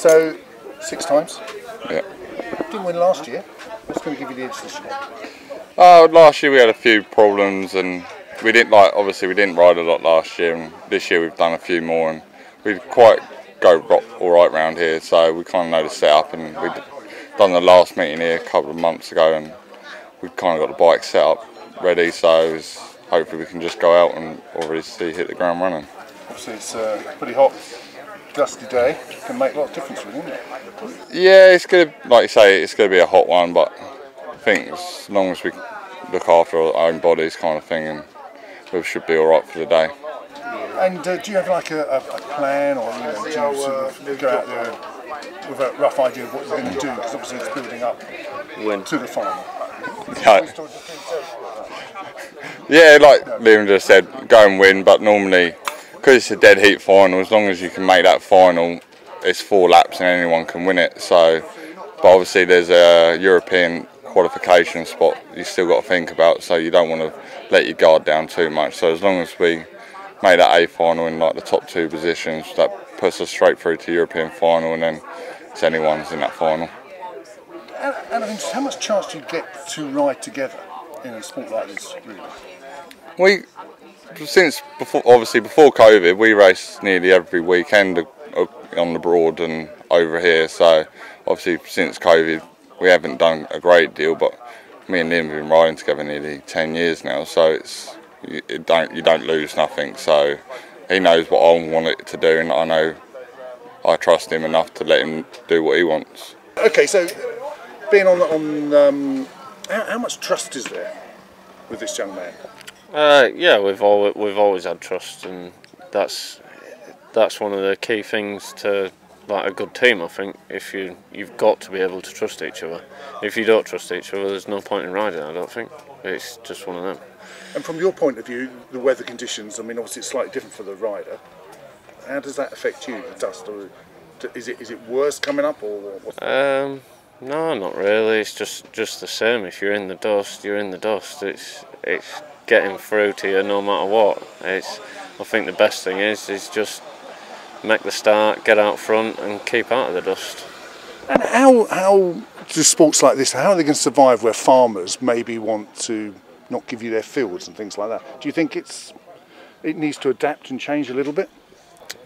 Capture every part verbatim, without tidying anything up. So, six times? Yeah. Didn't win last year. What's going to give you the edge this year? Uh, last year we had a few problems, and we didn't like. Obviously, we didn't ride a lot last year, and this year we've done a few more, and we quite go all right round here. So we kind of know the setup, and we done the last meeting here a couple of months ago, and we kind of got the bike set up ready. So it's, hopefully we can just go out and already see hit the ground running. Obviously, it's uh, pretty hot. Dusty day can make a lot of difference, wouldn't it? Yeah, it's gonna, like you say, it's gonna be a hot one, but I think as long as we look after our own bodies, kind of thing, and we should be all right for the day. And uh, do you have like a, a plan, or you know, do you sort of go out there with a rough idea of what you're going to do? Because obviously it's building up when to the final. Yeah. Yeah, like Liam just said, go and win, but normally, because it's a dead heat final, as long as you can make that final, it's four laps and anyone can win it. So, but obviously there's a European qualification spot you still got to think about, so you don't want to let your guard down too much. So as long as we make that A final in like the top two positions, that puts us straight through to European final, and then it's anyone's in that final. And I think, how much chance do you get to ride together in a sport like this, really? We, since before, obviously before COVID, we raced nearly every weekend on the broad and over here. So obviously since COVID, we haven't done a great deal. But me and Liam have been riding together nearly ten years now. So it's you it don't you don't lose nothing. So he knows what I want it to do, and I know I trust him enough to let him do what he wants. Okay, so being on on um, how, how much trust is there with this young man? Uh, yeah, we've always we've always had trust, and that's that's one of the key things to like a good team. I think if you you've got to be able to trust each other. If you don't trust each other, there's no point in riding. I don't think it's just one of them. And from your point of view, the weather conditions. I mean, obviously it's slightly different for the rider. How does that affect you? The dust, or is it is it worse coming up, or what's um, no, not really. It's just just the same. If you're in the dust, you're in the dust. It's it's. Getting through to you no matter what. It's, I think the best thing is is just make the start, get out front and keep out of the dust. And how, how do sports like this, how are they going to survive where farmers maybe want to not give you their fields and things like that? Do you think it's it needs to adapt and change a little bit?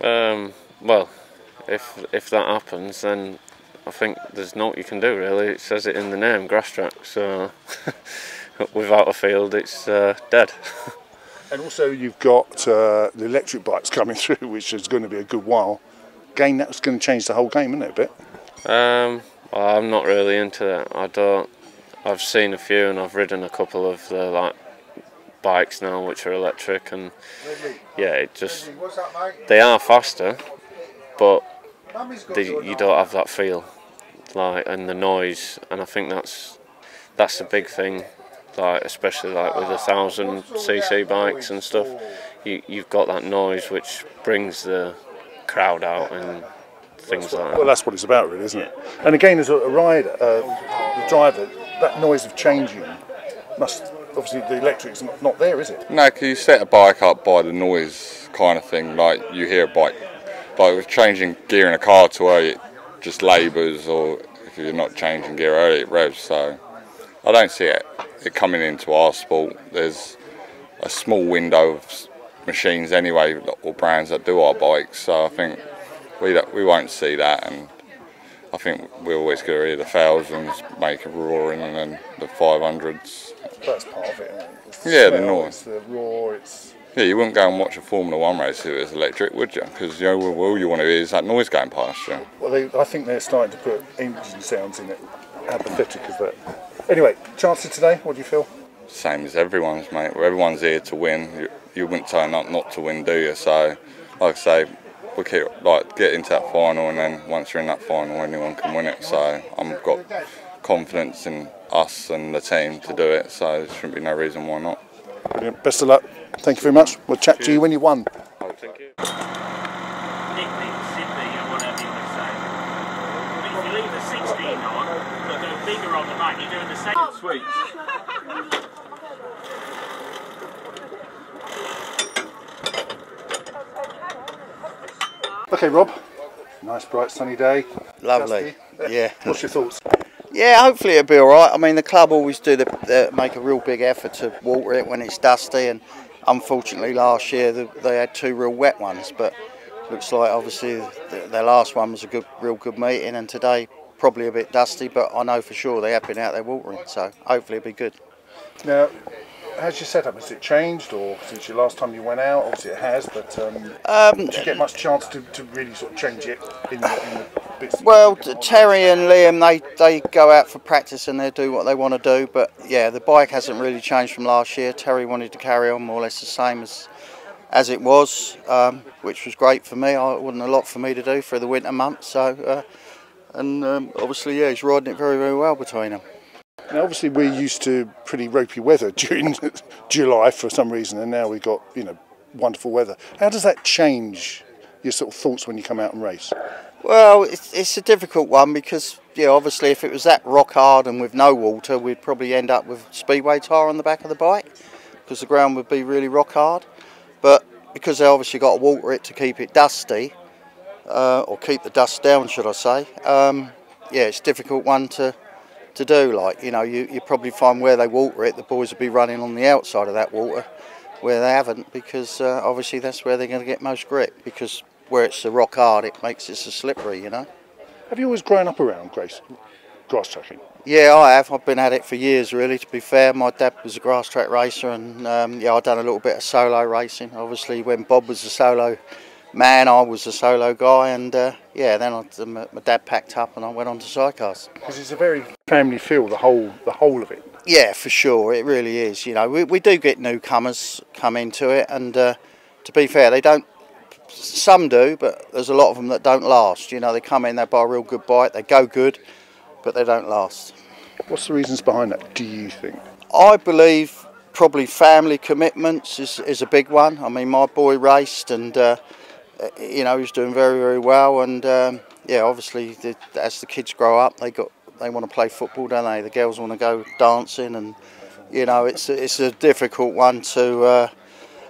Um, well, if, if that happens, then I think there's not you can do really. It says it in the name, grass track, so... Without a field, it's uh, dead. And also you've got uh, the electric bikes coming through, which is going to be a good while. Again, that's going to change the whole game, isn't it, a bit? Um, well, I'm not really into that. I don't. I've seen a few, and I've ridden a couple of the like bikes now, which are electric, and yeah, it just they are faster, but they, you don't have that feel, like and the noise, and I think that's that's the big thing. Like especially like with a thousand cc bikes and stuff, you you've got that noise which brings the crowd out and things like that. Well, that's what it's about, really, isn't it? And again, as a rider, uh, the driver, that noise of changing must obviously the electric's not there, is it? No, because you set a bike up by the noise kind of thing. Like you hear a bike, like with changing gear in a car too early, it just labours, or if you're not changing gear early, it revs. So I don't see it. It coming into our sport, there's a small window of machines anyway, or brands that do our bikes, so I think we don't, we won't see that, and I think we're always going to hear the thousands make a roaring, and then the five hundreds. That's part of it, isn't it? It's the yeah, smell, the noise. It's the roar, it's... Yeah, you wouldn't go and watch a Formula One race if it was electric, would you? Because you know, well, all you want to hear is that noise going past you. Well, they, I think they're starting to put engine sounds in it. How pathetic is that? Anyway, chances today, what do you feel? Same as everyone's, mate. Everyone's here to win. You, you wouldn't turn up not to win, do you? So, like I say, we keep like get into that final, and then once you're in that final, anyone can win it. So I've got confidence in us and the team to do it. So there shouldn't be no reason why not. Brilliant. Best of luck. Thank you very much. We'll chat to you when you won. Oh, thank you. You're doing the same sweet. Okay, Rob, Nice bright sunny day. Lovely. Dusty. Yeah. What's your thoughts? Yeah, hopefully it'll be all right. I mean, the club always do the, the, make a real big effort to water it when it's dusty, and unfortunately last year the, they had two real wet ones. But looks like obviously the, their last one was a good, real good meeting, and today probably a bit dusty. But I know for sure they have been out there watering, so hopefully it'll be good. Now, how's your setup? Has it changed, or since your last time you went out? Obviously it has, but um, um, did you get much chance to, to really sort of change it in the, in the business? Well, Terry and Liam, they, they go out for practice and they do what they want to do, but yeah, the bike hasn't really changed from last year. Terry wanted to carry on more or less the same as as it was, um, which was great for me. It wasn't a lot for me to do for the winter months, so uh, and um, obviously yeah, he's riding it very, very well between them. Now obviously we're used to pretty ropey weather during July for some reason, and now we've got, you know, wonderful weather. How does that change your sort of thoughts when you come out and race? Well, it's, it's a difficult one because, yeah, obviously if it was that rock hard and with no water, we'd probably end up with speedway tyre on the back of the bike because the ground would be really rock hard. But because they obviously got to water it to keep it dusty, uh, or keep the dust down, should I say, um, yeah, it's a difficult one to... to do. Like, you know, you, you probably find where they water it, the boys will be running on the outside of that water where they haven't, because uh, obviously that's where they're going to get most grip, because where it's the rock hard it makes it so slippery, you know. Have you always grown up around grass, grass tracking? Yeah, I have. I've been at it for years, really, to be fair. My dad was a grass track racer, and um, yeah, I've done a little bit of solo racing. Obviously when Bob was a solo man, I was a solo guy, and uh, yeah, then I, my, my dad packed up and I went on to sidecars. Because it's a very family feel, the whole the whole of it. Yeah, for sure, it really is. You know, we, we do get newcomers come into it, and uh, to be fair, they don't. Some do, but there's a lot of them that don't last. You know, they come in, they buy a real good bike, they go good, but they don't last. What's the reasons behind that, do you think? I believe probably family commitments is is a big one. I mean, my boy raced, and Uh, you know, he's doing very, very well, and um, yeah, obviously the, as the kids grow up, they got they want to play football, don't they? The girls want to go dancing, and you know, it's it's a difficult one to, uh,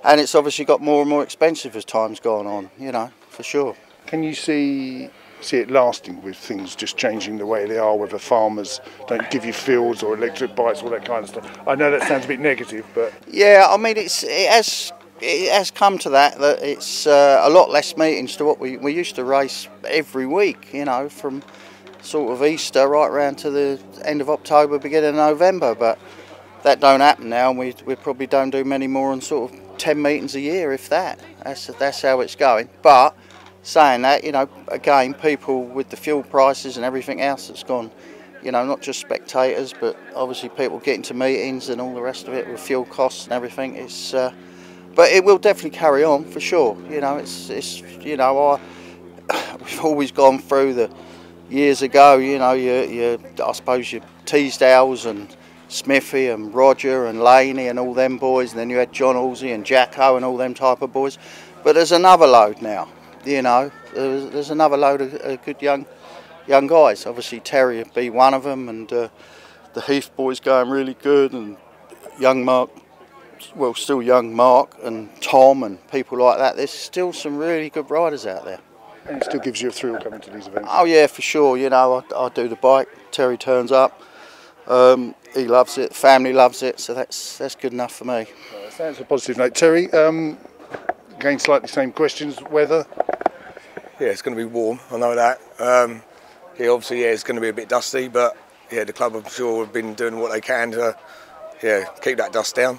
and it's obviously got more and more expensive as time's gone on, you know, for sure. Can you see see it lasting with things just changing the way they are, whether farmers don't give you fields or electric bikes, all that kind of stuff? I know that sounds a bit negative, but yeah, I mean, it's it has. It has come to that, that it's uh, a lot less meetings to what we, we used to race every week, you know, from sort of Easter right round to the end of October, beginning of November, but that don't happen now, and we, we probably don't do many more than sort of ten meetings a year, if that. That's, that's how it's going. But saying that, you know, again, people with the fuel prices and everything else that's gone, you know, not just spectators, but obviously people getting to meetings and all the rest of it with fuel costs and everything, it's... Uh, But it will definitely carry on for sure. You know, it's it's you know, I we've always gone through the years ago. You know, your your I suppose your Teasdales and Smithy and Roger and Laney and all them boys, and then you had John Halsey and Jacko and all them type of boys. But there's another load now. You know, there's, there's another load of, of good young young guys. Obviously Terry would be one of them, and uh, the Heath boys going really good, and young Mark. Well, still young Mark and Tom and people like that. There's still some really good riders out there. And it still gives you a thrill coming to these events. Oh yeah, for sure. You know, I, I do the bike. Terry turns up. Um, he loves it. Family loves it. So that's that's good enough for me. Well, that's a positive note. Terry, um, again, slightly same questions. Weather? Yeah, it's going to be warm. I know that. Um, yeah, obviously, yeah, it's going to be a bit dusty, but yeah, the club, I'm sure, have been doing what they can to yeah keep that dust down.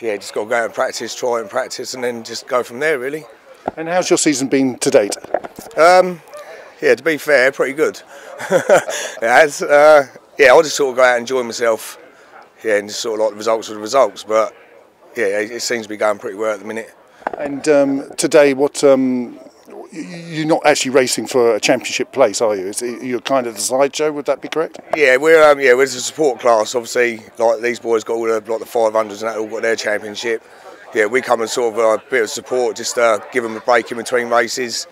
Yeah, just got to go out and practice, try and practice, and then just go from there, really. And how's your season been to date? Um, yeah, to be fair, pretty good. It has, uh, yeah, I just sort of go out and enjoy myself, yeah, and just sort of like the results of the results. But yeah, it seems to be going pretty well at the minute. And um, today, what um, you're not actually racing for a championship place, are you? Is it, you're kind of the sideshow, would that be correct? Yeah, we're um, yeah, we're just a support class. Obviously, like these boys got all the like the five hundreds and that all got their championship. Yeah, we come and sort of uh, a bit of support, just uh, give them a break in between races.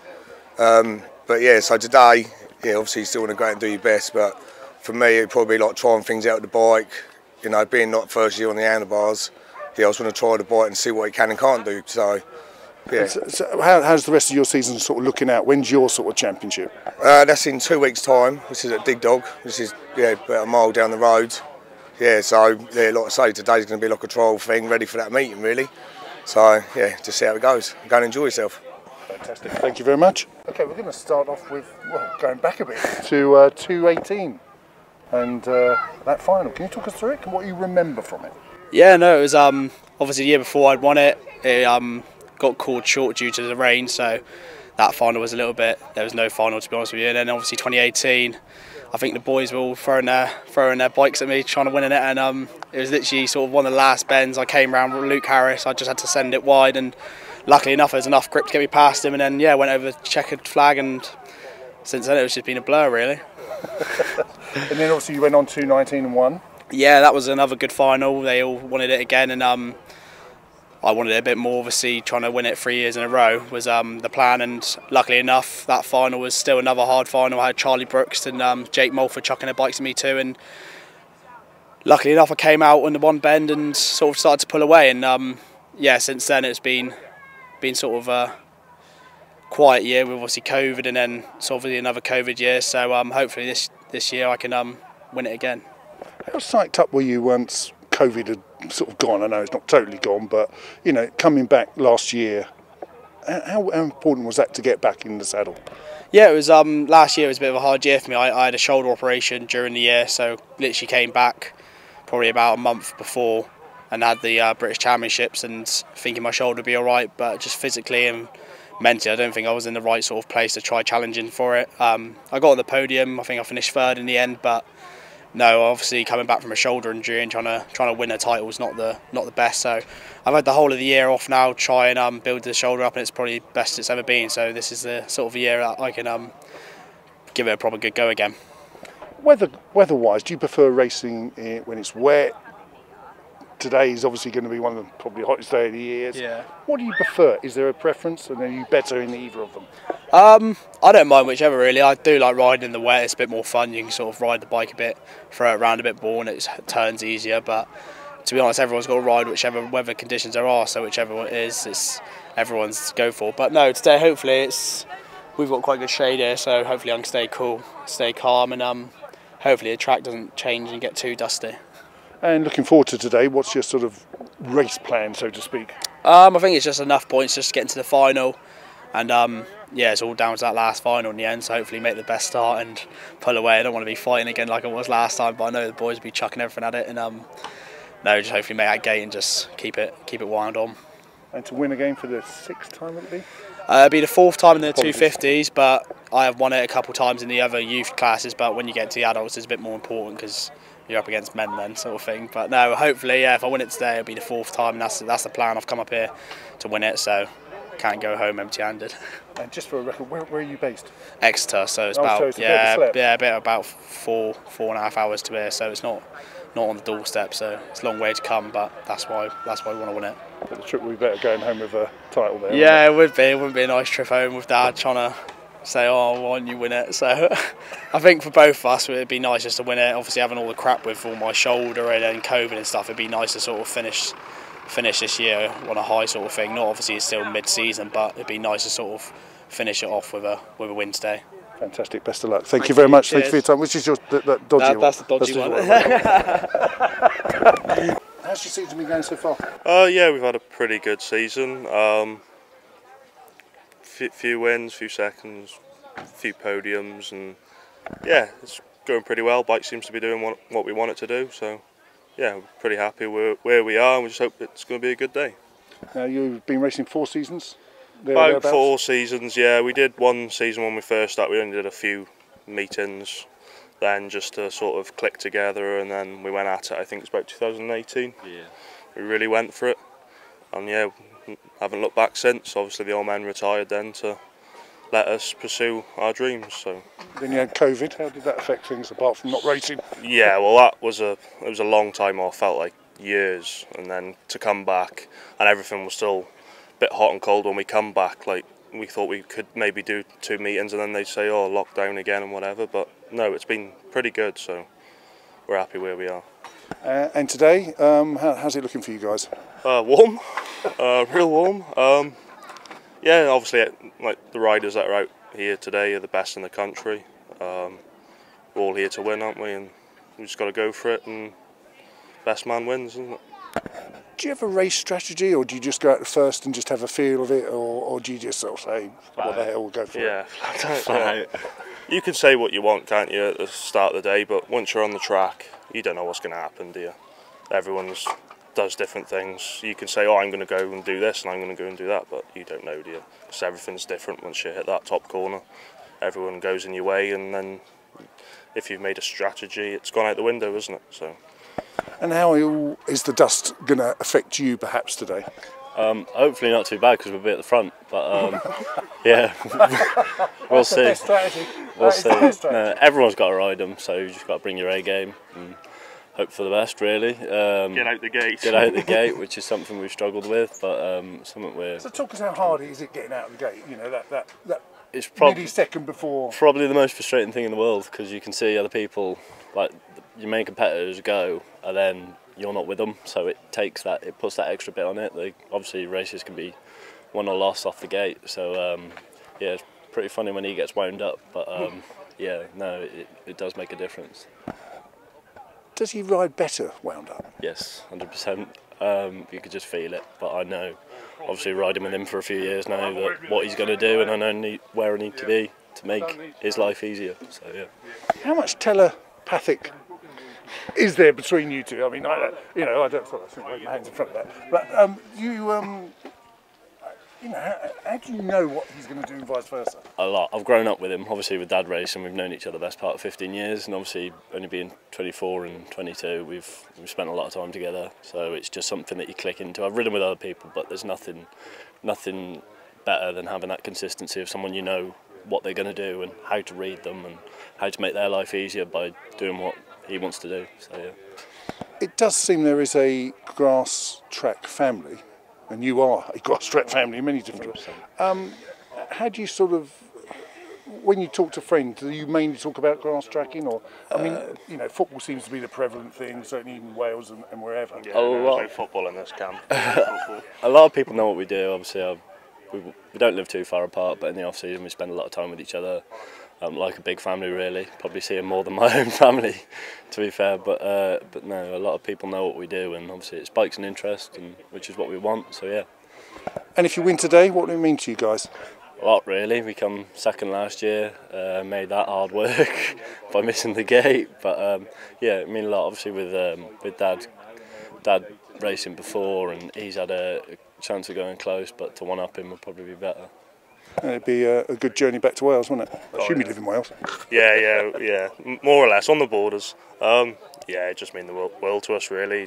Um, but yeah, so today, yeah, obviously you still want to go out and do your best. But for me, it'd probably be like trying things out with the bike. You know, being not first year on the handlebars, yeah, I just want to try the bike and see what it can and can't do. So Yeah. So, so how, how's the rest of your season sort of looking out? When's your sort of championship? Uh, that's in two weeks' time. This is at Dig Dog. This is yeah, about a mile down the road. Yeah, so yeah, like I say, today's going to be like a trial thing, ready for that meeting, really. So yeah, just see how it goes. Go and enjoy yourself. Fantastic. Thank you very much. Okay, we're going to start off with well, going back a bit to uh, two eighteen and uh, that final. Can you talk us through it and what you remember from it? Yeah, no, it was um, obviously the year before I'd won it. It um, got called short due to the rain, so that final was a little bit. There was no final, to be honest with you. And then obviously twenty eighteen, I think the boys were all throwing their throwing their bikes at me, trying to win in it. And um, it was literally sort of one of the last bends. I came round with Luke Harris. I just had to send it wide, and luckily enough, there was enough grip to get me past him. And then yeah, went over the checkered flag, and since then it's just been a blur, really. And then obviously you went on two nineteen and won. Yeah, that was another good final. They all wanted it again, and um, I wanted it a bit more. Obviously, trying to win it three years in a row was um, the plan, and luckily enough, that final was still another hard final. I had Charlie Brooks and um, Jake Mulford chucking their bikes at me too, and luckily enough, I came out on the one bend and sort of started to pull away. And um, yeah, since then it's been been sort of a quiet year with obviously COVID, and then it's obviously another COVID year. So um, hopefully this this year I can um, win it again. How psyched up were you once COVID had sort of gone? I know it's not totally gone, but, you know, coming back last year, how, how important was that to get back in the saddle? Yeah, it was. Um, last year was a bit of a hard year for me. I, I had a shoulder operation during the year, so literally came back probably about a month before and had the uh, British Championships and thinking my shoulder would be all right, but just physically and mentally, I don't think I was in the right sort of place to try challenging for it. Um, I got on the podium. I think I finished third in the end, but no, obviously coming back from a shoulder injury and trying to trying to win a title is not the not the best. So I've had the whole of the year off now, try and um, build the shoulder up, and it's probably best it's ever been. So this is the sort of year that I can um, give it a proper good go again. Weather weather-wise, do you prefer racing when it's wet? Today is obviously going to be one of the probably hottest day of the year. Yeah. What do you prefer? Is there a preference, and are you better in either of them? Um, I don't mind whichever, really. I do like riding in the wet. It's a bit more fun. You can sort of ride the bike a bit, throw it around a bit more, and it turns easier. But to be honest, everyone's got to ride whichever weather conditions there are. So whichever it is, it's everyone's to go for. But no, today hopefully it's we've got quite good shade here, so hopefully I can stay cool, stay calm, and um, hopefully the track doesn't change and get too dusty. And looking forward to today, what's your sort of race plan, so to speak? Um, I think it's just enough points just to get into the final. And, um, yeah, it's all down to that last final in the end, so hopefully make the best start and pull away. I don't want to be fighting again like I was last time, but I know the boys will be chucking everything at it. And, um, no, just hopefully make that gate and just keep it keep it wound on. And to win again for the sixth time, would it be? Uh, it'd be the fourth time in the two fifties, but I have won it a couple of times in the other youth classes, but when you get to the adults, it's a bit more important because you're up against men then, sort of thing. But no, hopefully, yeah, if I win it today, it'll be the fourth time, and that's, that's the plan. I've come up here to win it, so can't go home empty-handed. And just for a record, where, where are you based? Exeter, so it's oh, about so it's yeah, a bit yeah, a bit about four, four and a half hours to here, so it's not not on the doorstep, so it's a long way to come, but that's why that's why we want to win it. But the trip would be better going home with a title there. Yeah, it? it would be. It wouldn't be a nice trip home with Dad trying to say, oh, why don't you win it? So I think for both of us, it'd be nice just to win it. Obviously, having all the crap with all my shoulder and, and COVID and stuff, it'd be nice to sort of finish finish this year on a high sort of thing. Not obviously it's still mid-season, but it'd be nice to sort of finish it off with a with a win today. Fantastic. Best of luck. Thank, Thank you very you. much. Cheers. Thank you for your time. Which is your that, that dodgy that, that's one? That's the dodgy one. How's your season been going so far? Uh, yeah, we've had a pretty good season. Um, few wins, few seconds, few podiums, and yeah, it's going pretty well. Bike seems to be doing what, what we want it to do, so yeah, we're pretty happy where, where we are, and we just hope it's going to be a good day. Now, you've been racing four seasons? About four seasons, yeah. We did one season when we first started. We only did a few meetings then just to sort of click together, and then we went at it. I think it's about two thousand eighteen. Yeah. We really went for it, and yeah, haven't looked back since. Obviously the old man retired then to let us pursue our dreams. So then you had COVID. How did that affect things apart from not racing? Yeah, well that was a it was a long time off, felt like years, and then to come back and everything was still a bit hot and cold when we come back. Like we thought we could maybe do two meetings and then they'd say, oh, lockdown again and whatever, but no, it's been pretty good, so we're happy where we are. Uh, and today, um, how, how's it looking for you guys? Uh, warm, uh, real warm. Um, Yeah, obviously, like the riders that are out here today are the best in the country. Um, we're all here to win, aren't we? And we just got to go for it, and best man wins, isn't it? Do you have a race strategy, or do you just go out first and just have a feel of it, or, or do you just sort of say, what the hell, we'll go for yeah. it? Yeah, you can say what you want, can't you, at the start of the day, but once you're on the track, you don't know what's going to happen, do you? Everyone's does different things. You can say, oh, I'm going to go and do this, and I'm going to go and do that, but you don't know, do you? Because everything's different once you hit that top corner. Everyone goes in your way, and then if you've made a strategy, it's gone out the window, isn't it? So. And how is the dust going to affect you perhaps today? Um, hopefully not too bad because we'll be at the front, but um, yeah, we'll That's see. The strategy. We'll see. No, everyone's got to ride them, so you just got to bring your A game and hope for the best, really. Um, get out the gate. Get out the gate, which is something we've struggled with, but um, something we're. So talk us how hard is it getting out of the gate? You know that that that. It's probably second before. Probably the most frustrating thing in the world because you can see other people like. Your main competitors go and then you're not with them, so it takes that, it puts that extra bit on it. They, obviously races can be won or lost off the gate, so um, yeah, it's pretty funny when he gets wound up, but um, yeah, no, it, it does make a difference. Does he ride better wound up? Yes, one hundred percent. Um, you could just feel it, but I know, obviously riding with him for a few years now, that what he's going to do and I know need, where I need to be to make his life easier, so yeah. How much telepathic is there between you two? I mean, I, you know, I don't think I have my hands in front of that. But um, you, um, you know, how, how do you know what he's going to do and vice versa? A lot. I've grown up with him, obviously with Dad racing. We've known each other the best part of fifteen years, and obviously only being twenty-four and twenty-two, we've we've spent a lot of time together. So it's just something that you click into. I've ridden with other people, but there's nothing, nothing better than having that consistency of someone you know what they're going to do and how to read them and how to make their life easier by doing what he wants to do, so yeah. It does seem there is a grass track family, and you are a grass track family in many different ways. Um, how do you sort of, when you talk to friends, do you mainly talk about grass tracking, or, I mean, uh, you know, football seems to be the prevalent thing, certainly in Wales and, and wherever. Yeah, a lot of football in this camp. A lot of people know what we do, obviously. I've, we, we don't live too far apart, but in the off-season we spend a lot of time with each other. Um, like a big family, really. Probably see him more than my own family, to be fair. But uh, but no, a lot of people know what we do, and obviously it spikes an interest, and which is what we want. So yeah. And if you win today, what do it mean to you guys? A lot, really. We come second last year, uh, made that hard work by missing the gate. But um, yeah, it means a lot. Obviously with um, with Dad, Dad racing before, and he's had a chance of going close, but to one up him would probably be better. And it'd be a, a good journey back to Wales, wouldn't it? I assume you live in Wales. Yeah, yeah, yeah. More or less on the borders. Um, yeah, it just mean the world, world to us, really.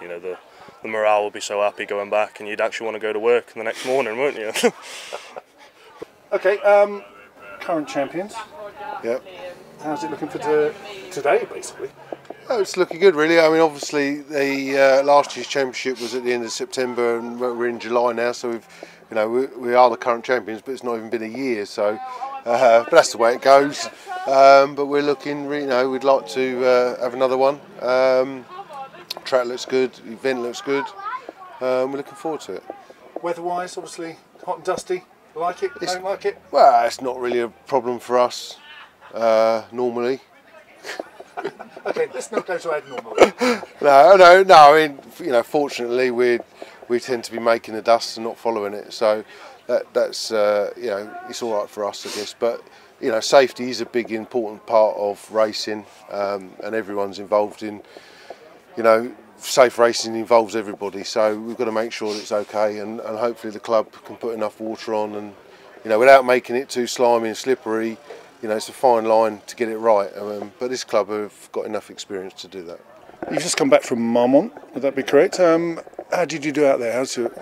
You know, the, the morale would be so happy going back, and you'd actually want to go to work the next morning, wouldn't you? Okay. Um, current champions. Yep. How's it looking for to, today, basically? Oh, it's looking good, really. I mean, obviously, the uh, last year's championship was at the end of September, and we're in July now, so we've. You know, we, we are the current champions, but it's not even been a year, so uh, but that's the way it goes. Um, but we're looking, you know, we'd like to uh, have another one. Um, track looks good, event looks good. Um, we're looking forward to it. Weather-wise, obviously, hot and dusty. Like it? It's, don't like it? Well, it's not really a problem for us uh, normally. Okay, let's not go to abnormal. no, no, no. I mean, you know, fortunately, we're. We tend to be making the dust and not following it, so that, that's uh, you know, it's all right for us, I guess. But you know, safety is a big important part of racing, um, and everyone's involved in. You know, safe racing involves everybody, so we've got to make sure that it's okay, and, and hopefully the club can put enough water on, and you know, without making it too slimy and slippery. You know, it's a fine line to get it right, um, but this club have got enough experience to do that. You've just come back from Marmont, would that be correct? Um, how did you do out there? How's your...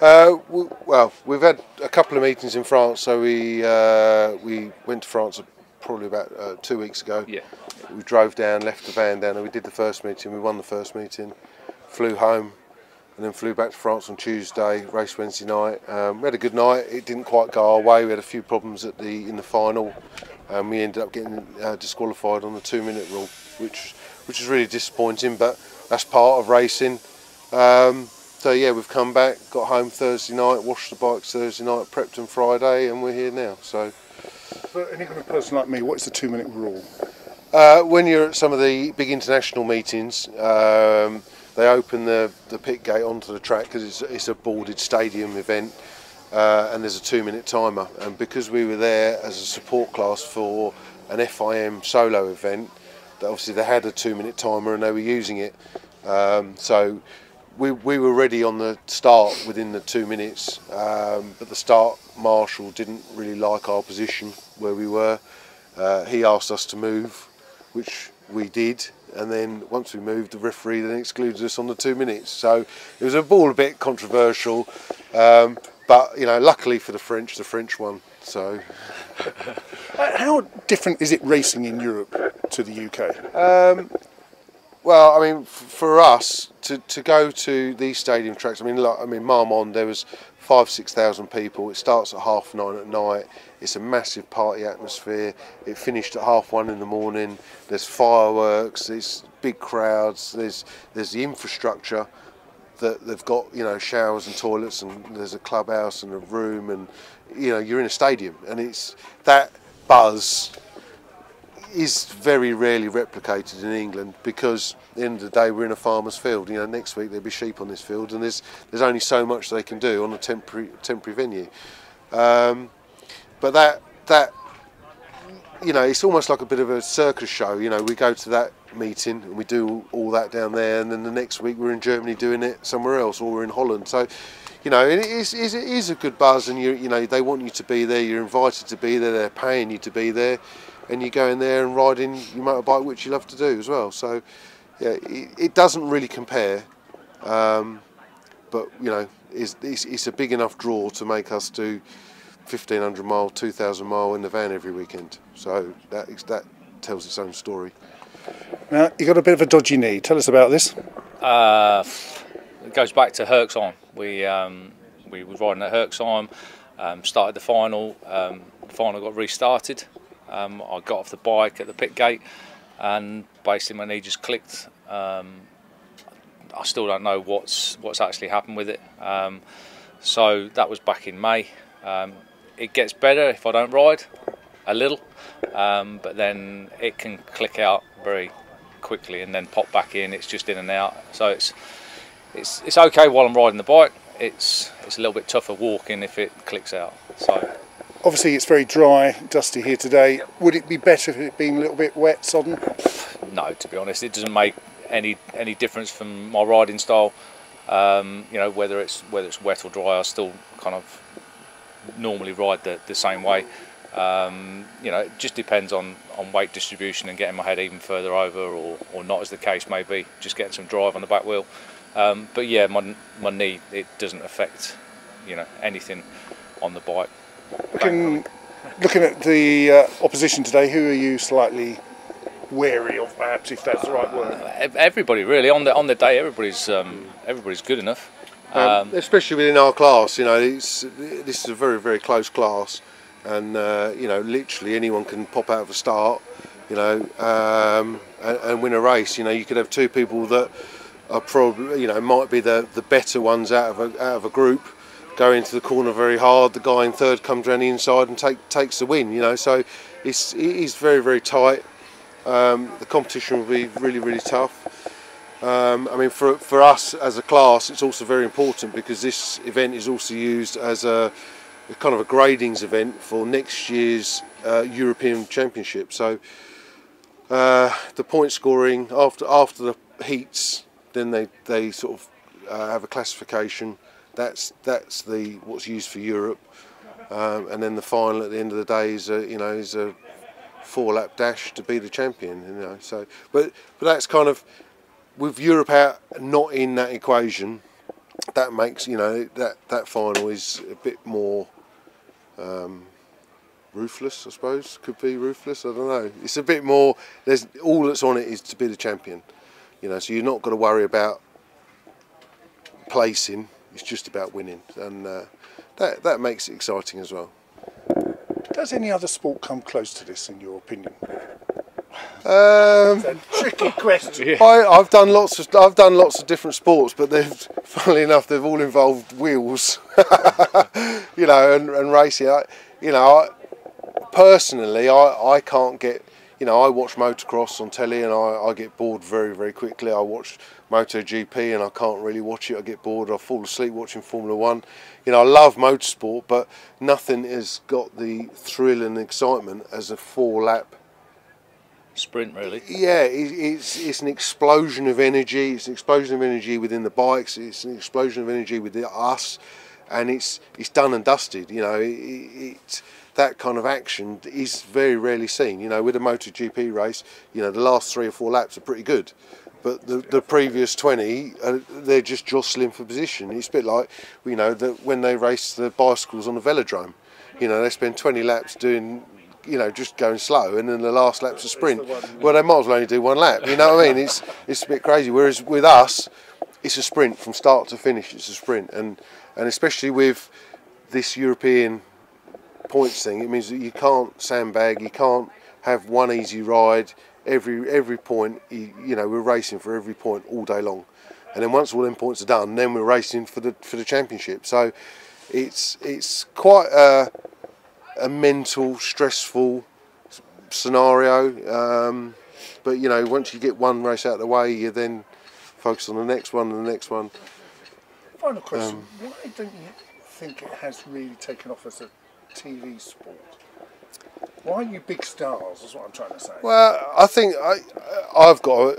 uh, well, we've had a couple of meetings in France, so we uh, we went to France probably about uh, two weeks ago. Yeah. We drove down, left the van down, and we did the first meeting. We won the first meeting, flew home, and then flew back to France on Tuesday, raced Wednesday night. Um, we had a good night. It didn't quite go our way. We had a few problems at the in the final, and we ended up getting uh, disqualified on the two-minute rule, which... which is really disappointing, but that's part of racing. Um, So yeah, we've come back, got home Thursday night, washed the bikes Thursday night, prepped them Friday, and we're here now. So, for any kind of person like me, what's the two-minute rule? Uh, when you're at some of the big international meetings, um, they open the, the pit gate onto the track because it's, it's a boarded stadium event, uh, and there's a two-minute timer. And because we were there as a support class for an F I M solo event, that obviously they had a two-minute timer and they were using it. Um, so we, we were ready on the start within the two minutes, um, but the start marshal didn't really like our position where we were. Uh, he asked us to move, which we did, and then once we moved, the referee then excluded us on the two minutes. So it was a ball a bit controversial, um, but you know, luckily for the French, the French won. So, how different is it racing in Europe to the U K? Um, Well, I mean, for us to, to go to these stadium tracks, I mean, like, I mean, Marmont, there was five, six thousand people. It starts at half nine at night. It's a massive party atmosphere. It finished at half one in the morning. There's fireworks. There's big crowds. There's there's the infrastructure that they've got. You know, showers and toilets, and there's a clubhouse and a room, and you know, you're in a stadium, and it's that buzz is very rarely replicated in England, because at the end of the day we're in a farmer's field. You know, next week there'll be sheep on this field, and there's there's only so much they can do on a temporary temporary venue. Um, but that that you know, it's almost like a bit of a circus show. You know, we go to that meeting and we do all that down there, and then the next week we're in Germany doing it somewhere else, or we're in Holland. So, you know, it is, it is a good buzz, and you you know they want you to be there. You're invited to be there. They're paying you to be there. And you go in there and ride in your motorbike, which you love to do as well. So, yeah, it, it doesn't really compare, um, but you know, it's, it's, it's a big enough draw to make us do fifteen hundred mile, two thousand mile in the van every weekend. So that that tells its own story. Now you got a bit of a dodgy knee. Tell us about this. Uh, it goes back to Herxheim. We um, we were riding at Herxheim, um, started the final. Um, the final got restarted. Um, I got off the bike at the pit gate, and basically my knee just clicked. Um, I still don't know what's what's actually happened with it. Um, so that was back in May. Um, it gets better if I don't ride a little, um, but then it can click out very quickly and then pop back in. It's just in and out. So it's it's it's okay while I'm riding the bike. It's it's a little bit tougher walking if it clicks out. So. Obviously, it's very dry, dusty here today. Would it be better if it had been a little bit wet, sodden? No, to be honest, it doesn't make any any difference from my riding style. Um, you know, whether it's whether it's wet or dry, I still kind of normally ride the, the same way. Um, you know, it just depends on on weight distribution and getting my head even further over, or or not, as the case may be. Just getting some drive on the back wheel. Um, but yeah, my my knee, it doesn't affect, you know, anything on the bike. Looking, looking at the uh, opposition today, who are you slightly wary of, perhaps, if that's the right word? Uh, everybody, really. On the on the day, everybody's um, everybody's good enough. Um, um, especially within our class, you know, it's, this is a very very close class, and uh, you know, literally anyone can pop out of a start, you know, um, and, and win a race. You know, you could have two people that are probably, you know, might be the the better ones out of a, out of a group. Go into the corner very hard. The guy in third comes around the inside and take, takes the win. You know, so it's it is very very tight. Um, the competition will be really really tough. Um, I mean, for for us as a class, it's also very important because this event is also used as a, a kind of a gradings event for next year's uh, European Championship. So uh, the point scoring after after the heats, then they they sort of uh, have a classification. That's that's the what's used for Europe, um, and then the final at the end of the day is a, you know is a four lap dash to be the champion. You know, so but but that's kind of, with Europe out not in that equation, that makes, you know, that that final is a bit more um, ruthless, I suppose. Could be ruthless. I don't know. It's a bit more. There's all that's on it is to be the champion. You know, so you're not got to worry about placing. It's just about winning, and uh, that that makes it exciting as well. Does any other sport come close to this, in your opinion? Um, That's a tricky question. I, I've done lots of I've done lots of different sports, but they've, funnily enough, they've all involved wheels, you know, and, and racing. I, you know, I, personally, I I can't get. You know, I watch motocross on telly and I, I get bored very, very quickly. I watch MotoGP and I can't really watch it. I get bored. I fall asleep watching Formula One. You know, I love motorsport, but nothing has got the thrill and excitement as a four-lap sprint, really. Yeah, it, it's it's an explosion of energy. It's an explosion of energy within the bikes. It's an explosion of energy within us, and it's it's done and dusted. You know, it. it, it that kind of action is very rarely seen. You know, with a MotoGP race, you know, the last three or four laps are pretty good, but the, the previous twenty, uh, they're just jostling for position. It's a bit like, you know, the, when they race the bicycles on the velodrome. You know, they spend twenty laps doing, you know, just going slow, and then the last lap's a sprint. Well, they might as well only do one lap, you know what I mean? It's, it's a bit crazy. Whereas with us, it's a sprint from start to finish, it's a sprint. And, and especially with this European points thing, it means that you can't sandbag, you can't have one easy ride. Every every point, you, you know, we're racing for every point all day long, and then once all them points are done, then we're racing for the for the championship. So it's it's quite a, a mental, stressful scenario, um, but you know, once you get one race out of the way, you then focus on the next one and the next one. Final question, um, why don't you think it has really taken off as a T V sport? Why aren't you big stars, is what I'm trying to say? Well, I think I, I've got,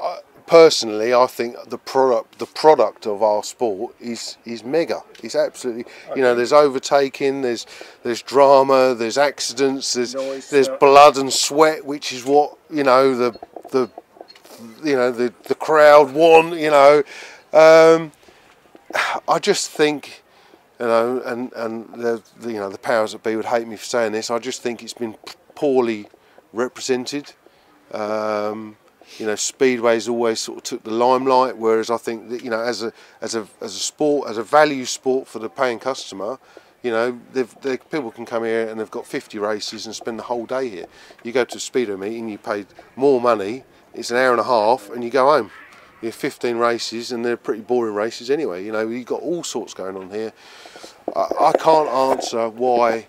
I, personally, I think the product, the product of our sport is is mega. It's absolutely, okay. You know, there's overtaking, there's there's drama, there's accidents, there's Noise, there's no. blood and sweat, which is what, you know, the the you know the the crowd want. You know, um, I just think. You know, and and the, the you know the powers that be would hate me for saying this. I just think it's been poorly represented. Um, you know, speedways always sort of took the limelight, whereas I think that, you know, as a as a as a sport, as a value sport for the paying customer, you know, they've, they've, people can come here and they've got fifty races and spend the whole day here. You go to a speedo meeting, you pay more money. It's an hour and a half, and you go home. You have fifteen races, and they're pretty boring races anyway. You know, you've got all sorts going on here. I, I can't answer why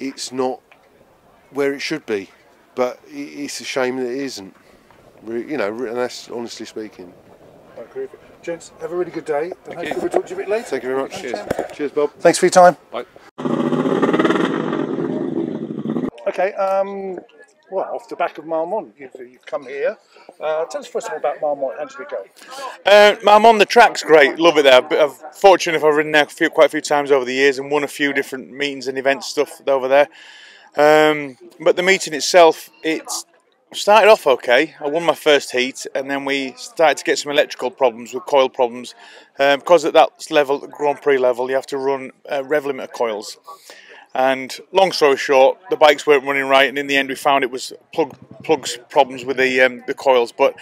it's not where it should be, but it, it's a shame that it isn't. You know, and that's honestly speaking. I agree with you. Gents, have a really good day. And hopefully we'll talk to you a bit later. Thank you very much. Cheers. Cheers, Bob. Thanks for your time. Bye. Okay. Um, Well, off the back of Marmont, you've, you've come here. Uh, tell us first of all about Marmont. How did it go? Uh, Marmont, the track's great. Love it there. I'm fortunate if I've ridden there a few, quite a few times over the years and won a few different meetings and event stuff over there. Um, but the meeting itself, it started off okay. I won my first heat, and then we started to get some electrical problems with coil problems. Um, because at that level, the Grand Prix level, you have to run uh, rev limiter coils. And long story short, the bikes weren't running right, and in the end we found it was plug plugs problems with the um, the coils. But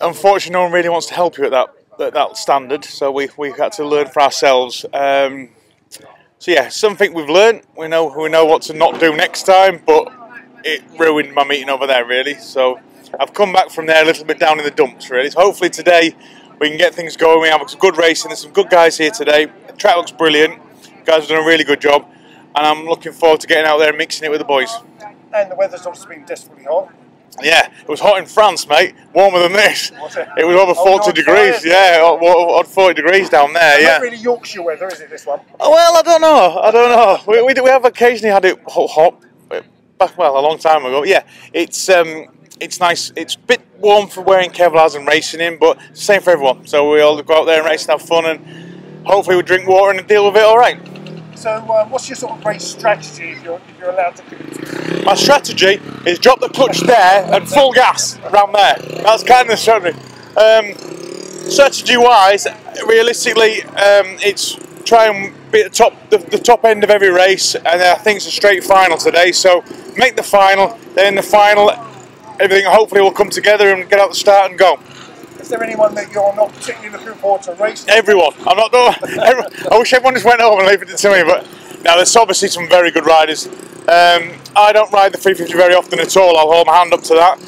unfortunately, no one really wants to help you at that at that standard, so we we had to learn for ourselves. Um, so yeah, something we've learned. We know we know what to not do next time. But it ruined my meeting over there, really. So I've come back from there a little bit down in the dumps, really. So hopefully today we can get things going. We have a good race, and there's some good guys here today. The track looks brilliant. Guys have done a really good job, and I'm looking forward to getting out there and mixing it with the boys. And the weather's obviously been desperately hot. Yeah, it was hot in France, mate. Warmer than this. Was it? It was over forty oh, degrees. Tired. Yeah, odd forty degrees down there. It's yeah. Not really Yorkshire weather, is it? This one. Oh, well, I don't know. I don't know. We we, we have occasionally had it hot back well a long time ago. Yeah, it's um it's nice. It's a bit warm for wearing Kevlars and racing in, but same for everyone. So we all go out there and race and have fun, and hopefully we drink water and deal with it all right. So uh, what's your sort of race strategy, if you're, if you're allowed to do it? My strategy is drop the clutch there and full gas around there. That's kind of the strategy. Um, strategy-wise, realistically, um, it's try and be at the top, the, the top end of every race, and I think it's a straight final today, so make the final, then in the final, everything hopefully will come together and get out the start and go. Is there anyone that you're not particularly looking forward to racing? Everyone. I'm not. No, everyone, I wish everyone just went home and leave it to me. But now there's obviously some very good riders. Um, I don't ride the three fifty very often at all, I'll hold my hand up to that.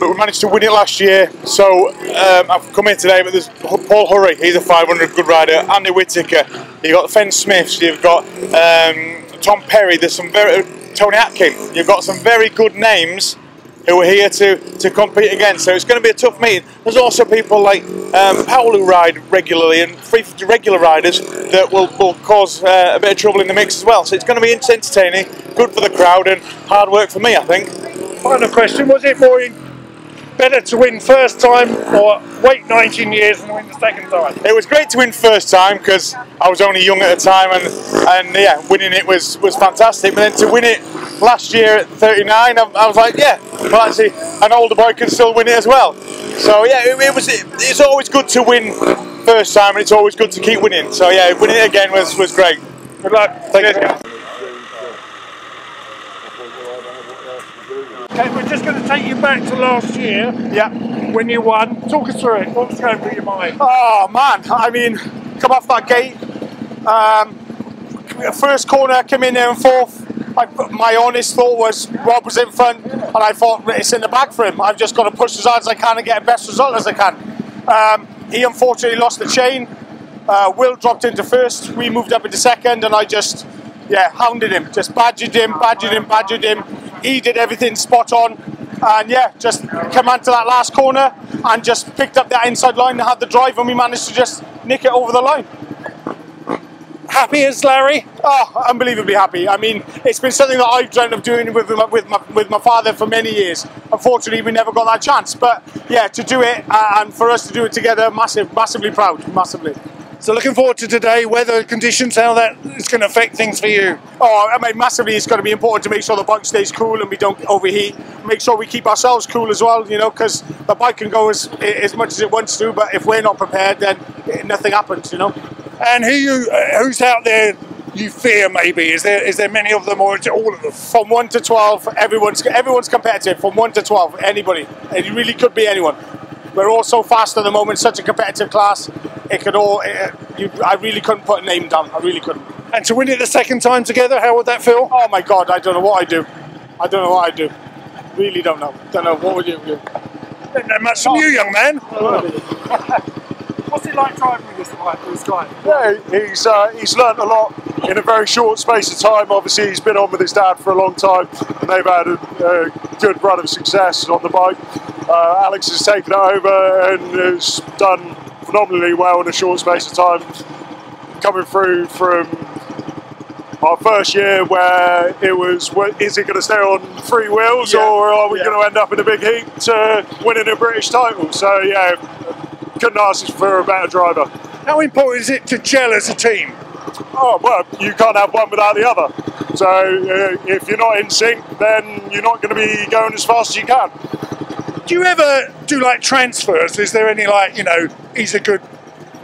But we managed to win it last year, so um, I've come here today, but there's Paul Hurry, he's a five hundred good rider, Andy Whittaker, you've got Fenn Smiths, you've got um, Tom Perry, there's some very, Tony Atkin, you've got some very good names who are here to, to compete against, so it's going to be a tough meeting. There's also people like um, Powell who ride regularly and three fifty regular riders that will, will cause uh, a bit of trouble in the mix as well, so it's going to be entertaining, good for the crowd and hard work for me, I think. Final question, was it more better to win first time or wait nineteen years and win the second time? It was great to win first time because I was only young at the time and, and yeah, winning it was, was fantastic, but then to win it last year at thirty-nine, I, I was like, yeah, well actually an older boy can still win it as well. So yeah, it, it was. It, it's always good to win first time, and it's always good to keep winning. So yeah, winning it again was was great. Good luck. Thank you. Okay, we're just going to take you back to last year. Yeah. When you won, talk us through it. What was going through your mind? Oh man, I mean, come off that gate. Um, first corner, I came in there and fourth. I, my honest thought was Rob was in front and I thought it's in the bag for him. I've just got to push as hard as I can and get the best result as I can. Um, he unfortunately lost the chain. Uh, Will dropped into first, we moved up into second and I just, yeah, hounded him. Just badgered him, badgered him, badgered him. He did everything spot on and yeah, just came on to that last corner and just picked up that inside line and had the drive and we managed to just nick it over the line. Happy as Larry? Oh, unbelievably happy. I mean, it's been something that I've dreamt of doing with my, with my, with my father for many years. Unfortunately, we never got that chance. But yeah, to do it uh, and for us to do it together, massive, massively proud, massively. So looking forward to today, weather conditions, how that is going to affect things for you? Oh, I mean, massively it's going to be important to make sure the bike stays cool and we don't overheat. Make sure we keep ourselves cool as well, you know, because the bike can go as, as much as it wants to, but if we're not prepared, then nothing happens, you know. And who you, uh, who's out there you fear maybe? Is there is there many of them or is it all of them? From one to twelve, everyone's, everyone's competitive. From one to twelve, anybody. It really could be anyone. We're all so fast at the moment, such a competitive class. It could all, it, you, I really couldn't put a name down. I really couldn't. And to win it the second time together, how would that feel? Oh my God, I don't know what I do. I don't know what I do. Really don't know. Don't know, what would you do? Don't know much from you, young man. Oh. What's it like driving with this guy? Yeah, he's uh, he's learnt a lot in a very short space of time. Obviously, he's been on with his dad for a long time, and they've had a, a good run of success on the bike. Uh, Alex has taken it over and has done phenomenally well in a short space of time. Coming through from our first year, where it was, is it going to stay on three wheels, yeah, or are we yeah. going to end up in a big heat to winning a British title? So yeah. Couldn't ask for a better driver. How important is it to gel as a team? Oh, well, you can't have one without the other. So uh, if you're not in sync, then you're not going to be going as fast as you can. Do you ever do like transfers? Is there any like, you know, he's a good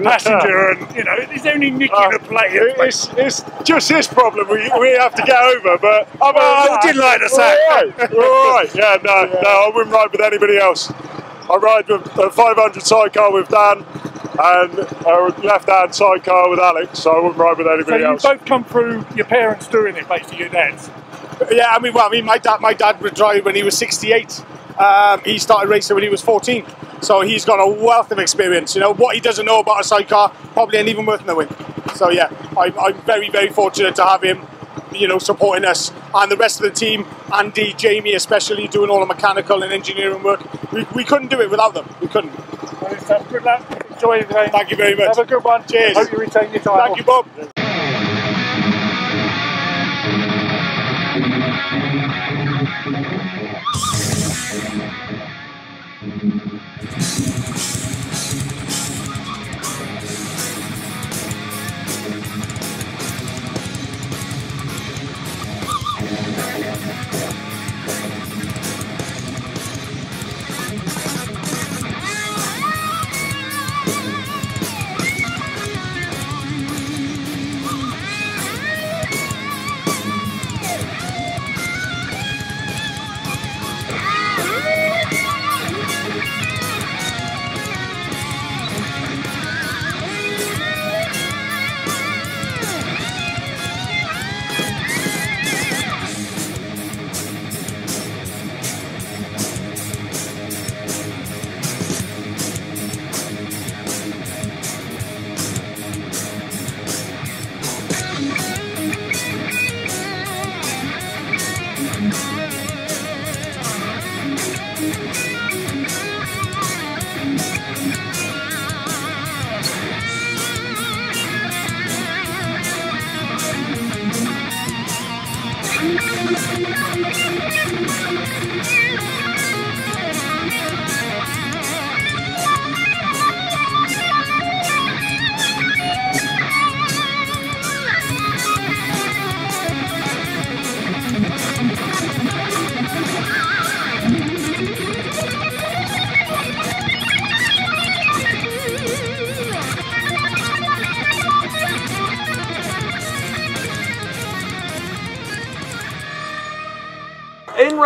passenger and, you know, there's only Nicky uh, to play it. It's, it's just this problem we, we have to get over, but I, well, I did like to say. All right, all right. Yeah, no, yeah. no, I wouldn't ride with anybody else. I ride a five hundred sidecar with Dan and a left-hand sidecar with Alex, so I wouldn't ride with anybody else. So you both come through your parents doing it, basically, your dads? Yeah, I mean, well, I mean, my dad, my dad would drive when he was sixty-eight. Um, he started racing when he was fourteen, so he's got a wealth of experience. You know, what he doesn't know about a sidecar probably ain't even worth knowing. So yeah, I, I'm very, very fortunate to have him, you know, supporting us and the rest of the team, Andy, Jamie especially, doing all the mechanical and engineering work. We, we couldn't do it without them. We couldn't. Well, good luck. Enjoy the game. Thank you very much. Have a good one. Cheers. Hope you retain your time. Thank you, Bob.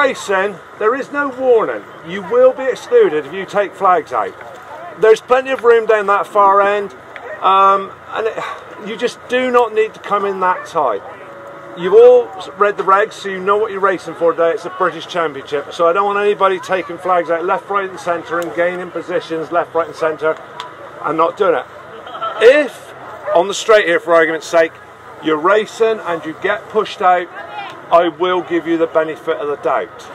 racing, there is no warning. You will be excluded if you take flags out. There's plenty of room down that far end, um, and it, you just do not need to come in that tight. You've all read the regs, so you know what you're racing for today. It's a British Championship, so I don't want anybody taking flags out left, right and centre and gaining positions left, right and centre. I'm not doing it. If, on the straight here for argument's sake, you're racing and you get pushed out, I will give you the benefit of the doubt.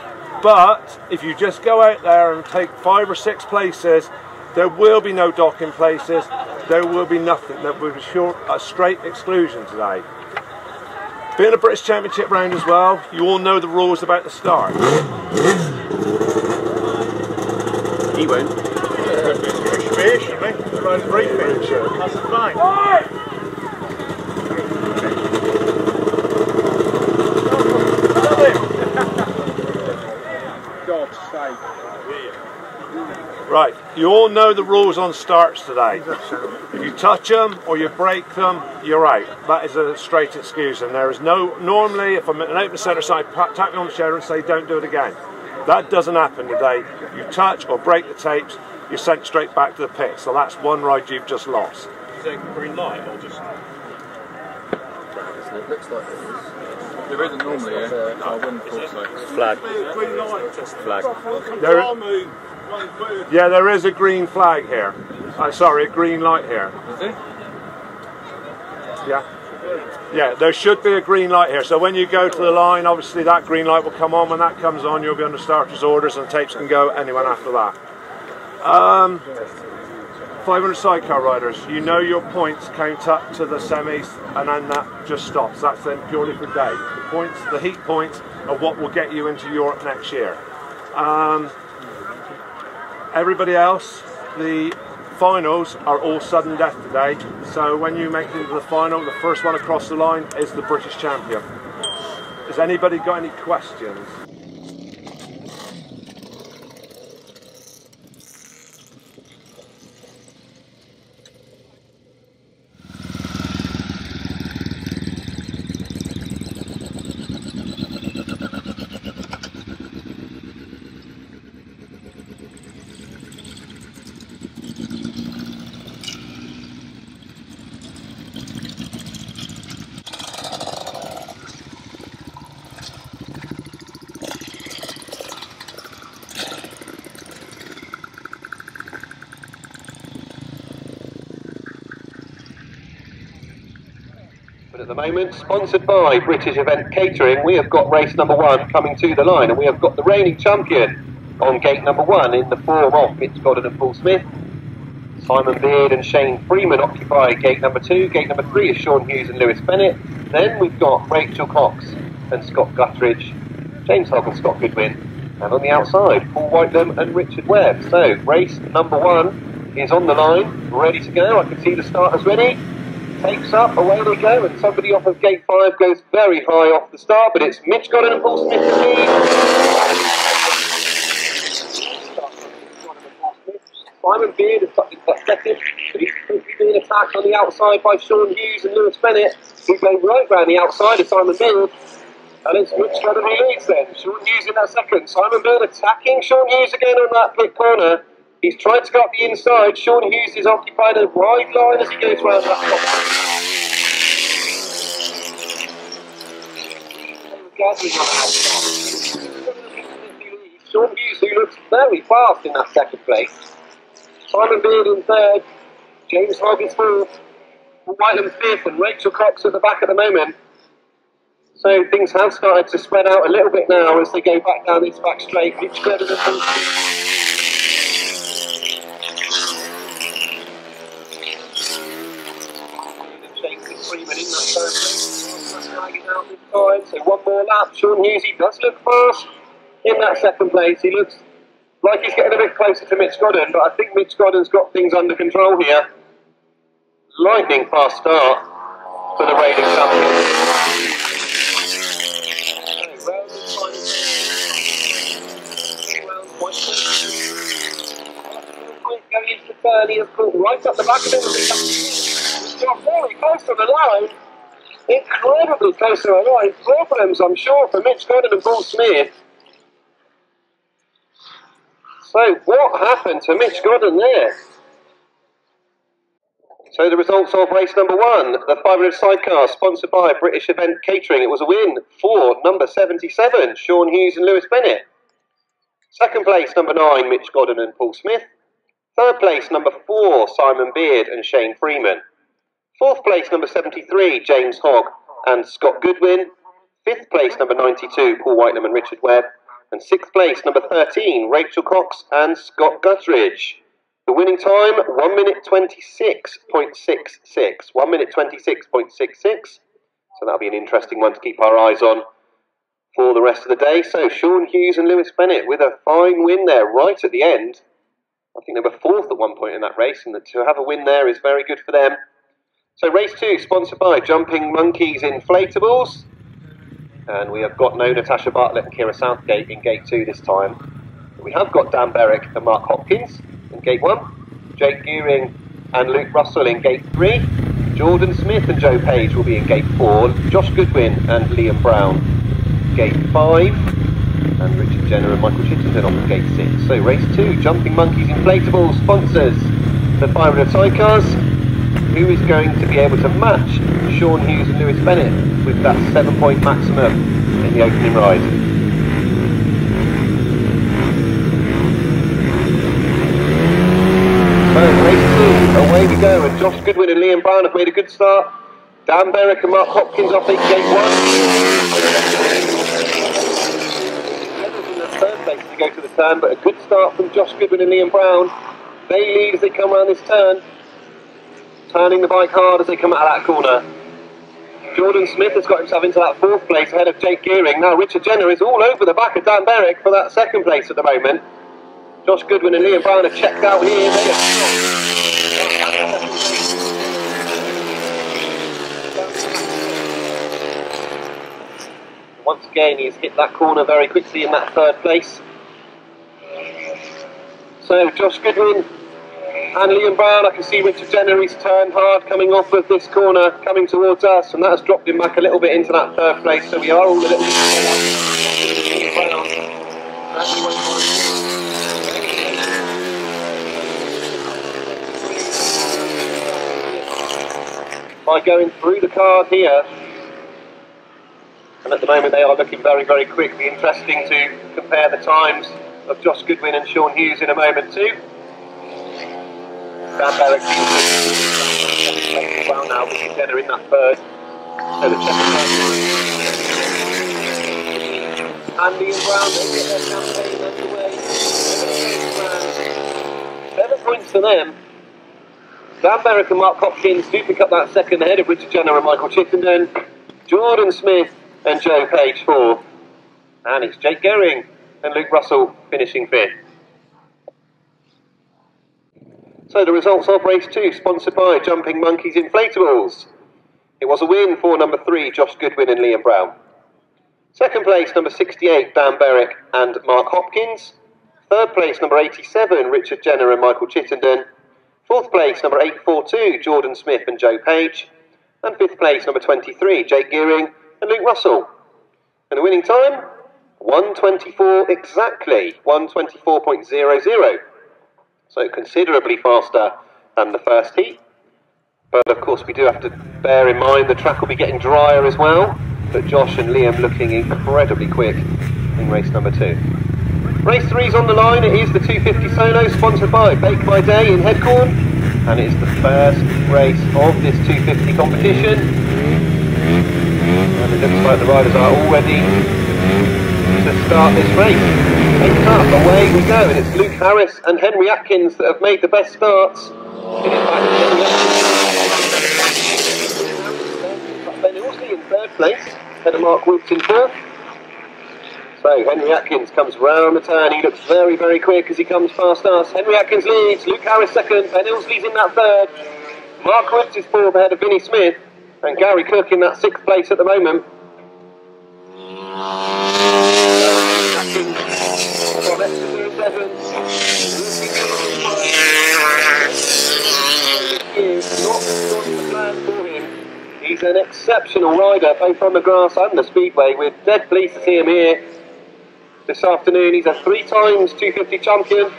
But if you just go out there and take five or six places, there will be no docking places, there will be nothing. There will be short, a straight exclusion today. Being a British Championship round as well, you all know the rules about the start. He won't. That's fine. God's sake. Right, you all know the rules on starts today. If you touch them or you break them, you're out. That is a straight excuse, and there is no, normally if I'm at an open centre side, tap me on the shoulder and say don't do it again. That doesn't happen today. You touch or break the tapes, you're sent straight back to the pit. So that's one ride you've just lost. Is it green light or just? It looks like it is. There isn't normally, yeah. I wouldn't thought so. Flag. Flag. There, yeah, there is a green flag here. Uh, sorry, a green light here. Is it? Yeah. Yeah, there should be a green light here. So when you go to the line, obviously that green light will come on. When that comes on, you'll be under starters' orders, and tapes can go anyone after that. Um, five hundred sidecar riders, you know your points count up to the semis, and then that just stops. That's then purely for day. The points, the heat points, are what will get you into Europe next year. Um, everybody else, the finals are all sudden death today. So when you make it into the final, the first one across the line is the British champion. Has anybody got any questions? Moment, sponsored by British Event Catering, we have got race number one coming to the line, and we have got the reigning champion on gate number one in the form of Mitch Godden and Paul Smith. Simon Beard and Shane Freeman occupy gate number two. Gate number three is Sean Hughes and Lewis Bennett. Then we've got Rachel Cox and Scott Guthridge, James Hogg and Scott Goodwin, and on the outside Paul Whitelam and Richard Webb. So race number one is on the line, ready to go. I can see the starters ready. Takes up, away they go, and somebody off of gate five goes very high off the start, but it's Mitch Godden and Paul Smith to lead. Simon Beard is something pathetic, but he's being attacked on the outside by Sean Hughes and Lewis Bennett, who go right round the outside of Simon Beard, and it's Mitch Godden who leads then. Sean Hughes in that second. Simon Beard attacking Sean Hughes again on that pit corner. He's tried to go up the inside. Sean Hughes is occupied a wide line as he goes round that corner. Sean Hughes, who looks very fast in that second place. Simon Beard in third. James Hogg is fourth. Whitelam fifth, and Rachel Cox at the back at the moment. So things have started to spread out a little bit now as they go back down this back straight. Mitch Godden and Paul Smith. Out this time, so one more lap. Sean Hughes, he does look fast in that second place. He looks like he's getting a bit closer to Mitch Godden, but I think Mitch Godden's got things under control here. Lightning fast start for the reigning champion. Going into the turn, he has pulled right up the back of it. Got very close to the line. Incredibly close to the line. Problems, I'm sure, for Mitch Godden and Paul Smith. So what happened to Mitch Godden there? So the results of race number one, the five hundred sidecar, sponsored by British Event Catering. It was a win for number seventy-seven, Sean Hughes and Lewis Bennett. Second place, number nine, Mitch Godden and Paul Smith. Third place, number four, Simon Beard and Shane Freeman. Fourth place, number seventy-three, James Hogg and Scott Goodwin. Fifth place, number ninety-two, Paul Whitelam and Richard Webb. And sixth place, number thirteen, Rachel Cox and Scott Guthridge. The winning time, one minute twenty-six point six six. one minute twenty-six point six six. So that'll be an interesting one to keep our eyes on for the rest of the day. So Sean Hughes and Lewis Bennett with a fine win there right at the end. I think they were fourth at one point in that race, and to have a win there is very good for them. So race two, sponsored by Jumping Monkeys Inflatables. And we have got no Natasha Bartlett and Kira Southgate in gate two this time. But we have got Dan Berwick and Mark Hopkins in gate one. Jake Gearing and Luke Russell in gate three. Jordan Smith and Joe Page will be in gate four. Josh Goodwin and Liam Brown gate five, and Richard Jenner and Michael Chittenden on gate six. So race two, Jumping Monkeys Inflatable sponsors the five hundred sidecars. Who is going to be able to match Sean Hughes and Lewis Bennett with that seven point maximum in the opening ride? So race two, away we go, and Josh Goodwin and Liam Brown have made a good start. Dan Berwick and Mark Hopkins off in gate one. Headers in the third place to go to the turn, but a good start from Josh Goodwin and Liam Brown. They lead as they come around this turn, turning the bike hard as they come out of that corner. Jordan Smith has got himself into that fourth place ahead of Jake Gearing. Now Richard Jenner is all over the back of Dan Berwick for that second place at the moment. Josh Goodwin and Liam Brown have checked out here. They have once again, he's hit that corner very quickly in that third place. So Josh Goodwin and Liam Brown, I can see Richard Jenner, he's turned hard coming off of this corner, coming towards us, and that has dropped him back a little bit into that third place, so we are all a little bit. By going through the card here, and at the moment they are looking very, very quick. It'll be interesting to compare the times of Josh Goodwin and Sean Hughes in a moment too. Dan Berwick seems well now, Richard Jenner in that third. So the check and Liam Brown, they get their campaign underway. Seven points for them. Dan Berwick and Mark Hopkins do pick up that second ahead of Richard Jenner and Michael Chittenden. Jordan Smith and Joe Page fourth, and it's Jake Gearing and Luke Russell finishing fifth. So the results of race two, sponsored by Jumping Monkeys Inflatables. It was a win for number three, Josh Goodwin and Liam Brown. Second place, number sixty-eight, Dan Berwick and Mark Hopkins. Third place, number eighty-seven, Richard Jenner and Michael Chittenden. Fourth place, number eight forty-two, Jordan Smith and Joe Page. And fifth place, number twenty-three, Jake Gearing and Luke Russell. And the winning time, one twenty-four exactly, one twenty-four point zero zero. So considerably faster than the first heat. But of course we do have to bear in mind the track will be getting drier as well. But Josh and Liam looking incredibly quick in race number two. Race three's on the line. It is the two fifty solo, sponsored by Bake My Day in Headcorn. And it's the first race of this two fifty competition. And it looks like the riders are all ready to start this race. Picked up, away we go, and it's Luke Harris and Henry Atkins that have made the best starts. It is back to Ben Ilsley in third place, head of Mark Woods in fourth. So Henry Atkins comes round the turn, he looks very, very quick as he comes past us. Henry Atkins leads, Luke Harris second, Ben Ilsley's in that third. Mark Woods is fourth ahead of Vinnie Smith. And Gary Cook in that sixth place at the moment. He's an exceptional rider, both on the grass and the speedway. We're dead pleased to see him here. this afternoon. He's a three times two fifty champion.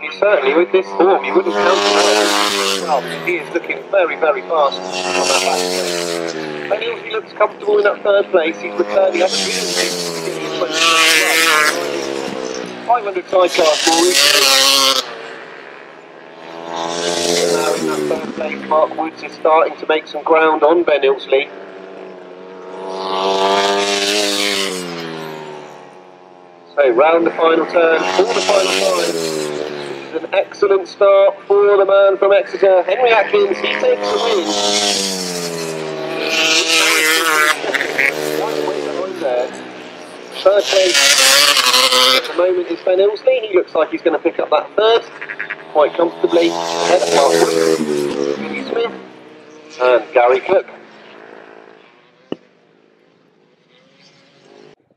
And certainly with this form, you wouldn't count him out. He is looking very, very fast on that back straight. And he looks comfortable in that third place. He's returned the opportunity. five hundred sidecar forward. Now in that third place, Mark Woods is starting to make some ground on Ben Ilsley. So round the final turn, for the final time. This is an excellent start for the man from Exeter, Henry Atkins. He takes the win. One way behind there. Third place at the moment is Ben Ilsley. He looks like he's going to pick up that third quite comfortably, ahead of Mark Smith and Gary Cook.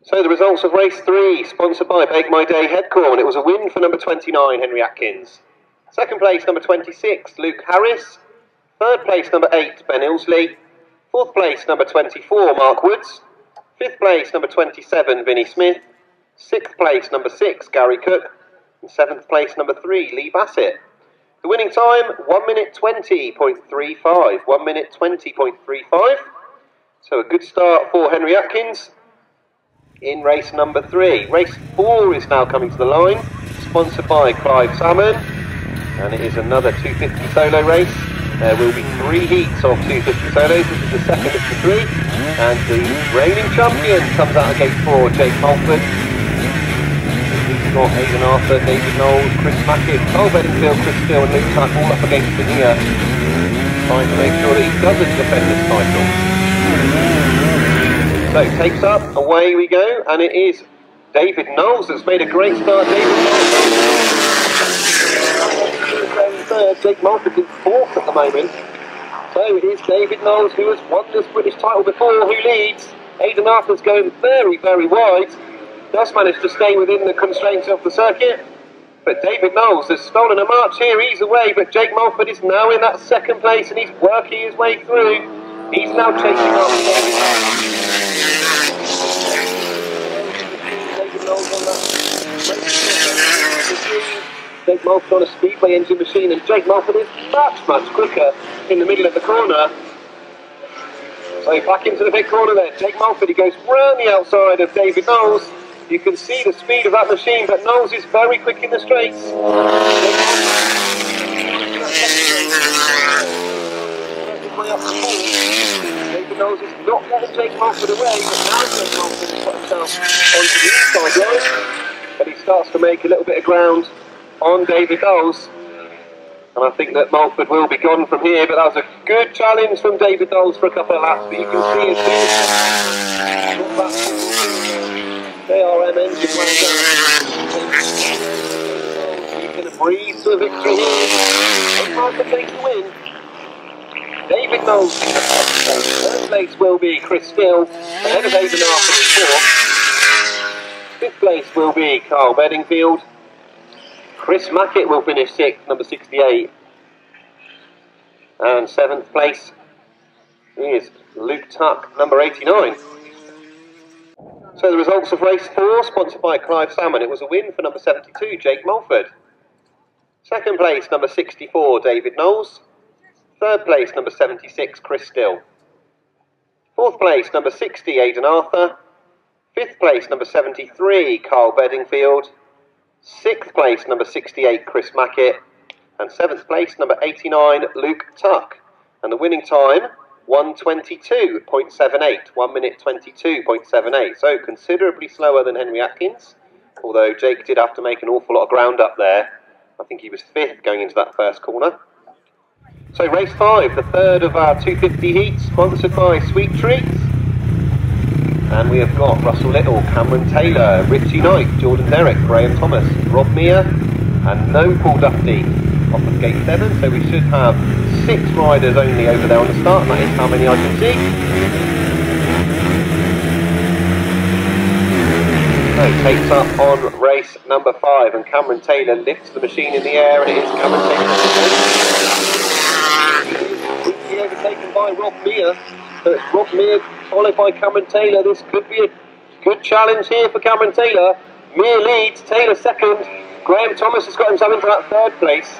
So the results of race three, sponsored by Bake My Day Headcorn. It was a win for number twenty-nine, Henry Atkins. Second place, number twenty-six, Luke Harris. Third place, number eight, Ben Ilsley. Fourth place, number twenty-four, Mark Woods. Fifth place, number twenty-seven, Vinnie Smith. Sixth place, number six, Gary Cook. In seventh place, number three, Lee Bassett. The winning time, one minute twenty point three five. one minute twenty point three five. So a good start for Henry Atkins in race number three. Race four is now coming to the line, sponsored by Clive Salmon. And it is another two fifty solo race. There will be three heats of two fifty solos. This is the second of the three. And the reigning champion comes out of gate four, Jake Mulford. We've got Aidan Arthur, David Knowles, Chris Mackin, Cole Bedingfield, Chris Steele and Luke Tuck all up against him here, trying to make sure that he doesn't defend this title. So takes up, away we go, and it is David Knowles that's made a great start. David Knowles third, Jake Mulford is fourth at the moment. So it is David Knowles who has won this British title before, who leads. Aidan Arthur's going very, very wide. Does manage to stay within the constraints of the circuit, but David Knowles has stolen a march here. He's away, but Jake Mulford is now in that second place and he's working his way through. He's now chasing after David Knowles. David Knowles on that. Jake Mulford on a speedway engine machine, and Jake Mulford is much, much quicker in the middle of the corner. So back into the big corner there. Jake Mulford, he goes round the outside of David Knowles. You can see the speed of that machine, but Knowles is very quick in the straights. David Knowles is not letting Jake Mulford away, but now Jake Mulford has got himself onto the inside line, but he starts to make a little bit of ground on David Knowles. And I think that Mulford will be gone from here, but that was a good challenge from David Knowles for a couple of laps, but you can see his J R M engine running down. He's going to breeze to a victory here. It's hard to take the win. David Knowles. Third place will be Chris Steele, ahead of Aidan Arthur in fourth. Fifth place will be Carl Bedingfield. Chris Mackett will finish sixth, number sixty-eight. And seventh place is Luke Tuck, number eighty-nine. So the results of race four, sponsored by Clive Salmon. It was a win for number seventy-two, Jake Mulford. Second place, number sixty-four, David Knowles. Third place, number seventy-six, Chris Still. Fourth place, number sixty, Aidan Arthur. Fifth place, number seventy-three, Carl Bedingfield. Sixth place, number sixty-eight, Chris Mackett. And seventh place, number eighty-nine, Luke Tuck. And the winning time, one twenty-two point seven eight, one minute twenty-two point seven eight, so considerably slower than Henry Atkins, although Jake did have to make an awful lot of ground up there. I think he was fifth going into that first corner. So race five, the third of our two fifty heats, sponsored by Sweet Treats. And we have got Russell Little, Cameron Taylor, Richie Knight, Jordan Derrick, Graham Thomas, Rob Mear, and no Paul Duffy off of gate seven, so we should have six riders only over there on the start, and that is how many I can see. So takes up on race number five, and Cameron Taylor lifts the machine in the air, and it is Cameron Taylor. Quickly overtaken by Rob Mear, so it's Rob Mear followed by Cameron Taylor. This could be a Good challenge here for Cameron Taylor. Mear leads, Taylor second. Graham Thomas has got himself into that third place.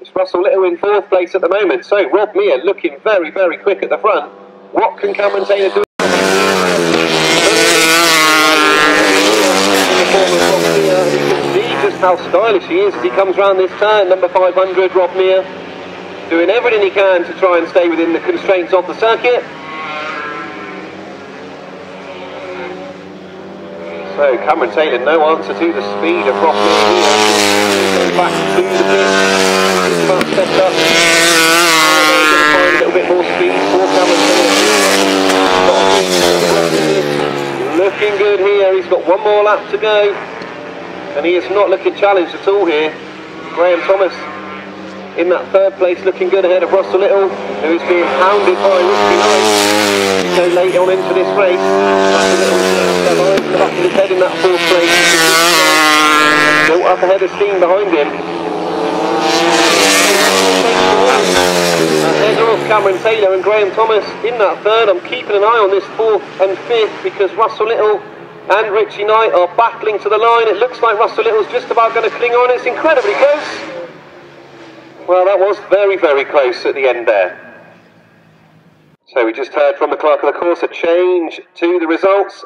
It's Russell Little in fourth place at the moment. So Rob Mear looking very, very quick at the front. What can Cameron Taylor do? How stylish he is as he comes round this turn, number five hundred, Rob Mear, doing everything he can to try and stay within the constraints of the circuit. So Cameron Taylor, no answer to the speed of Rob Mear. Back to the pit, just about stepped up. He's going to find a little bit more speed for Cameron Taylor. Looking good here, he's got one more lap to go. And he is not looking challenged at all here. Graham Thomas in that third place, looking good ahead of Russell Little, who is being hounded by Risky Knight. So late on into this race, Russell Little is to the back of his head in that fourth place. Built up ahead of steam behind him. There's off Cameron Taylor and Graham Thomas in that third. I'm keeping an eye on this fourth and fifth because Russell Little and Richie Knight are battling to the line. It looks like Russell Little's just about going to cling on. It's incredibly close. Well, that was very, very close at the end there. So we just heard from the clerk of the course a change to the results.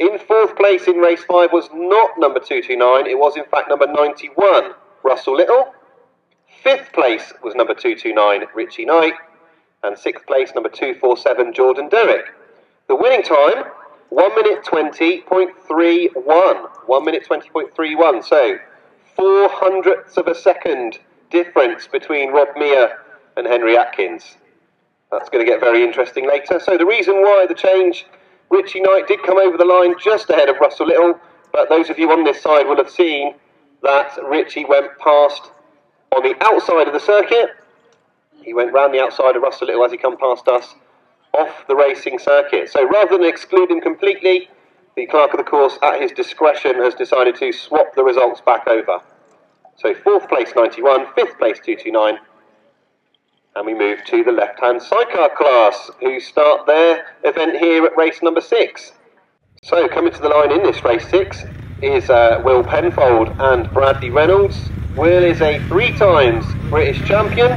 In fourth place in race five was not number two two nine. It was, in fact, number ninety-one, Russell Little. Fifth place was number two two nine, Richie Knight. And sixth place, number two four seven, Jordan Derrick. The winning time... one minute twenty point three one. one minute twenty point three one. So, four hundredths of a second difference between Rob Mear and Henry Atkins. That's going to get very interesting later. So, the reason why the change, Richie Knight did come over the line just ahead of Russell Little. But those of you on this side will have seen that Richie went past on the outside of the circuit. He went round the outside of Russell Little as he come past us off the racing circuit. So rather than exclude him completely, the clerk of the course at his discretion has decided to swap the results back over. So fourth place ninety-one, fifth place two two nine, and we move to the left-hand sidecar class, who start their event here at race number six. So coming to the line in this race six is uh, Will Penfold and Bradley Reynolds. Will is a three times British champion,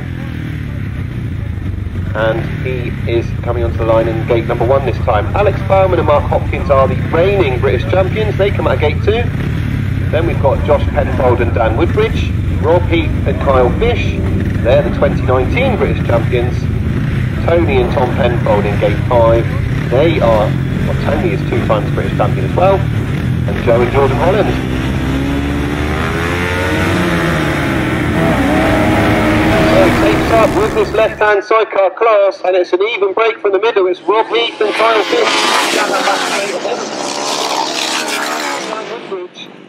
and he is coming onto the line in gate number one this time. Alex Bowman and Mark Hopkins are the reigning British champions. They come out of gate two. Then we've got Josh Penfold and Dan Woodbridge, Rob Heath and Kyle Fish. They're the twenty nineteen British champions. Tony and Tom Penfold in gate five. They are, well, Tony is two times British champion as well. And Joe and Jordan Holland. Up with this left-hand sidecar class, and it's an even break from the middle. It's Rob Heath and Kyle Fish.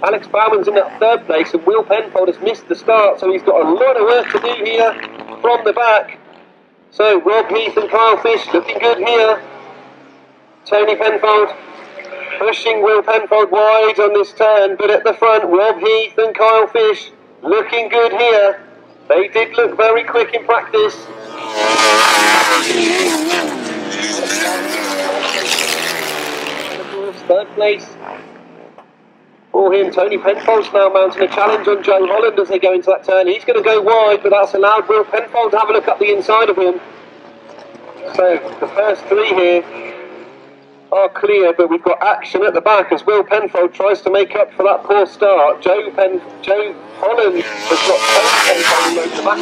Alex Bowman's in that third place, and Will Penfold has missed the start, so he's got a lot of work to do here from the back. So Rob Heath and Kyle Fish looking good here. Tony Penfold pushing Will Penfold wide on this turn, but at the front, Rob Heath and Kyle Fish looking good here. They did look very quick in practice. Third place for him. Tony Penfold's now mounting a challenge on Joe Holland as they go into that turn. He's going to go wide, but that's allowed Will Penfold to have a look up the inside of him. So the first three here are clear, but we've got action at the back as Will Penfold tries to make up for that poor start. Joe Pen Joe. Holland has got Penfold over the back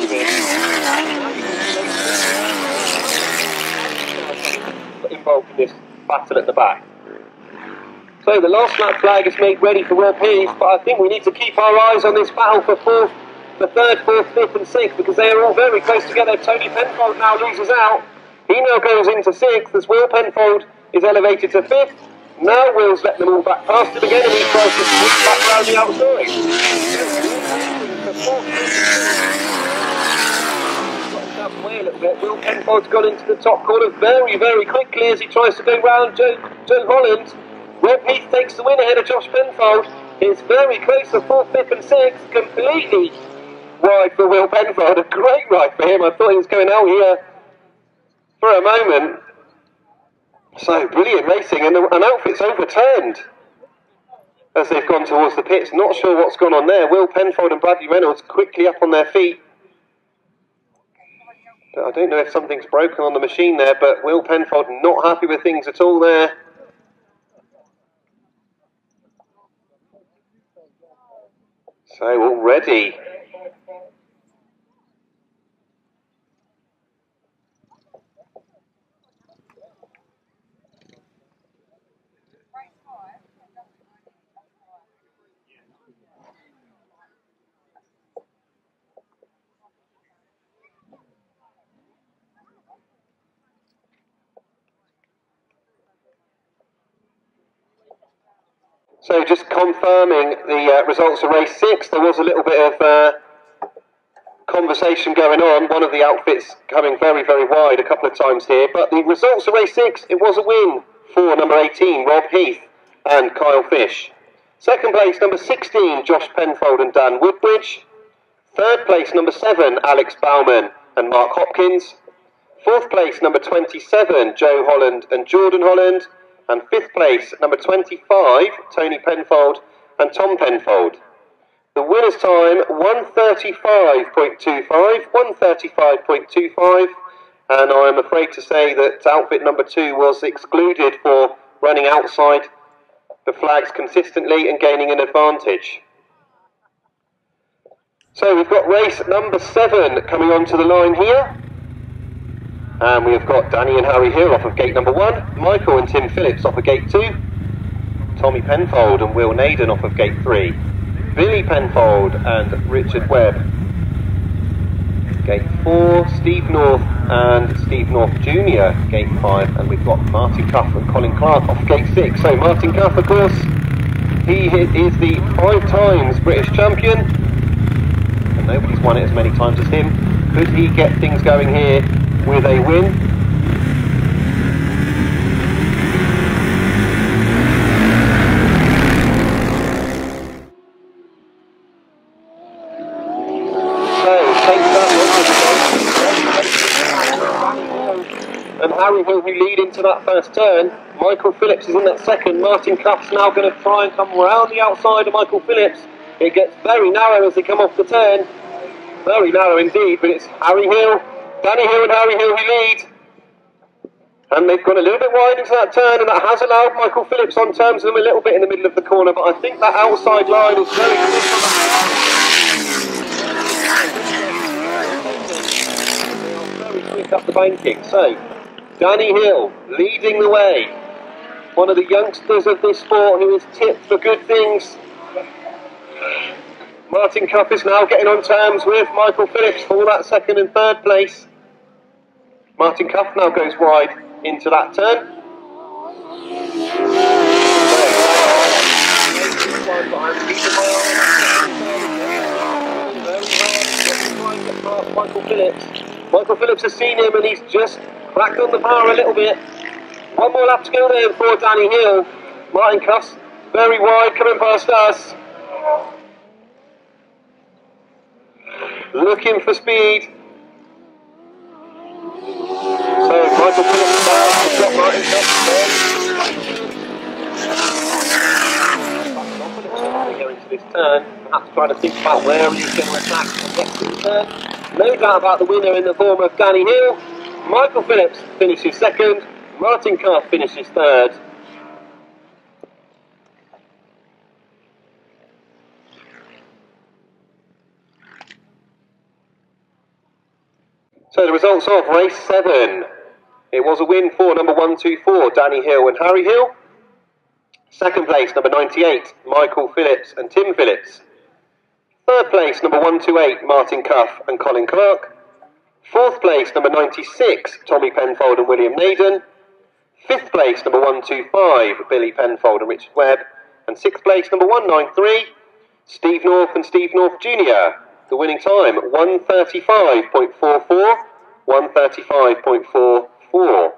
of him, involved in this battle at the back. So the last lap flag is made ready for Rob Heath, but I think we need to keep our eyes on this battle for fourth, for third, fourth, fifth and sixth, because they are all very close together. Tony Penfold now loses out. He now goes into sixth as Will Penfold is elevated to fifth. Now Will's let them all back past him again, and he tries to switch back round the outside. Way a little bit. Will Penfold's gone into the top corner very, very quickly as he tries to go round Joe, Joe Holland. Rob Heath takes the win ahead of Josh Penfold. It's very close to fourth, fifth and sixth. Completely wide for Will Penfold. A great ride for him. I thought he was going out here for a moment. So brilliant racing, and an outfit's overturned as they've gone towards the pits. Not sure what's gone on there. Will Penfold and Bradley Reynolds quickly up on their feet. But I don't know if something's broken on the machine there, but Will Penfold not happy with things at all there. So already So just confirming the uh, results of race six, there was a little bit of uh, conversation going on, one of the outfits coming very, very wide a couple of times here, but the results of race six, it was a win for number eighteen, Rob Heath and Kyle Fish. Second place, number sixteen, Josh Penfold and Dan Woodbridge. Third place, number seven, Alex Bauman and Mark Hopkins. Fourth place, number twenty-seven, Joe Holland and Jordan Holland. And fifth place, number twenty-five, Tony Penfold and Tom Penfold. The winner's time, one thirty-five point two five, one thirty-five point two five. And I'm afraid to say that outfit number two was excluded for running outside the flags consistently and gaining an advantage. So we've got race number seven coming onto the line here. And we've got Danny and Harry Hill off of gate number one, Michael and Tim Phillips off of gate two, Tommy Penfold and Will Naden off of gate three, Billy Penfold and Richard Webb. Gate four, Steve North and Steve North Junior gate five, and we've got Martin Cuff and Colin Clark off of gate six. So Martin Cuff, of course, he is the five times British champion, and nobody's won it as many times as him. Could he get things going here with a win? And Harry Hill, who lead into that first turn. Michael Phillips is in that second. Martin Cuff's now going to try and come round the outside of Michael Phillips. It gets very narrow as they come off the turn. Very narrow indeed, but it's Harry Hill, Danny Hill and Harry Hill who lead. And they've gone a little bit wide into that turn, and that has allowed Michael Phillips on terms of them a little bit in the middle of the corner, but I think that outside line is very quick, very quick up the banking. So, Danny Hill leading the way. One of the youngsters of this sport who is tipped for good things. Martin Cuff is now getting on terms with Michael Phillips for that second and third place. Martin Cuff now goes wide into that turn. Michael Phillips. Michael Phillips has seen him and he's just cracked on the bar a little bit. One more lap to go there for Danny Hill. Martin Cuff's very wide coming past us. Looking for speed. So Michael Phillips down to drop Martin Cuff. Go into this turn. Perhaps trying to think about where he's going to attack the next turn. No doubt about the winner in the form of Danny Hill. Michael Phillips finishes second. Martin Cuff finishes third. So the results of race seven. It was a win for number one two four, Danny Hill and Harry Hill. Second place, number ninety-eight, Michael Phillips and Tim Phillips. Third place, number one two eight, Martin Cuff and Colin Clark. Fourth place, number ninety-six, Tommy Penfold and William Naden. Fifth place, number one two five, Billy Penfold and Richard Webb. And sixth place, number one nine three, Steve North and Steve North Junior The winning time, one thirty-five point four four, one thirty-five point four four.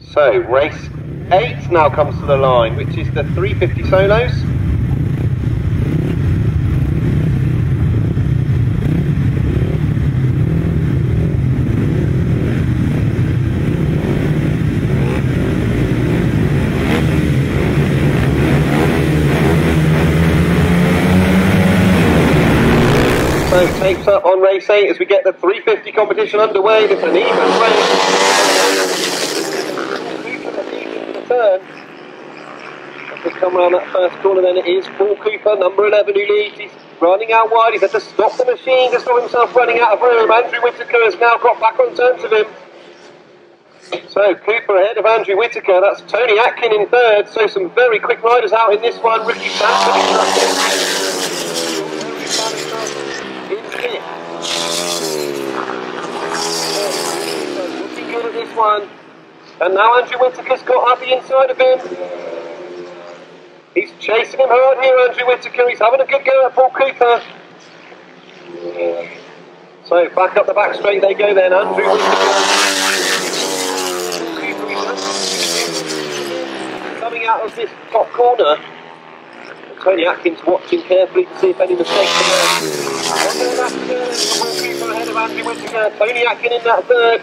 So race eight now comes to the line, which is the three fifty solos. Lando takes up on race eight as we get the three fifty competition underway. It's an even race. Cooper and Egan for the turn. Just come around that first corner then. It is Paul Cooper, number eleven, who leads. He's running out wide. He's had to stop the machine to stop himself running out of room. Andrew Whittaker has now got back on terms of him. So Cooper ahead of Andrew Whittaker. That's Tony Atkin in third. So some very quick riders out in this one. Ricky Sanford in fifth. Looking good at this one. And now Andrew Whittaker's got up the inside of him. He's chasing him hard here, Andrew Whittaker. He's having a good go at Paul Cooper. So back up the back straight they go then. Andrew Whittaker coming out of this top corner. Tony Atkins watching carefully to see if any mistakes are made. Paul Cooper ahead of Andrew Whittaker. Tony Atkin in that third.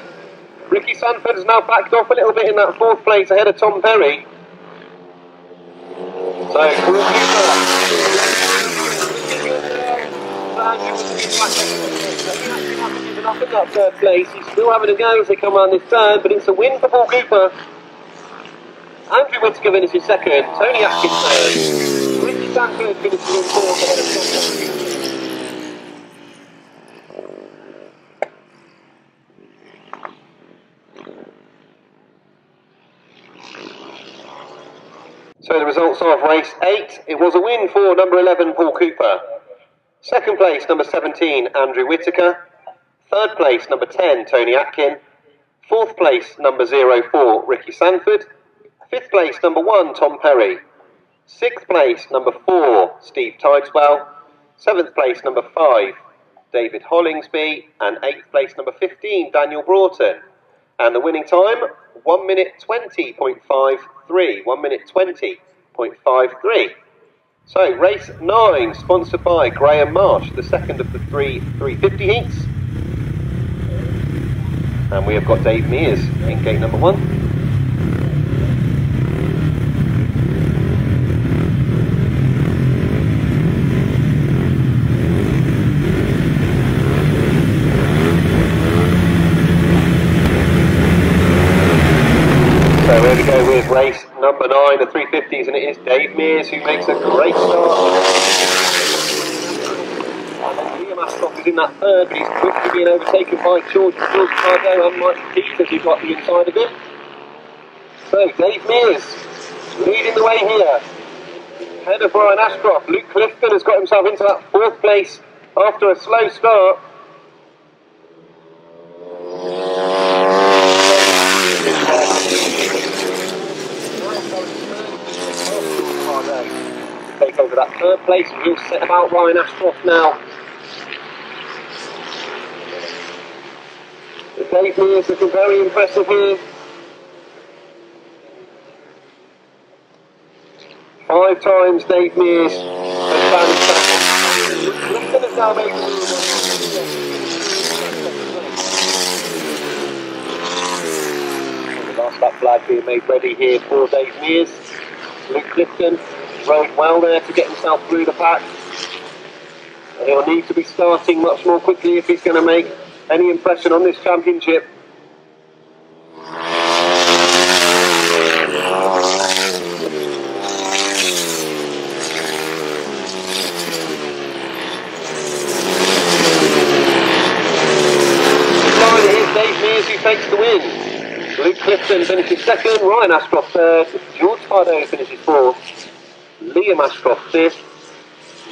Ricky Sanford has now backed off a little bit in that fourth place ahead of Tom Perry. So, Paul Cooper, third place. He's still having a go as they come around this turn, but it's a win for Paul Cooper. Andrew Whittaker finishes second, Tony Atkins third, Ricky Sanford finishes in fourth ahead of Tom Perry. So the results of race eight, it was a win for number eleven, Paul Cooper. Second place, number seventeen, Andrew Whittaker. Third place, number ten, Tony Atkin. Fourth place, number four, Ricky Sanford. Fifth place, number one, Tom Perry. Sixth place, number four, Steve Tideswell. Seventh place, number five, David Hollingsby. And eighth place, number fifteen, Daniel Broughton. And the winning time, one minute twenty point five three. one minute twenty point five three. So, race nine, sponsored by Graham Marsh, the second of the three three fifty heats. And we have got Dave Mears in gate number one. Race number nine, the three fifties, and it is Dave Mears who makes a great start. And Liam Ascroft is in that third, but he's quickly being overtaken by George George Cargo and Mike Peter, as he got the inside of him. So Dave Mears leading the way here. Ahead of Brian Ashcroft. Luke Clifton has got himself into that fourth place after a slow start. Take over that third place, and he'll set about Ryan Ashcroft now. The Dave Mears looking very impressive here. Five times Dave Mears has the last lap flag being made ready here for Dave Mears. Luke Clifton rode well there to get himself through the pack. And he'll need to be starting much more quickly if he's going to make any impression on this championship. So it is Dave Mears who takes the win. Luke Clifton finishes second, Ryan Ashcroft third, George Pardo finishes fourth, Liam Ashcroft fifth,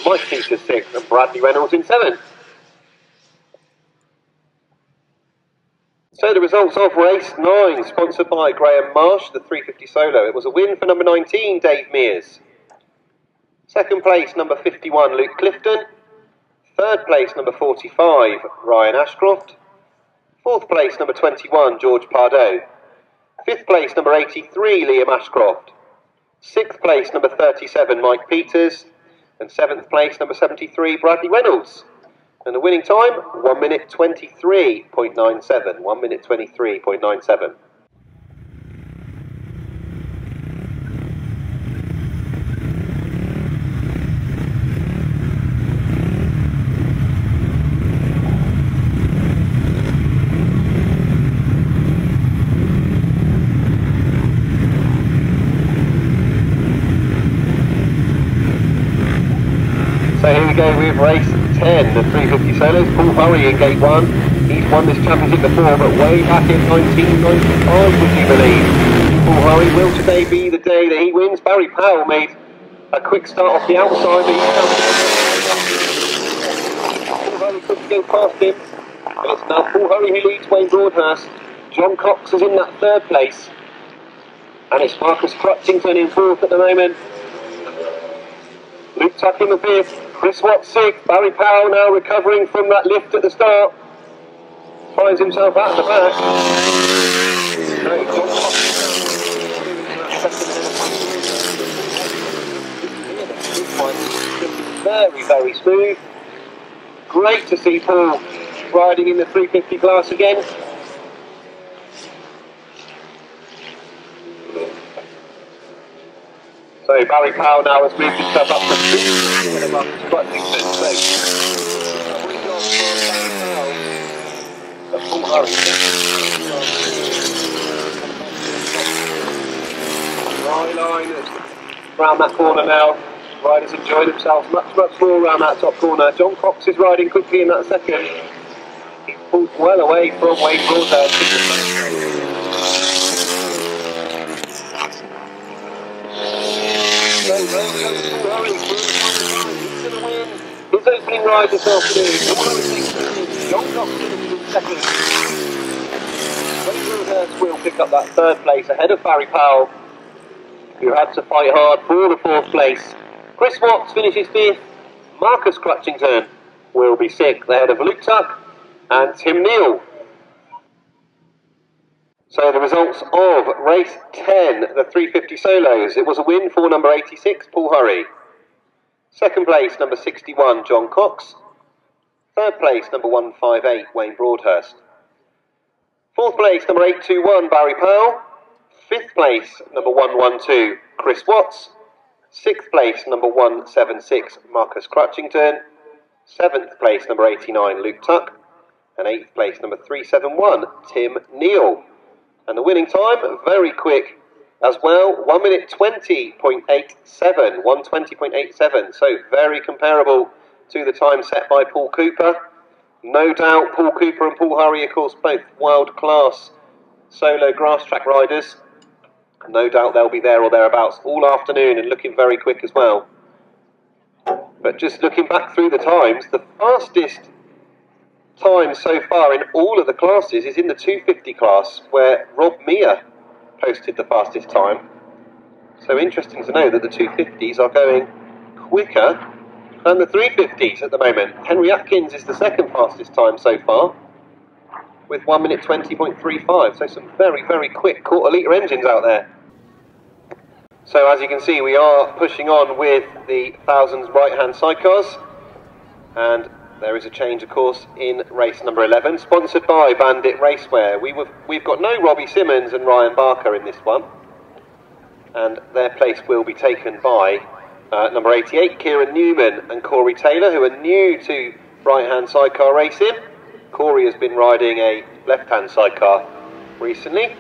Mike Peter sixth, and Bradley Reynolds in seventh. So the results of race nine, sponsored by Graham Marsh, the three fifty solo. It was a win for number nineteen, Dave Mears. Second place, number fifty-one, Luke Clifton. Third place, number forty-five, Ryan Ashcroft. Fourth place, number twenty-one, George Pardo. Fifth place, number eighty-three, Liam Ashcroft. Sixth place, number thirty-seven, Mike Peters. And seventh place, number seventy-three, Bradley Reynolds. And the winning time, one minute twenty-three point nine seven. one minute twenty-three point nine seven. here we go with race ten, the three fifty sailors. Paul Hurry in gate one. He's won this championship before, but way back in nineteen ninety-five, would you believe? Paul Hurry, will today be the day that he wins? Barry Powell made a quick start off the outside, but he Paul Hurry couldn't go past him. But it's now Paul Hurry who leads Wayne Broadhurst. John Cox is in that third place. And it's Marcus Crutchington in fourth at the moment. Luke Tucking the fifth, Chris Watt sixth, Barry Powell now recovering from that lift at the start. Finds himself out the back. Very, very smooth. Great to see Paul riding in the three fifty class again. So Barry Powell now has moved himself up to fifth above Crutchington. So Paul Hurry. Right line round that corner now. Riders enjoying themselves much, much more around that top corner. John Cox is riding quickly in that second. He's pulled well away from Wayne Broadhurst. His opening ride this afternoon, John Cox in second. Wayne Broadhurst will pick up that third place ahead of Barry Powell, who had to fight hard for the fourth place. Chris Watts finishes fifth, Marcus Crutchington will be sixth ahead of Luke Tuck and Tim Neal. So the results of race ten, the three fifty solos. It was a win for number eighty-six, Paul Hurry. Second place, number sixty-one, John Cox. Third place, number one fifty-eight, Wayne Broadhurst. Fourth place, number eight twenty-one, Barry Powell. Fifth place, number one twelve, Chris Watts. Sixth place, number one seventy-six, Marcus Crutchington. Seventh place, number eighty-nine, Luke Tuck. And eighth place, number three seventy-one, Tim Neal. And the winning time, very quick as well, one minute twenty point eight seven, one twenty point eight seven, so very comparable to the time set by Paul Cooper. No doubt Paul Cooper and Paul Hurry, of course, both world-class solo grass track riders. No doubt they'll be there or thereabouts all afternoon and looking very quick as well. But just looking back through the times, the fastest time so far in all of the classes is in the two fifty class, where Rob Mear posted the fastest time. So interesting to know that the two fifties are going quicker than the three fifties at the moment. Henry Atkins is the second fastest time so far with one minute twenty point three five, so some very, very quick quarter litre engines out there. So as you can see, we are pushing on with the thousands right hand sidecars, and there is a change, of course, in race number eleven, sponsored by Bandit Racewear. We were, we've got no Robbie Simmons and Ryan Barker in this one, and their place will be taken by uh, number eighty-eight, Kieran Newman and Corey Taylor, who are new to right-hand sidecar racing. Corey has been riding a left-hand sidecar recently,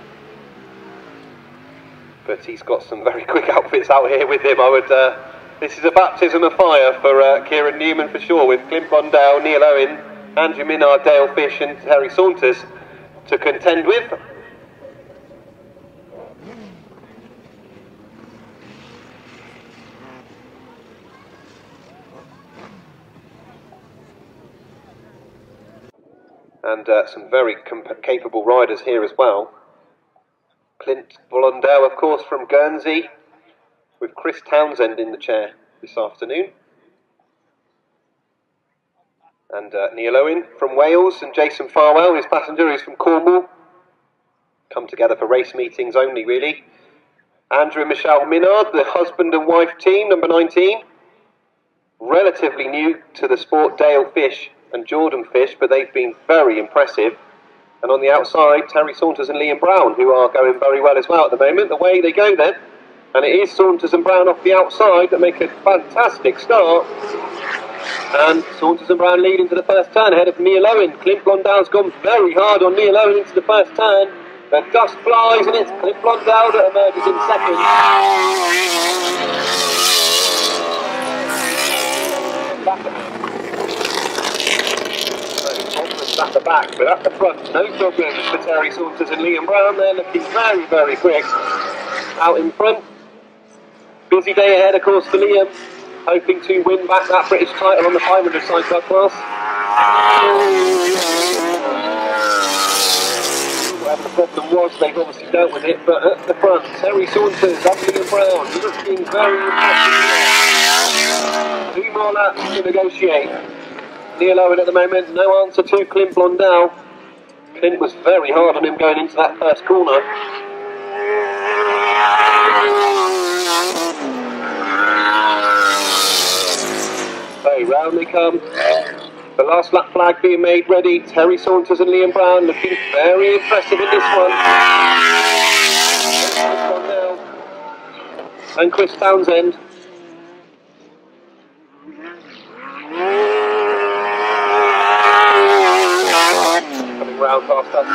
but he's got some very quick outfits out here with him. I would... Uh, This is a baptism of fire for uh, Kieran Newman for sure, with Clint Rondell, Neil Owen, Andrew Minard, Dale Fish and Terry Saunders to contend with. And uh, some very capable riders here as well. Clint Blondell, of course, from Guernsey, with Chris Townsend in the chair this afternoon. And uh, Neil Owen from Wales and Jason Farwell, his passenger, who's from Cornwall. Come together for race meetings only, really. Andrew and Michelle Minard, the husband and wife team, number nineteen. Relatively new to the sport, Dale Fish and Jordan Fish, but they've been very impressive. And on the outside, Terry Saunders and Liam Brown, who are going very well as well at the moment. The way they go then. And it is Saunders and Brown off the outside that make a fantastic start. And Saunders and Brown lead into the first turn ahead of Neil Owen. Clint Blondell's gone very hard on Neil Owen into the first turn. The dust flies and it's Clint Blondell that emerges in second. back of it. So, Thomas at the back, but at the front, no problems for Terry Saunders and Liam Brown. They're looking very, very quick. Out in front, busy day ahead, of course, for Liam, hoping to win back that British title on the five hundred side club class. Whatever the problem was, they've obviously dealt with it, but at the front, Terry Saunders and Liam Brown looking very impressive. Two more laps to negotiate. Neil Owen at the moment, no answer to Clint Blondell. Clint was very hard on him going into that first corner. So round they come, the last lap flag being made ready. Terry Saunders and Liam Brown looking very impressive in this one. And Chris Townsend. Coming round past us.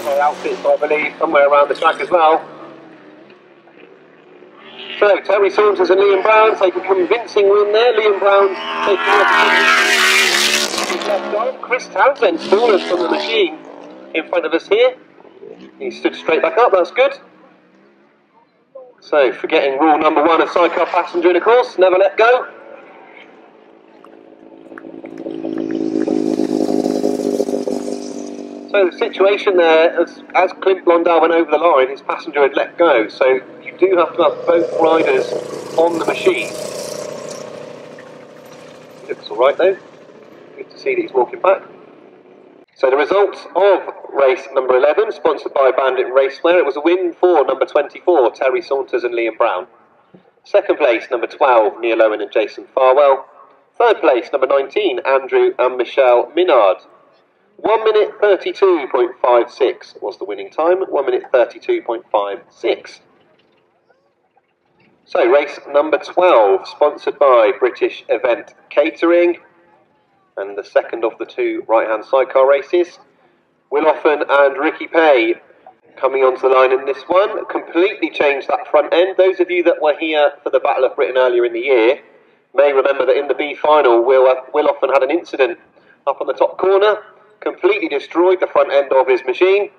Other outfits, I believe, somewhere around the track as well. So, Terry Saunders and Liam Brown take a convincing win there. Liam Brown taking left on. Chris Townsend fallen from the machine in front of us here. He stood straight back up, that's good. So, forgetting rule number one of sidecar passenger, of course, never let go. So the situation there, as, as Clint Blondell went over the line, his passenger had let go, so you do have to have both riders on the machine. He looks alright though, good to see that he's walking back. So the results of race number eleven, sponsored by Bandit Raceware, it was a win for number twenty-four, Terry Saunders and Liam Brown. Second place, number twelve, Neil Owen and Jason Farwell. Third place, number nineteen, Andrew and Michelle Minard. one minute thirty-two point five six was the winning time, one minute thirty-two point five six. So race number twelve, sponsored by British Event Catering, and the second of the two right-hand sidecar races. Will Offen and Ricky Pay coming onto the line in this one, completely changed that front end. Those of you that were here for the Battle of Britain earlier in the year may remember that in the B final, Will, uh, Will Offen had an incident up on the top corner, completely destroyed the front end of his machine,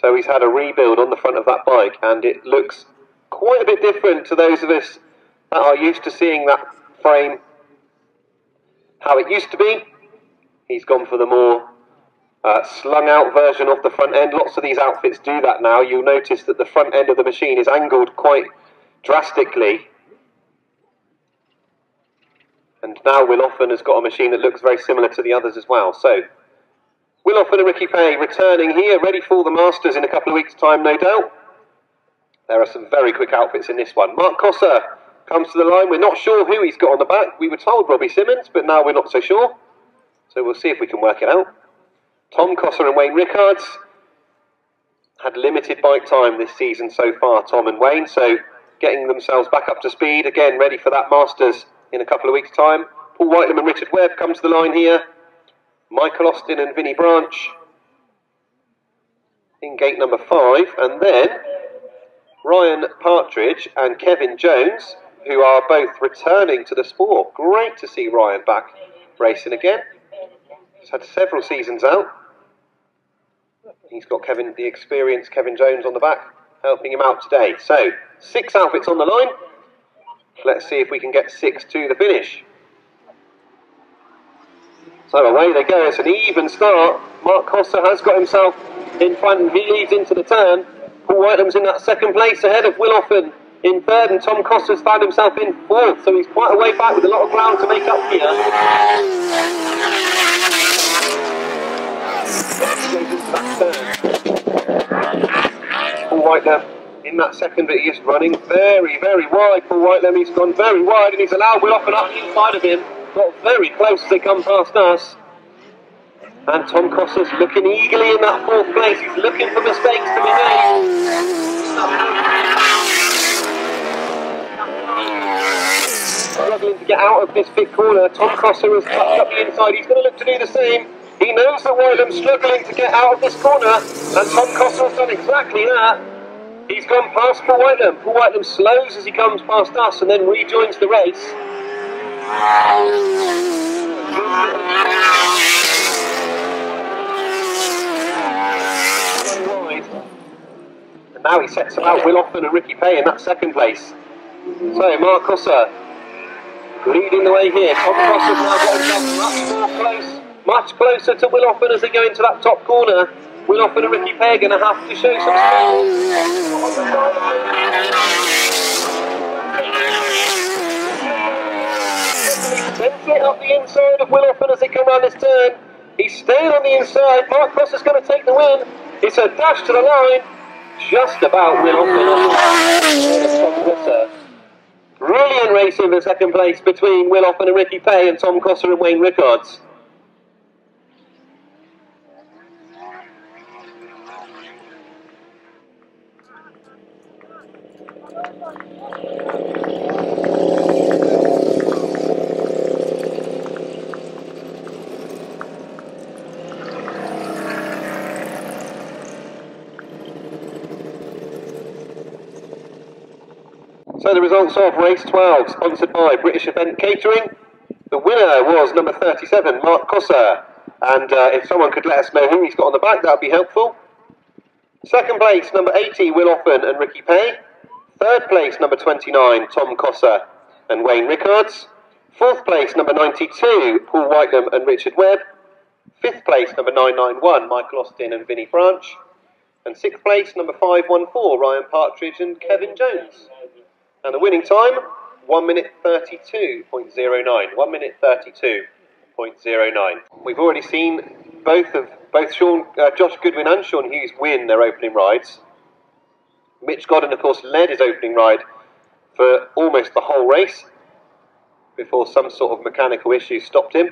so he's had a rebuild on the front of that bike, and it looks quite a bit different to those of us that are used to seeing that frame how it used to be. He's gone for the more uh, slung out version of the front end. Lots of these outfits do that now. You'll notice that the front end of the machine is angled quite drastically, and now Will Offen has got a machine that looks very similar to the others as well. So Will Offen and Ricky Pay returning here, ready for the Masters in a couple of weeks' time, no doubt. There are some very quick outfits in this one. Mark Cosser comes to the line. We're not sure who he's got on the back. We were told Robbie Simmons, but now we're not so sure. So we'll see if we can work it out. Tom Cosser and Wayne Rickards had limited bike time this season so far, Tom and Wayne, so getting themselves back up to speed, again, ready for that Masters in a couple of weeks' time. Paul Whitelam and Richard Webb comes to the line here. Michael Austin and Vinnie Branch in gate number five, and then Ryan Partridge and Kevin Jones, who are both returning to the sport. Great to see Ryan back racing again. He's had several seasons out. He's got Kevin, the experienced Kevin Jones on the back, helping him out today. So six outfits on the line. Let's see if we can get six to the finish. So away they go, it's an even start. Mark Costa has got himself in front and he leads into the turn. Paul Whiteham's in that second place ahead of Will Offen in third, and Tom Costa's found himself in fourth, so he's quite a way back with a lot of ground to make up here. Paul Whitelam in that second, but he is running very, very wide. Paul Whitelam, he's gone very wide and he's allowed Will Offen up inside of him. Got very close as they come past us, and Tom Cosser's looking eagerly in that fourth place. He's looking for mistakes to be made. Struggling to get out of this big corner. Tom Cosser has touched up the inside. He's going to look to do the same. He knows that Wylam's struggling to get out of this corner, and Tom Cosser has done exactly that. He's gone past Paul Whitelam. Paul Whitelam slows as he comes past us and then rejoins the race. And now he sets about Will Offen and Ricky Pay in that second place. So Mark Husser leading the way here. Tom Cross has now got himself much more close, much closer to Will Offen as they go into that top corner. Will Offen and Ricky Pay are going to have to show some speed. Sends it up the inside of Will Offen as they come round this turn. He's staying on the inside. Mark Cross is going to take the win. It's a dash to the line. Just about Will Offen. Brilliant racing for second place between Will Offen and Ricky Pay and Tom Cosser and Wayne Rickards. So the results of race twelve, sponsored by British Event Catering. The winner was number thirty-seven, Mark Cosser. And uh, if someone could let us know who he's got on the back, that would be helpful. Second place, number eighty, Will Offen and Ricky Pay. Third place, number twenty-nine, Tom Cosser and Wayne Rickards. Fourth place, number ninety-two, Paul Whitelam and Richard Webb. Fifth place, number nine ninety-one, Michael Austin and Vinnie Branch. And sixth place, number five one four, Ryan Partridge and Kevin Jones. And the winning time, one minute thirty-two point oh nine. one minute thirty-two point oh nine. We've already seen both of both Sean, uh, Josh Goodwin and Sean Hughes win their opening rides. Mitch Godden, of course, led his opening ride for almost the whole race before some sort of mechanical issue stopped him.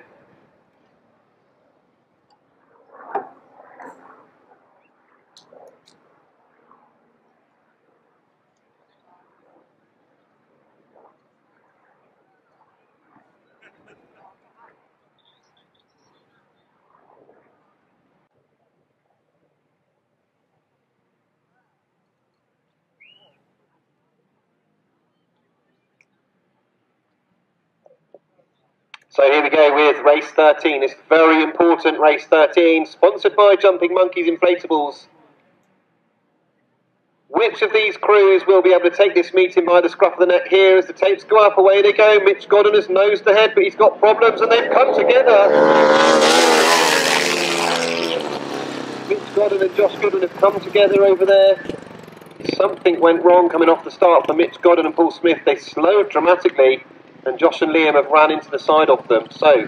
So here we go with race thirteen. It's very important race thirteen, sponsored by Jumping Monkeys Inflatables. Which of these crews will be able to take this meeting by the scruff of the neck here as the tapes go up? Away they go. Mitch Godden has nosed ahead, but he's got problems and they've come together. Mitch Godden and Josh Goodwin have come together over there. Something went wrong coming off the start for Mitch Godden and Paul Smith. They slowed dramatically. And Josh and Liam have ran into the side of them, so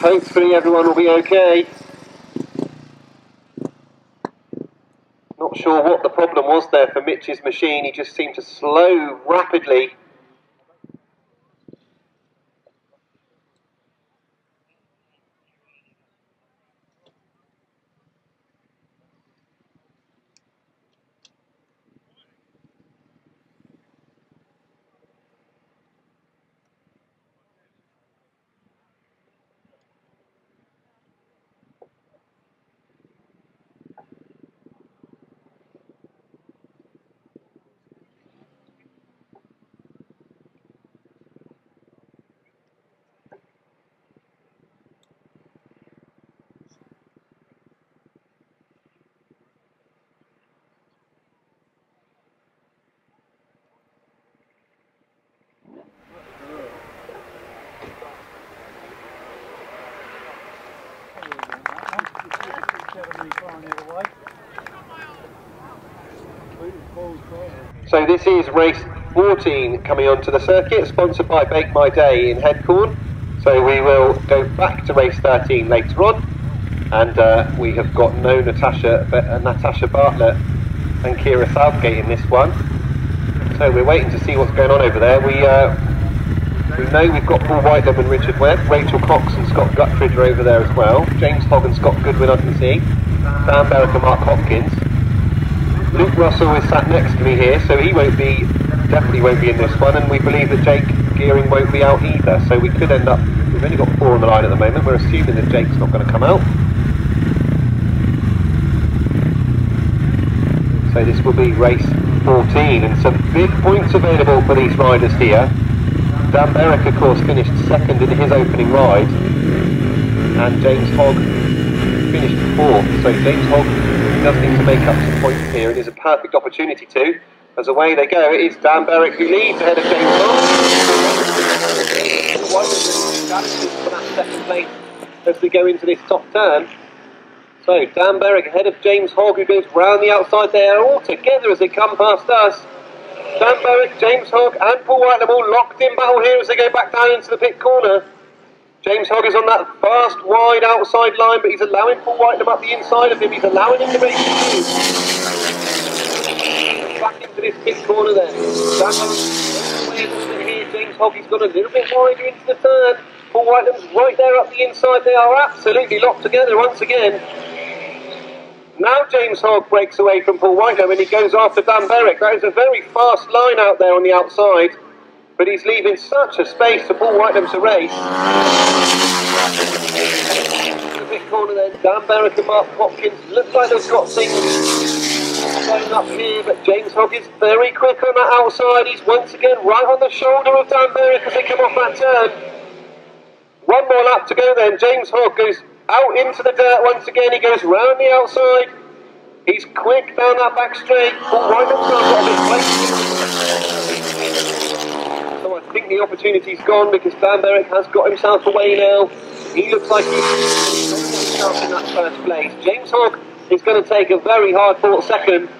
hopefully everyone will be okay. Not sure what the problem was there for Mitch's machine, he just seemed to slow rapidly. So this is race fourteen coming onto the circuit, sponsored by Bake My Day in Headcorn. So we will go back to race thirteen later on, and uh, we have got no Natasha, uh, Natasha Bartlett and Kira Southgate in this one. So we're waiting to see what's going on over there. We uh, we know we've got Paul Whitelam and Richard Webb, Rachel Cox and Scott Guttridge are over there as well, James Hogg and Scott Goodwin I can see, Dan Berwick and Mark Hopkins. Luke Russell is sat next to me here, so he won't be, definitely won't be in this one, and we believe that Jake Gearing won't be out either, so we could end up, we've only got four on the line at the moment, we're assuming that Jake's not going to come out. So this will be race fourteen, and some big points available for these riders here. Dan Berwick, of course, finished second in his opening ride, and James Hogg finished fourth. So James Hogg does need to make up some points here. It is a perfect opportunity to. As away they go, it is Dan Berwick who leads ahead of James Hogg. One of the challenges for that second place as we go into this top turn. So Dan Berwick ahead of James Hogg, who goes round the outside. They are all together as they come past us. Dan Berwick, James Hogg and Paul Whitelam all locked in battle here as they go back down into the pit corner. James Hogg is on that fast, wide outside line, but he's allowing Paul Whitelam up the inside of him. He's allowing him to make moves. Back into this pit corner there. Dan Berwick here. James Hogg, he's got a little bit wider into the turn. Paul Whitelam's right there up the inside. They are absolutely locked together once again. Now James Hogg breaks away from Paul Whitelam and he goes after Dan Berwick. That is a very fast line out there on the outside, but he's leaving such a space for Paul Whitelam to race. In the big corner there, Dan Berwick and Mark Hopkins look like they've got things going up here, but James Hogg is very quick on that outside. He's once again right on the shoulder of Dan Berwick as they come off that turn. One more lap to go then. James Hogg goes out into the dirt once again. He goes round the outside. He's quick down that back straight. Paul Whitelam's got a bit late. So I think the opportunity's gone because Dan Berwick has got himself away now. He looks like he's up in that first place. James Hogg is going to take a very hard fought second,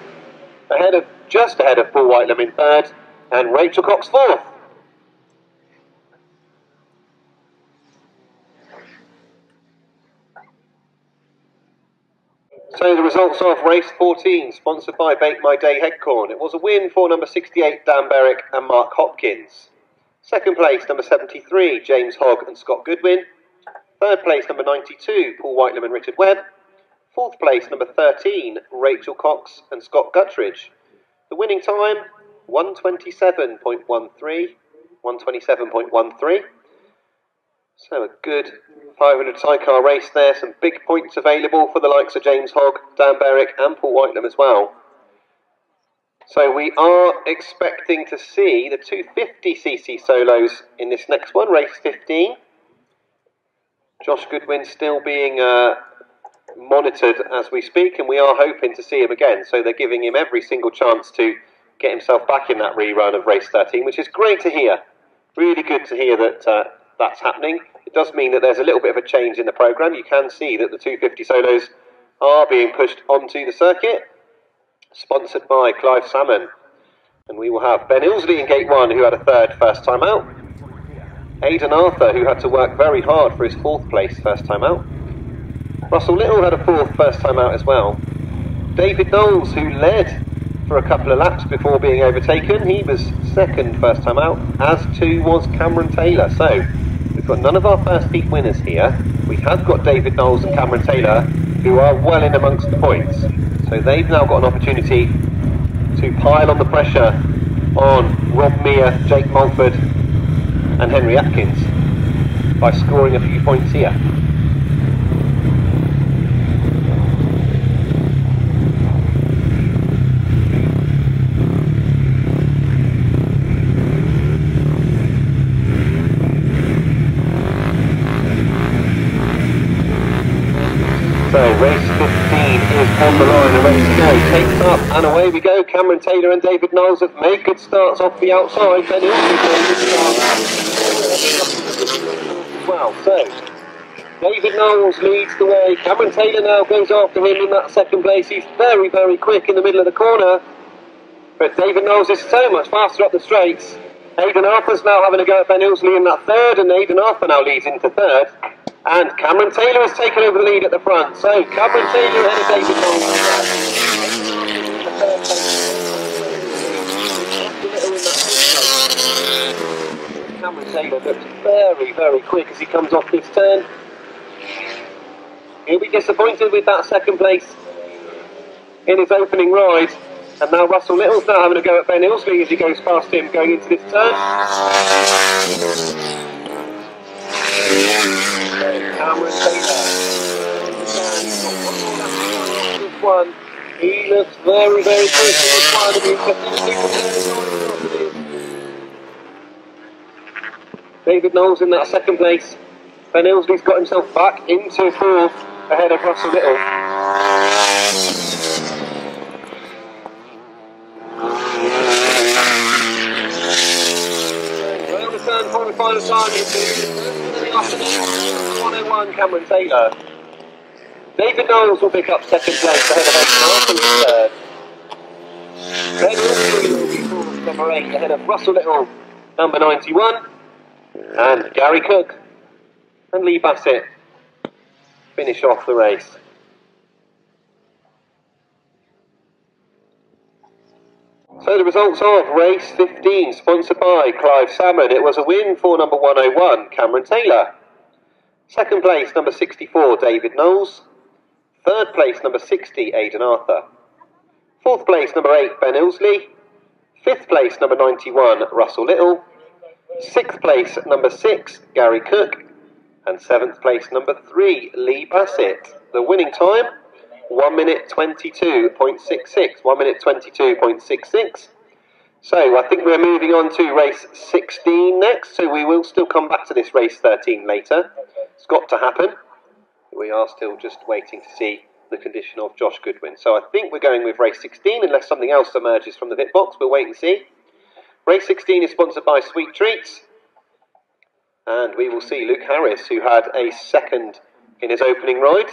ahead of just ahead of Paul Whitelam in third, and Rachel Cox fourth. So the results of race fourteen, sponsored by Bake My Day Headcorn. It was a win for number sixty-eight, Dan Berwick and Mark Hopkins. Second place, number seventy-three, James Hogg and Scott Goodwin. Third place, number ninety-two, Paul Whitelam and Richard Webb. Fourth place, number thirteen, Rachel Cox and Scott Guttridge. The winning time, one twenty-seven point one three. So a good five hundred sidecar race there, some big points available for the likes of James Hogg, Dan Berwick and Paul Whitelam as well. So we are expecting to see the two fifty c c solos in this next one, race fifteen. Josh Goodwin still being uh, monitored as we speak, and we are hoping to see him again. So they're giving him every single chance to get himself back in that rerun of race thirteen, which is great to hear. Really good to hear that uh, that's happening. It does mean that there's a little bit of a change in the programme. You can see that the two fifty solos are being pushed onto the circuit, sponsored by Clive Salmon. And we will have Ben Ilsley in gate one, who had a third first time out. Aidan Arthur, who had to work very hard for his fourth place first time out. Russell Little had a fourth first time out as well. David Knowles, who led for a couple of laps before being overtaken, he was second first time out, as too was Cameron Taylor. So we've got none of our first heat winners here. We have got David Knowles and Cameron Taylor, who are well in amongst the points. So they've now got an opportunity to pile on the pressure on Rob Mear, Jake Mulford and Henry Atkins by scoring a few points here. On the line, the race today takes up, and away we go. Cameron Taylor and David Knowles have made good starts off the outside. Benny as well. So David Knowles leads the way. Cameron Taylor now goes after him in that second place. He's very, very quick in the middle of the corner, but David Knowles is so much faster up the straights. Aidan Arthur's now having a go at Ben Ilsley in that third, and Aidan Arthur now leads into third. And Cameron Taylor has taken over the lead at the front. So Cameron Taylor ahead of David Knowles. Cameron Taylor looks very, very quick as he comes off this turn. He'll be disappointed with that second place in his opening ride. And now Russell Little's now having a go at Ben Ilsley as he goes past him going into this turn. Cameron Taylor. This one, he looks very, very good. He looks David Knowles in that second place. Ben Ilsley's got himself back into fourth ahead of Russell Little. Well, the turn for the final time into one oh one Cameron Taylor. David Knowles will pick up second place ahead of Russell third. Ben Ilsley will be fourth, number eight, ahead of Russell Little, number ninety-one. And Gary Cook and Lee Bassett finish off the race. So the results of race fifteen, sponsored by Clive Salmon. It was a win for number one oh one, Cameron Taylor. Second place, number sixty-four, David Knowles. Third place, number sixty, Aidan Arthur. Fourth place, number eight, Ben Ilsley. Fifth place, number ninety-one, Russell Little. Sixth place, number six, Gary Cook. And seventh place, number three, Lee Bassett. The winning time, one minute twenty-two point six six. one minute twenty-two point six six. So I think we're moving on to race sixteen next. So we will still come back to this race thirteen later. It's got to happen. We are still just waiting to see the condition of Josh Goodwin. So I think we're going with race sixteen, unless something else emerges from the pit box. We'll wait and see. Race sixteen is sponsored by Sweet Treats, and we will see Luke Harris, who had a second in his opening ride.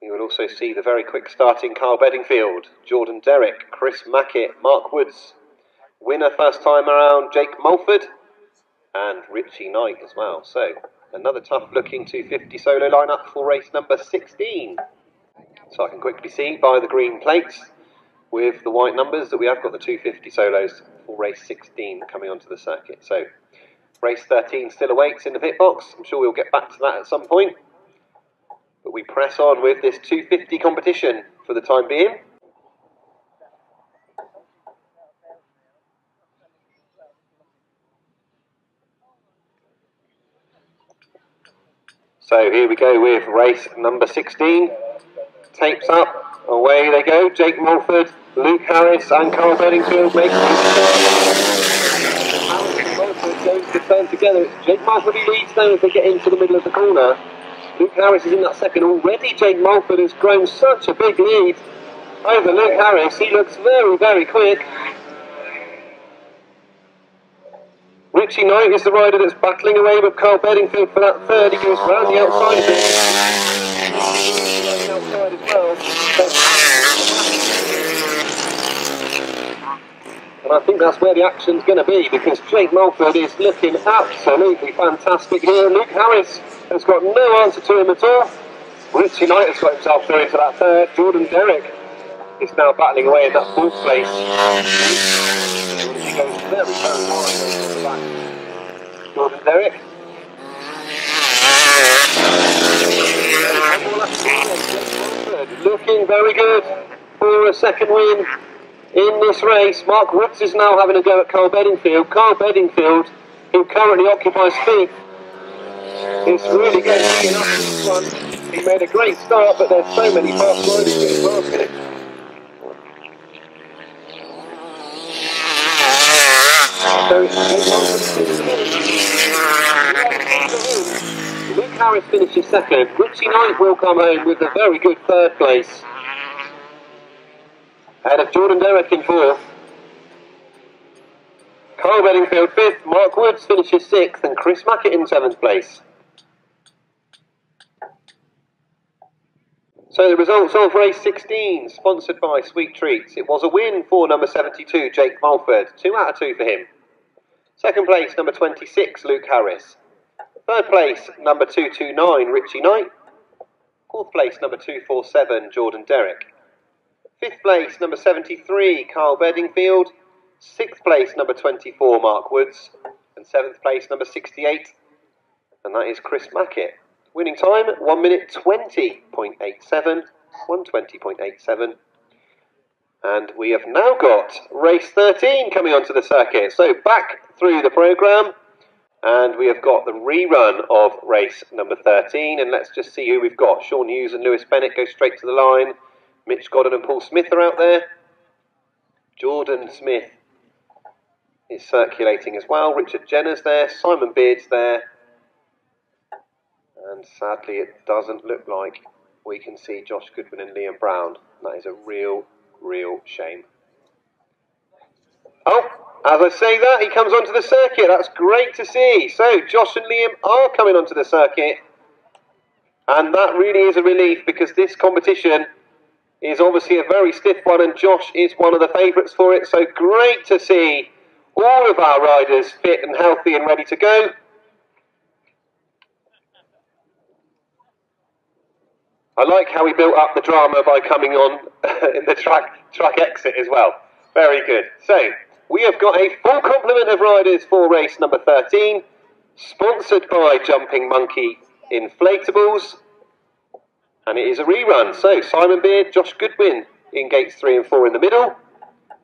We will also see the very quick starting Carl Bedingfield, Jordan Derrick, Chris Mackett, Mark Woods, winner first time around Jake Mulford, and Richie Knight as well. So another tough looking two fifty solo lineup for race number sixteen. So I can quickly see by the green plates with the white numbers that we have got the two fifty solos for race sixteen coming onto the circuit. So race thirteen still awaits in the pit box. I'm sure we'll get back to that at some point. But we press on with this two fifty competition for the time being. So here we go with race number sixteen. Tapes up. Away they go. Jake Mulford, Luke Harris and Carl Bedingfield make James to turn together. It's Jake Mulford who leads now as they get into the middle of the corner. Luke Harris is in that second already. Jake Mulford has grown such a big lead over Luke Harris. He looks very, very quick. Richie Knight is the rider that's battling away with Carl Bedingfield for that third. He goes round the outside of it. Outside as well. And I think that's where the action's going to be, because Jake Mulford is looking absolutely fantastic here. Luke Harris has got no answer to him at all. Richie Knight has got himself through into that third. Jordan Derrick is now battling away in that fourth place. He goes very, very wide. Jordan Derrick. Looking very good for a second win in this race. Mark Woods is now having a go at Carl Bedingfield. Carl Bedingfield, who currently occupies fifth, is really going to be enough in this one. He made a great start, but there's so many fast riders getting past it. So, Luke Harris finishes second. Richie Knight will come home with a very good third place, ahead of Jordan Derrick in fourth. Carl Bedingfield fifth, Mark Woods finishes sixth, and Chris Mackett in seventh place. So the results of race sixteen, sponsored by Sweet Treats. It was a win for number seventy-two, Jake Mulford, two out of two for him. Second place, number twenty-six, Luke Harris. Third place, number two two nine, Richie Knight. Fourth place, number two four seven, Jordan Derrick. Fifth place, number seventy-three, Carl Bedingfield. Sixth place, number twenty-four, Mark Woods. And seventh place, number sixty-eight. And that is Chris Mackett. Winning time, one minute twenty point eight seven. one twenty point eight seven. And we have now got race thirteen coming onto the circuit. So back through the programme. And we have got the rerun of race number thirteen. And let's just see who we've got. Sean Hughes and Lewis Bennett go straight to the line. Mitch Godden and Paul Smith are out there. Jordan Smith is circulating as well. Richard Jenner's there, Simon Beard's there. And sadly, it doesn't look like we can see Josh Goodwin and Liam Brown. That is a real, real shame. Oh, as I say that, he comes onto the circuit. That's great to see. So Josh and Liam are coming onto the circuit. And that really is a relief, because this competition is obviously a very stiff one, and Josh is one of the favourites for it. So great to see all of our riders fit and healthy and ready to go. I like how we built up the drama by coming on in the track track exit as well. Very good. So we have got a full complement of riders for race number thirteen, sponsored by Jumping Monkey Inflatables, and it is a rerun. So Simon Beard, Josh Goodwin in gates three and four in the middle,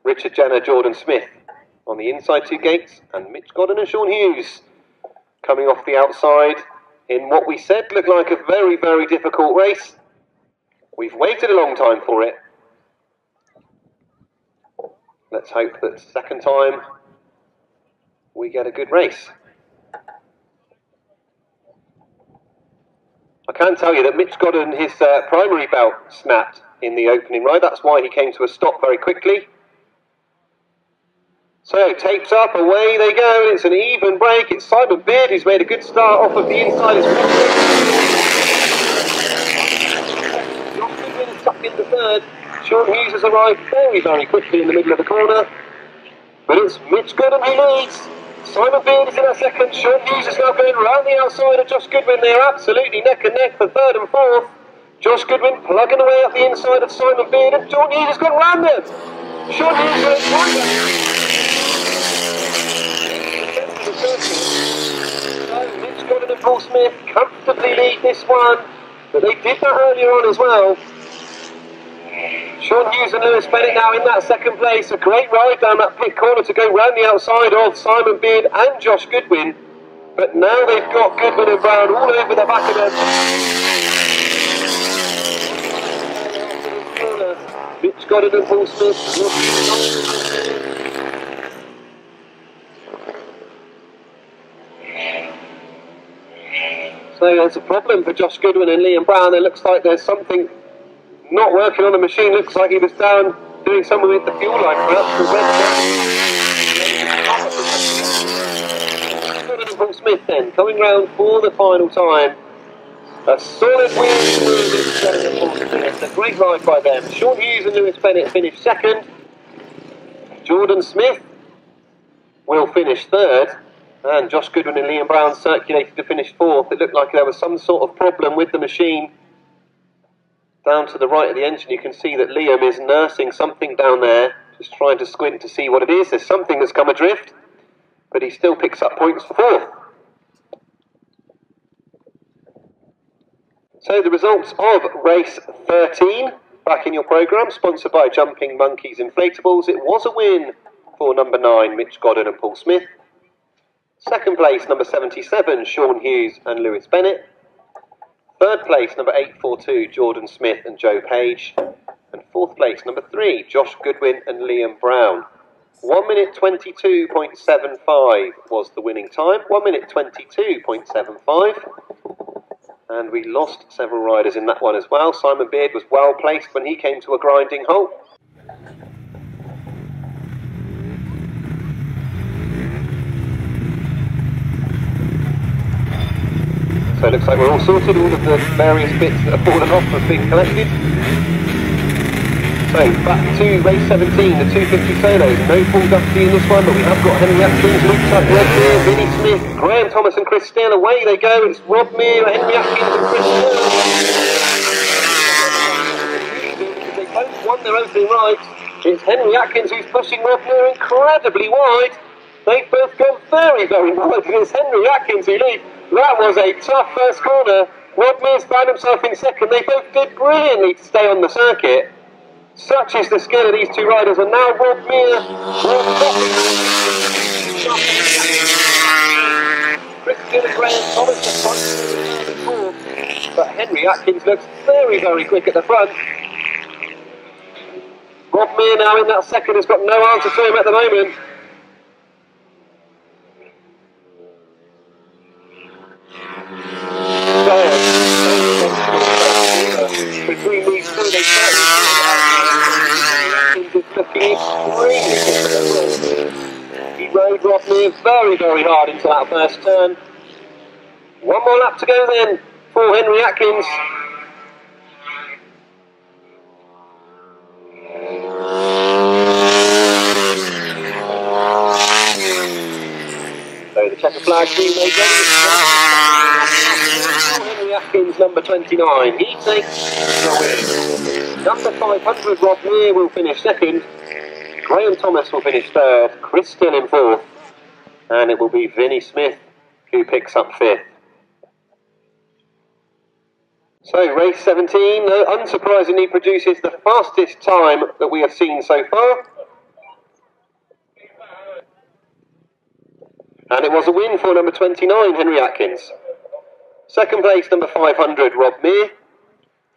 Richard Jenner, Jordan Smith on the inside two gates, and Mitch Godden and Sean Hughes coming off the outside in what we said looked like a very, very difficult race. We've waited a long time for it. Let's hope that second time we get a good race. I can tell you that Mitch Godden, his uh, primary belt snapped in the opening ride. That's why he came to a stop very quickly. So, tapes up, away they go. It's an even break. It's Simon Beard who's made a good start off of the inside. Josh Goodwin is tucked into third. Sean Hughes has arrived very, very quickly in the middle of the corner. But it's Mitch Godden who leads. Simon Beard is in our second. Sean Hughes is now going round the outside of Josh Goodwin. They are absolutely neck and neck for third and fourth. Josh Goodwin plugging away up the inside of Simon Beard, and Sean Hughes has gone round them. Sean Hughes goes round them. Mitch Godden and Paul Smith comfortably lead this one, but they did that earlier on as well. Sean Hughes and Lewis Bennett now in that second place. A great ride down that pit corner to go round the outside of Simon Beard and Josh Goodwin. But now they've got Goodwin and Brown all over the back of them. Mitch Godden and Paul Smith. So there's a problem for Josh Goodwin and Liam Brown. It looks like there's something not working on the machine. Looks like he was down doing something with the fuel line. That's Paul Smith then coming round for the final time. A solid win. A great ride by them. Sean Hughes and Lewis Bennett finish second. Jordan Smith will finish third, and Josh Goodwin and Liam Brown circulated to finish fourth. It looked like there was some sort of problem with the machine. Down to the right of the engine, you can see that Liam is nursing something down there, just trying to squint to see what it is. There's something that's come adrift, but he still picks up points for fourth. So the results of race thirteen, back in your programme, sponsored by Jumping Monkeys Inflatables. It was a win for number nine, Mitch Godden and Paul Smith. Second place, number seventy-seven, Sean Hughes and Lewis Bennett. Third place, number eight forty-two, Jordan Smith and Joe Page. And fourth place, number three, Josh Goodwin and Liam Brown. one minute twenty-two point seven five was the winning time. one minute twenty-two point seven five. And we lost several riders in that one as well. Simon Beard was well placed when he came to a grinding halt. So it looks like we're all sorted, all of the various bits that have fallen off have been collected. So back to race seventeen, the two fifty solos. No Paul Duffy in this one, but we have got Henry Atkins, Luke Harris, Vinnie Smith, Graham Thomas and Chris Steele. Away they go, it's Rob Mear, Henry Atkins and Chris Steele. They both won their opening rides. It's Henry Atkins who's pushing Rob Mear incredibly wide. They've both gone very, very wide, and it's Henry Atkins who leads. That was a tough first corner. Rob Mears found himself in second. They both did brilliantly to stay on the circuit. Such is the skill of these two riders, and now Rob Mears will stop. Chris Steele and Graham Thomas just punched the fourth, but Henry Atkins looks very, very quick at the front. Rob Mears now in that second has got no answer to him at the moment. He rode Rob Mear very, very hard into that first turn. One more lap to go then for Henry Atkins. So the checkered flag team made ready. Henry Atkins, number twenty-nine. He takes the win. Number five hundred, Rob Mear, will finish second. Graham Thomas will finish third. Chris Still in fourth. And it will be Vinnie Smith who picks up fifth. So, race seventeen, unsurprisingly, produces the fastest time that we have seen so far. And it was a win for number twenty-nine, Henry Atkins. Second place, number five hundred, Rob Mear.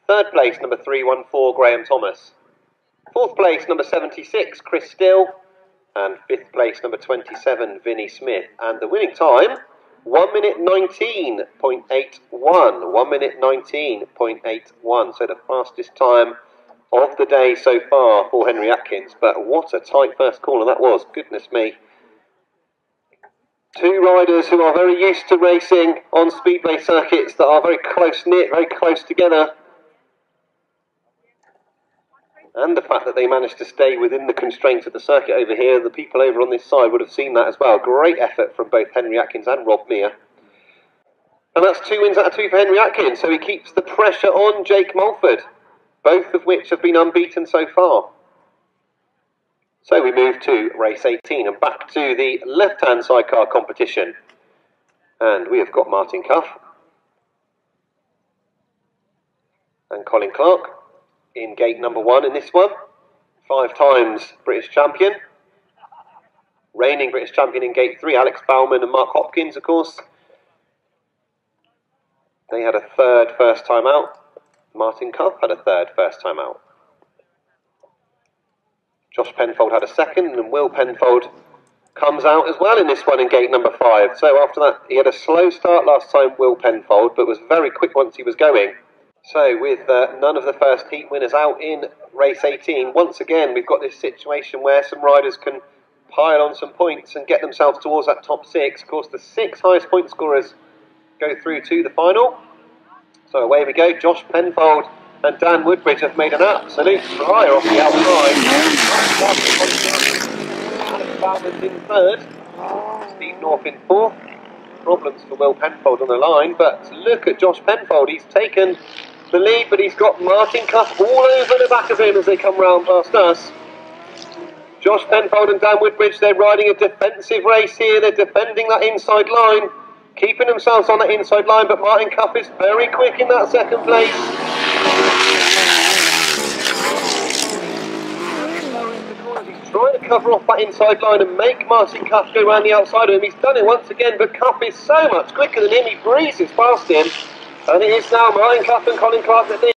Third place, number three one four, Graham Thomas. Fourth place, number seventy-six, Chris Still. And fifth place, number twenty-seven, Vinnie Smith. And the winning time, one minute nineteen point eight one. one minute nineteen point eight one. So the fastest time of the day so far for Henry Atkins. But what a tight first corner that was. Goodness me. Two riders who are very used to racing on speedway circuits that are very close-knit, very close together. And the fact that they managed to stay within the constraints of the circuit over here, the people over on this side would have seen that as well. Great effort from both Henry Atkins and Rob Mear. And that's two wins out of two for Henry Atkins, so he keeps the pressure on Jake Mulford, both of which have been unbeaten so far. So we move to race eighteen and back to the left-hand sidecar competition. And we have got Martin Cuff and Colin Clark in gate number one in this one. Five times British champion. Reigning British champion in gate three, Alex Bauman and Mark Hopkins, of course. They had a third first time out. Martin Cuff had a third first time out. Josh Penfold had a second, and Will Penfold comes out as well in this one in gate number five. So after that, he had a slow start last time, Will Penfold, but was very quick once he was going. So with uh, none of the first heat winners out in race eighteen, once again we've got this situation where some riders can pile on some points and get themselves towards that top six. Of course, the six highest point scorers go through to the final. So away we go. Josh Penfold and Dan Woodbridge have made an absolute flyer off the outside. Bowman's in third, Steve North in fourth. Problems for Will Penfold on the line, but look at Josh Penfold. He's taken the lead, but he's got Martin Cuff all over the back of him as they come round past us. Josh Penfold and Dan Woodbridge, they're riding a defensive race here. They're defending that inside line, keeping themselves on that inside line, but Martin Cuff is very quick in that second place. He's trying to cover off that inside line and make Martin Cuff go round the outside of him. He's done it once again, but Cuff is so much quicker than him. He breezes past him. And it is now Martin Cuff and Colin Clark that lead.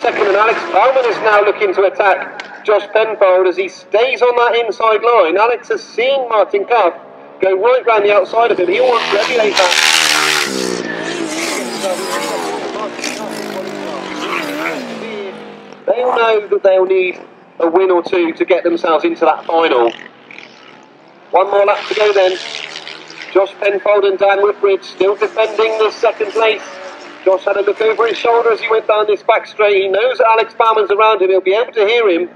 Second, and Alex Bowman is now looking to attack Josh Penfold as he stays on that inside line. Alex has seen Martin Cuff go right round the outside of him. He wants to regulate that. They'll know that they'll need a win or two to get themselves into that final. One more lap to go then. Josh Penfold and Dan Woodbridge still defending the second place. Josh had a look over his shoulder as he went down this back straight. He knows that Alex Bauman's around him. He'll be able to hear him.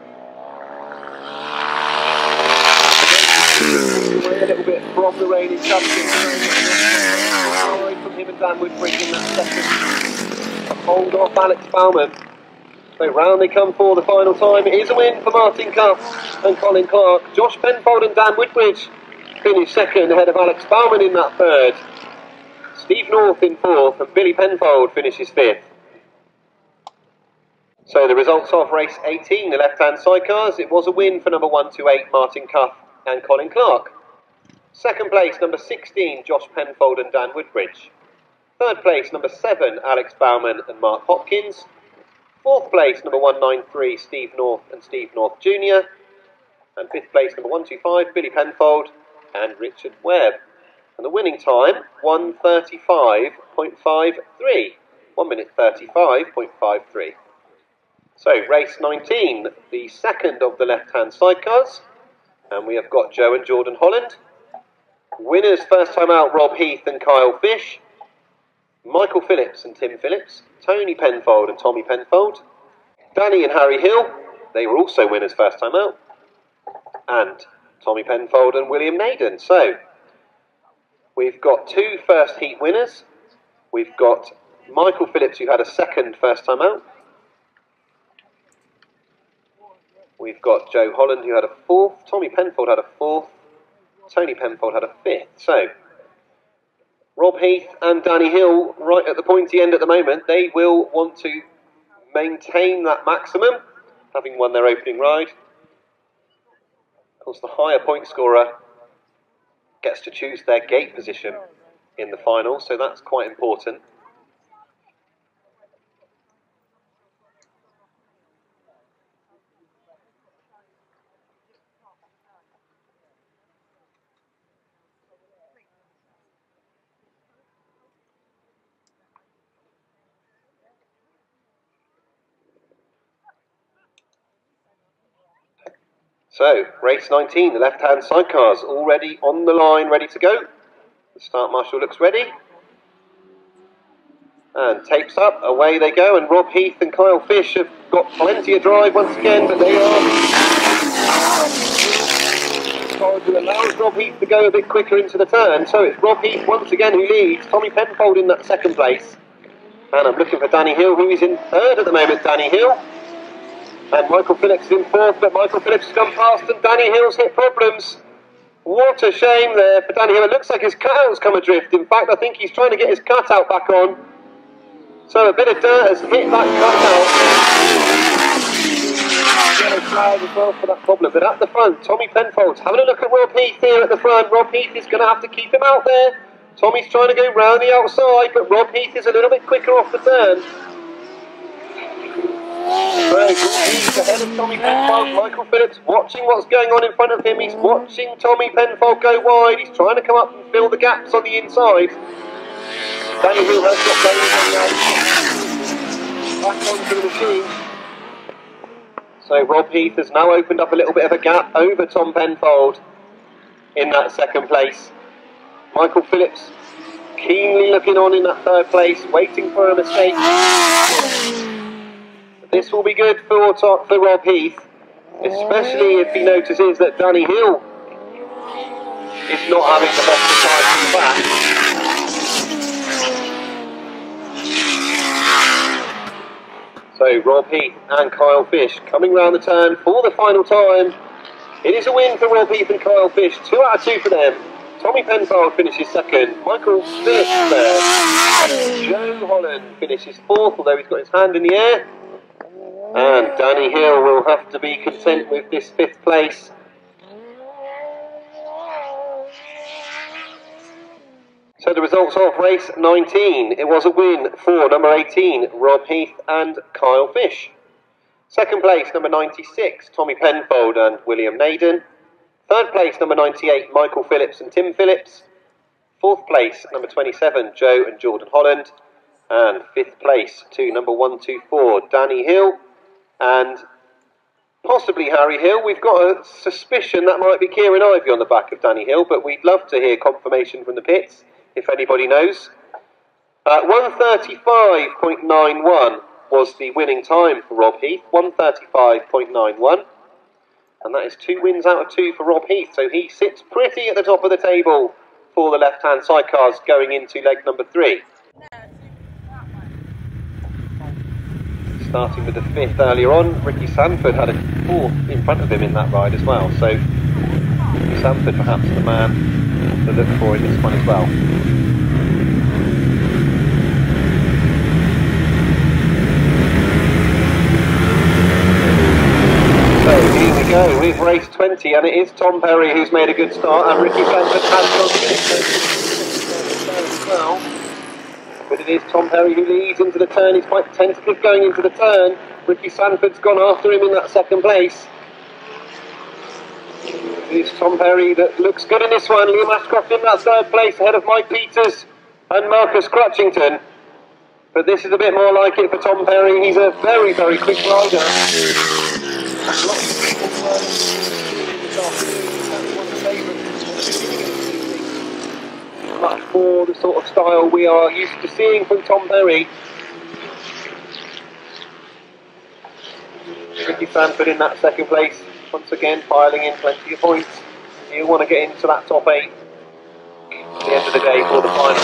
A little bit from the reigning champion. Away from him and Dan Woodbridge in that second. Hold off Alex Bauman. So round they come for the final time. It is a win for Martin Cuff and Colin Clark. Josh Penfold and Dan Woodbridge finished second ahead of Alex Bauman in that third, Steve North in fourth, and Billy Penfold finishes fifth. So the results of race eighteen, the left-hand sidecars. It was a win for number one two eight, Martin Cuff and Colin Clark. Second place, number sixteen, Josh Penfold and Dan Woodbridge. Third place, number seven, Alex Bauman and Mark Hopkins. Fourth place, number one nine three, Steve North and Steve North Junior And fifth place, number one two five, Billy Penfold and Richard Webb. And the winning time, one thirty-five point five three. one minute thirty-five point five three. So race nineteen, the second of the left-hand sidecars, and we have got Joe and Jordan Holland. Winners first time out, Rob Heath and Kyle Fish, Michael Phillips and Tim Phillips, Tony Penfold and Tommy Penfold, Danny and Harry Hill, they were also winners first time out, and Tommy Penfold and William Naden. So we've got two first heat winners. We've got Michael Phillips, who had a second first time out. We've got Joe Holland, who had a fourth. Tommy Penfold had a fourth. Tony Penfold had a fifth. So Rob Heath and Danny Hill, right at the pointy end at the moment, they will want to maintain that maximum, having won their opening ride. Of course, the higher point scorer gets to choose their gate position in the final, so that's quite important. So, race nineteen, the left-hand sidecars, already on the line, ready to go. The start marshal looks ready. And tapes up, away they go, and Rob Heath and Kyle Fish have got plenty of drive once again, but they are... ...who allows Rob Heath to go a bit quicker into the turn. So it's Rob Heath once again who leads, Tommy Penfold in that second place. And I'm looking for Danny Hill, who is in third at the moment, Danny Hill. And Michael Phillips is in fourth, but Michael Phillips has gone past and Danny Hill's hit problems. What a shame there for Danny Hill. It looks like his cutout's come adrift. In fact, I think he's trying to get his cutout back on. So a bit of dirt has hit that cutout. Yellow flag as well for that problem. But at the front, Tommy Penfold having a look at Rob Heath here at the front. Rob Heath is going to have to keep him out there. Tommy's trying to go round the outside, but Rob Heath is a little bit quicker off the turn. He's ahead of Tommy Penfold. Michael Phillips watching what's going on in front of him. He's watching Tommy Penfold go wide. He's trying to come up and fill the gaps on the inside. Danny Hill has got David Knowles back onto the machine. So Rob Heath has now opened up a little bit of a gap over Tom Penfold in that second place. Michael Phillips keenly looking on in that third place, waiting for a mistake. This will be good for, for Rob Heath, especially if he notices that Danny Hill is not having the best of time from back. So Rob Heath and Kyle Fish coming round the turn for the final time. It is a win for Rob Heath and Kyle Fish, two out of two for them. Tommy Penfold finishes second, Michael Phillips third, and Joe Holland finishes fourth, although he's got his hand in the air. And Danny Hill will have to be content with this fifth place. So the results of race nineteen, it was a win for number eighteen, Rob Heath and Kyle Fish. Second place, number ninety-six, Tommy Penfold and William Naden. Third place, number ninety-eight, Michael Phillips and Tim Phillips. Fourth place, number twenty-seven, Joe and Jordan Holland. And fifth place to number one two four, Danny Hill. And possibly Harry Hill. We've got a suspicion that might be Kieran Ivey on the back of Danny Hill, but we'd love to hear confirmation from the pits, if anybody knows. Uh, one thirty-five point nine one was the winning time for Rob Heath, one thirty-five point nine one. And that is two wins out of two for Rob Heath, so he sits pretty at the top of the table for the left-hand sidecars going into leg number three. Starting with the fifth earlier on, Ricky Sanford had a fourth in front of him in that ride as well, so Ricky Sanford perhaps the man to look for in this one as well. So here we go with race twenty, and it is Tom Perry who's made a good start, and Ricky Sanford has got as well. But it is Tom Perry who leads into the turn. He's quite tentative going into the turn. Ricky Sanford's gone after him in that second place. It is Tom Perry that looks good in this one. Liam Ashcroft in that third place ahead of Mike Peters and Marcus Crutchington. But this is a bit more like it for Tom Perry. He's a very, very quick rider. Much more the sort of style we are used to seeing from Tom Perry. Ricky Sanford in that second place, once again piling in plenty of points. You want to get into that top eight. At the end of the day for the final.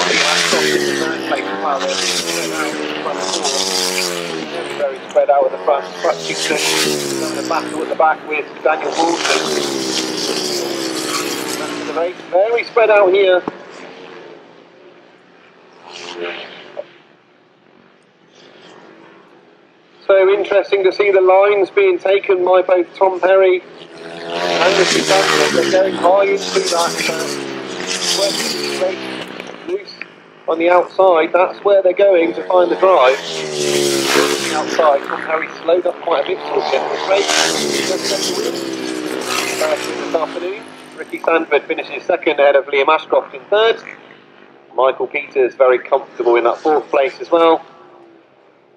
Very spread out at the front. The battle at the back with Daniel Walton. Very spread out here. So interesting to see the lines being taken by both Tom Perry and Mister Sanford. They're going high into that. Loose on the outside, that's where they're going to find the drive. The outside, Harry slowed up quite a bit to get the straight. This afternoon, Ricky Sanford finishes second ahead of Liam Ashcroft in third. Michael Peters very comfortable in that fourth place as well.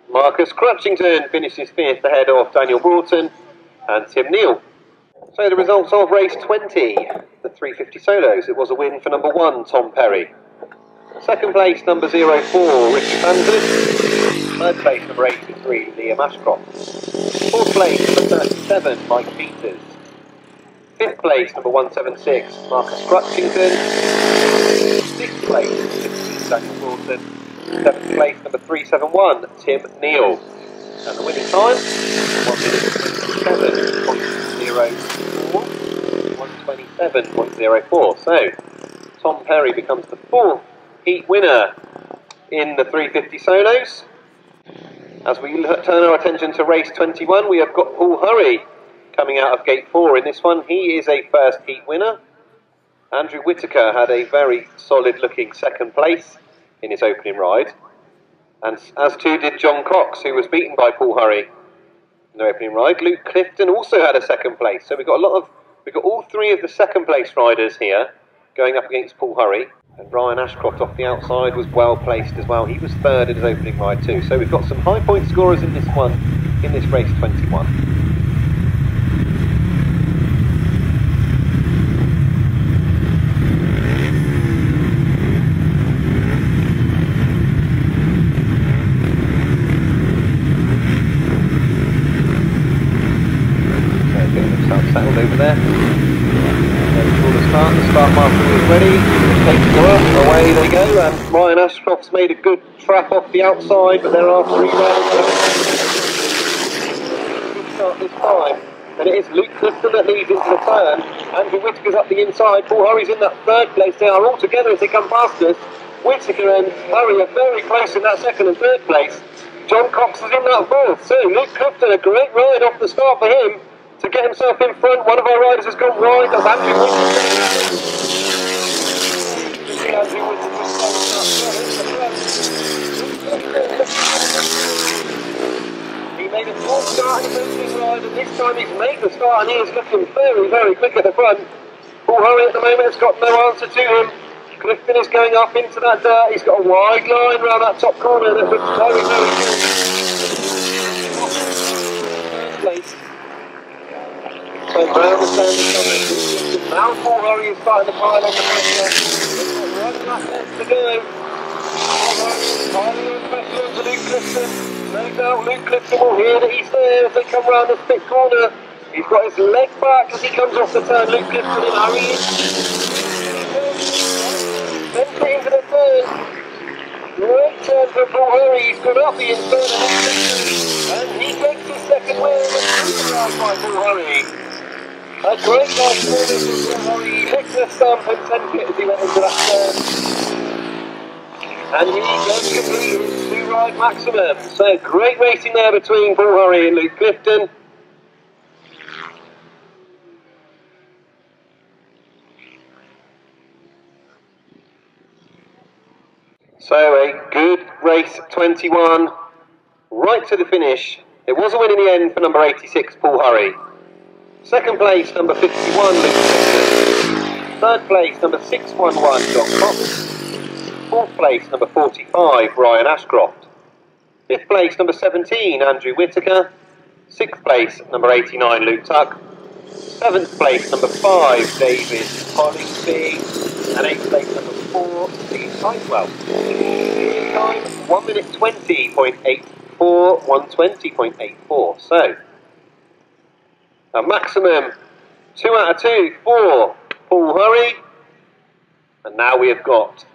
Marcus Crutchington finishes fifth ahead of Daniel Broughton and Tim Neal. So the results of race twenty, the three fifty solos. It was a win for number one, Tom Perry. Second place, number zero four, Richard Sanford. Third place, number eighty-three, Liam Ashcroft. Fourth place, number thirty-seven, Mike Peters. Fifth place, number one seventy-six, Marcus Crutchington. Sixth place, sixteen, Daniel Wilson. Seventh place, number three seventy-one, Tim Neal. And the winning time, one twenty-seven point zero four. So, Tom Perry becomes the fourth heat winner in the three fifty solos. As we turn our attention to race twenty-one, we have got Paul Hurry coming out of gate four in this one. He is a first heat winner. Andrew Whittaker had a very solid looking second place in his opening ride. And as too did John Cox, who was beaten by Paul Hurry in the opening ride. Luke Clifton also had a second place. So we've got a lot of, we've got all three of the second place riders here going up against Paul Hurry. And Ryan Ashcroft off the outside was well placed as well. He was third in his opening ride too. So we've got some high point scorers in this one, in this race twenty-one. There. All the start, the start marker is ready. Up. Away they go. Um, Ryan Ashcroft's made a good trap off the outside, but there are three rounds. Good start this time. And it is Luke Clifton that leads into the turn. Andrew Whittaker's up the inside. Paul Hurry's in that third place. They are all together as they come past us. Whittaker and Hurry are very close in that second and third place. John Cox is in that fourth. So Luke Clifton, a great ride off the start for him. To get himself in front, one of our riders has gone wide. That's Andrew Whittaker. He made a full start in the opening ride, and this time he's made the start, and he is looking very, very quick at the front. Paul Hurry at the moment has got no answer to him. Clifton is going up into that dirt. He's got a wide line round that top corner that looks very, very good. So Brown is down the corner. Now Paul Hurry is starting to pile on the pressure. One lap left to go. Piling on pressure for Luke Clifton. No doubt Luke Clifton will hear that he's there as they come round the thick corner. He's got his leg back as he comes off the turn. Luke Clifton and Hurry. Then put into the turn. Great turn for Paul Hurry. He's got up the inside of Luke Clifton. And he takes his second win. He's round by Paul Hurry. A great nice service from Paul Hurry. He picked the stump and sent it as he went into that turn. And he goes complete his two ride maximum. So great racing there between Paul Hurry and Luke Clifton. So a good race twenty-one, right to the finish. It was a win in the end for number eighty-six, Paul Hurry. Second place, number fifty-one, Luke Clifton. Third place, number six eleven, John Cox. Fourth place, number forty-five, Ryan Ashcroft. Fifth place, number seventeen, Andrew Whittaker. Sixth place, number eighty-nine, Luke Tuck. Seventh place, number five, David Hollingsby. And eighth place, number four, Steve Sidewell. Time, one minute twenty point eight four, one twenty point eight four. So, a maximum two out of two for Paul Hurry. And now we have got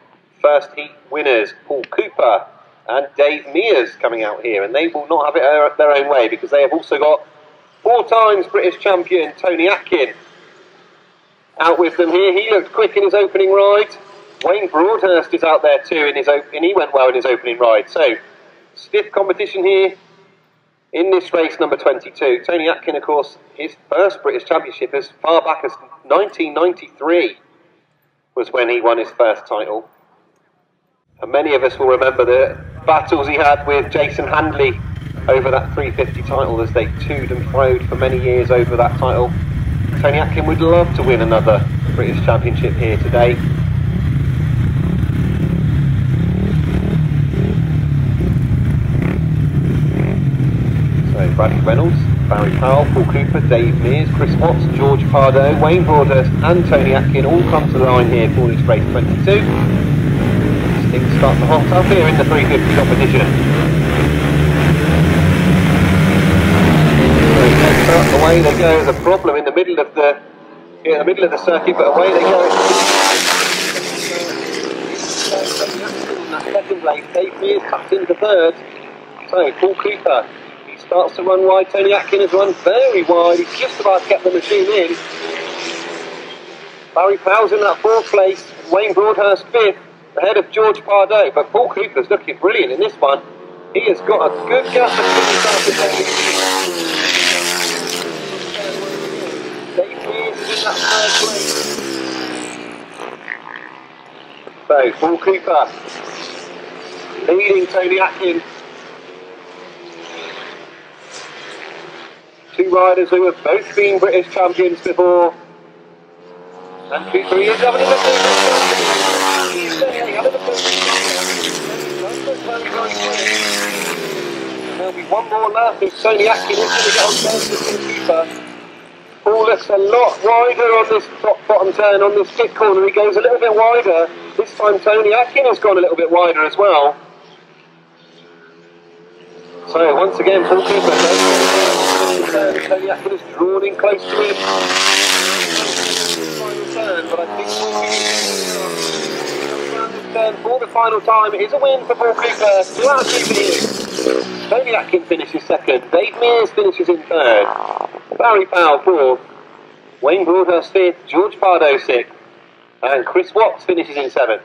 first heat winners, Paul Cooper and Dave Mears, coming out here. And they will not have it their own way, because they have also got four times British champion Tony Atkin out with them here. He looked quick in his opening ride. Wayne Broadhurst is out there too, in his op and he went well in his opening ride. So, stiff competition here in this race number twenty-two. Tony Atkin, of course, his first British Championship as far back as nineteen ninety-three was when he won his first title. And many of us will remember the battles he had with Jason Handley over that three fifty title, as they toed and froed for many years over that title. Tony Atkin would love to win another British Championship here today. So Bradley Reynolds, Barry Powell, Paul Cooper, Dave Mears, Chris Watts, George Pardo, Wayne Broadhurst and Tony Atkin all come to the line here for this race twenty-two. Things start to hot up here in the three fifty competition. Away they go. There's a problem in the middle of the in the middle of the circuit, but away they go. In that second place, Dave Mears cuts into third. So Paul Cooper, he starts to run wide. Tony Atkin has run very wide. He's just about to get the machine in. Barry Powell's in that fourth place. Wayne Broadhurst fifth, ahead of George Pardo. But Paul Cooper's looking brilliant in this one. He has got a good gap of So, Paul Cooper leading Tony Atkin. Two riders who have both been British champions before. And Cooper is having a look at There'll be one more lap if Tony Atkin is going to get on first with Cooper. Paul looks a lot wider on this top bottom turn, on this pit corner. He goes a little bit wider. This time Tony Atkin has gone a little bit wider as well. So once again, Paul Cooper. Tony Atkin is drawn in close to him. Final turn, but I think turn for the final time. It is a win for Paul Cooper. Two out of two finishes. Tony Atkin finishes second. Dave Mears finishes in third. Barry Powell fourth, Wayne Broadhurst fifth, George Pardo sixth, and Chris Watts finishes in seventh.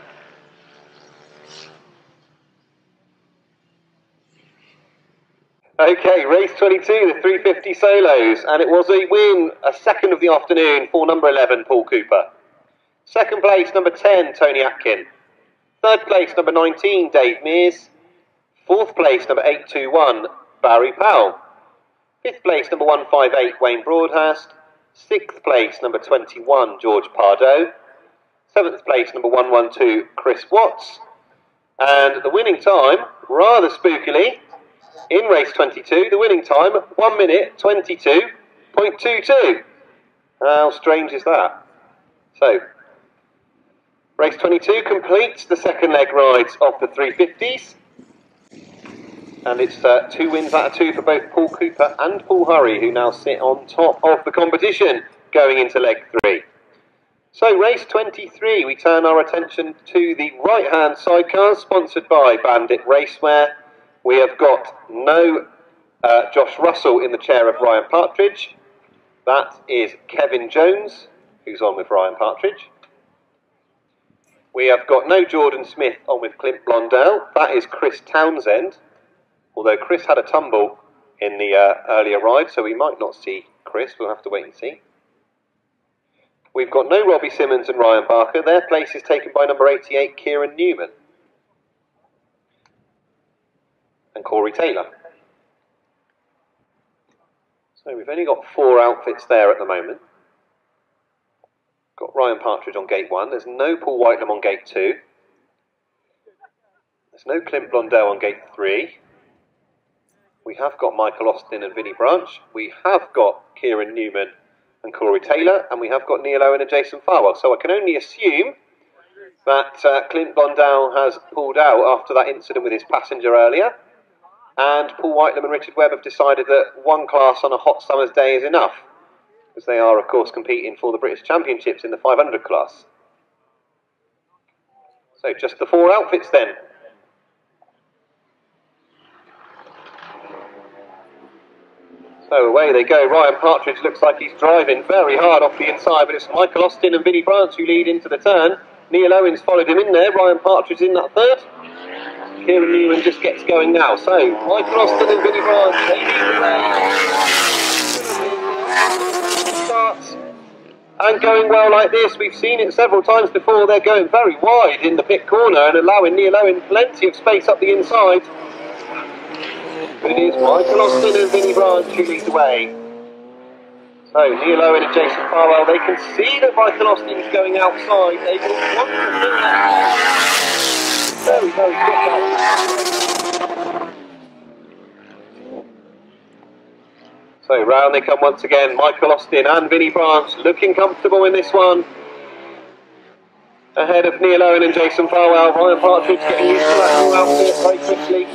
Okay, race twenty-two, the three fifty solos, and it was a win, a second of the afternoon for number eleven, Paul Cooper. Second place, number ten, Tony Atkin. Third place, number nineteen, Dave Mears. Fourth place, number eight two one, Barry Powell. Fifth place, number one five eight, Wayne Broadhurst. Sixth place, number twenty-one, George Pardo. Seventh place, number one one two, Chris Watts. And the winning time, rather spookily, in race twenty-two, the winning time, one minute twenty-two point two two. How strange is that? So, race twenty-two completes the second leg rides of the three fifties. And it's uh, two wins out of two for both Paul Cooper and Paul Hurry, who now sit on top of the competition going into leg three. So race twenty-three, we turn our attention to the right-hand sidecar, sponsored by Bandit Racewear. We have got no uh, Josh Russell in the chair of Ryan Partridge. That is Kevin Jones, who's on with Ryan Partridge. We have got no Jordan Smith on with Clint Blondell. That is Chris Townsend. Although Chris had a tumble in the uh, earlier ride, so we might not see Chris. We'll have to wait and see. We've got no Robbie Simmons and Ryan Barker. Their place is taken by number eighty-eight, Kieran Newman. And Corey Taylor. So we've only got four outfits there at the moment. Got Ryan Partridge on gate one. There's no Paul Whitelam on gate two. There's no Clint Blondell on gate three. We have got Michael Austin and Vinnie Branch. We have got Kieran Newman and Corey Taylor. And we have got Neil Owen and Jason Farwell. So I can only assume that uh, Clint Blondell has pulled out after that incident with his passenger earlier. And Paul Whitelam and Richard Webb have decided that one class on a hot summer's day is enough, as they are, of course, competing for the British Championships in the five hundred class. So just the four outfits then. So away they go. Ryan Partridge looks like he's driving very hard off the inside, but it's Michael Austin and Vinnie Branch who lead into the turn. Neil Owens followed him in there. Ryan Partridge in that third. Kieran Newman just gets going now. So Michael Austin and Vinnie Branch, they lead the way. Starts and going well like this. We've seen it several times before. They're going very wide in the pit corner and allowing Neil Owen plenty of space up the inside. But it is Michael Austin and Vinnie Branch who lead the way. So Neil Owen and Jason Farwell, they can see that Michael Austin's going outside. They will want to do that. Very, very quick. So round they come once again. Michael Austin and Vinnie Branch looking comfortable in this one. Ahead of Neil Owen and Jason Farwell. Ryan Partridge getting used to that new outfit very quickly.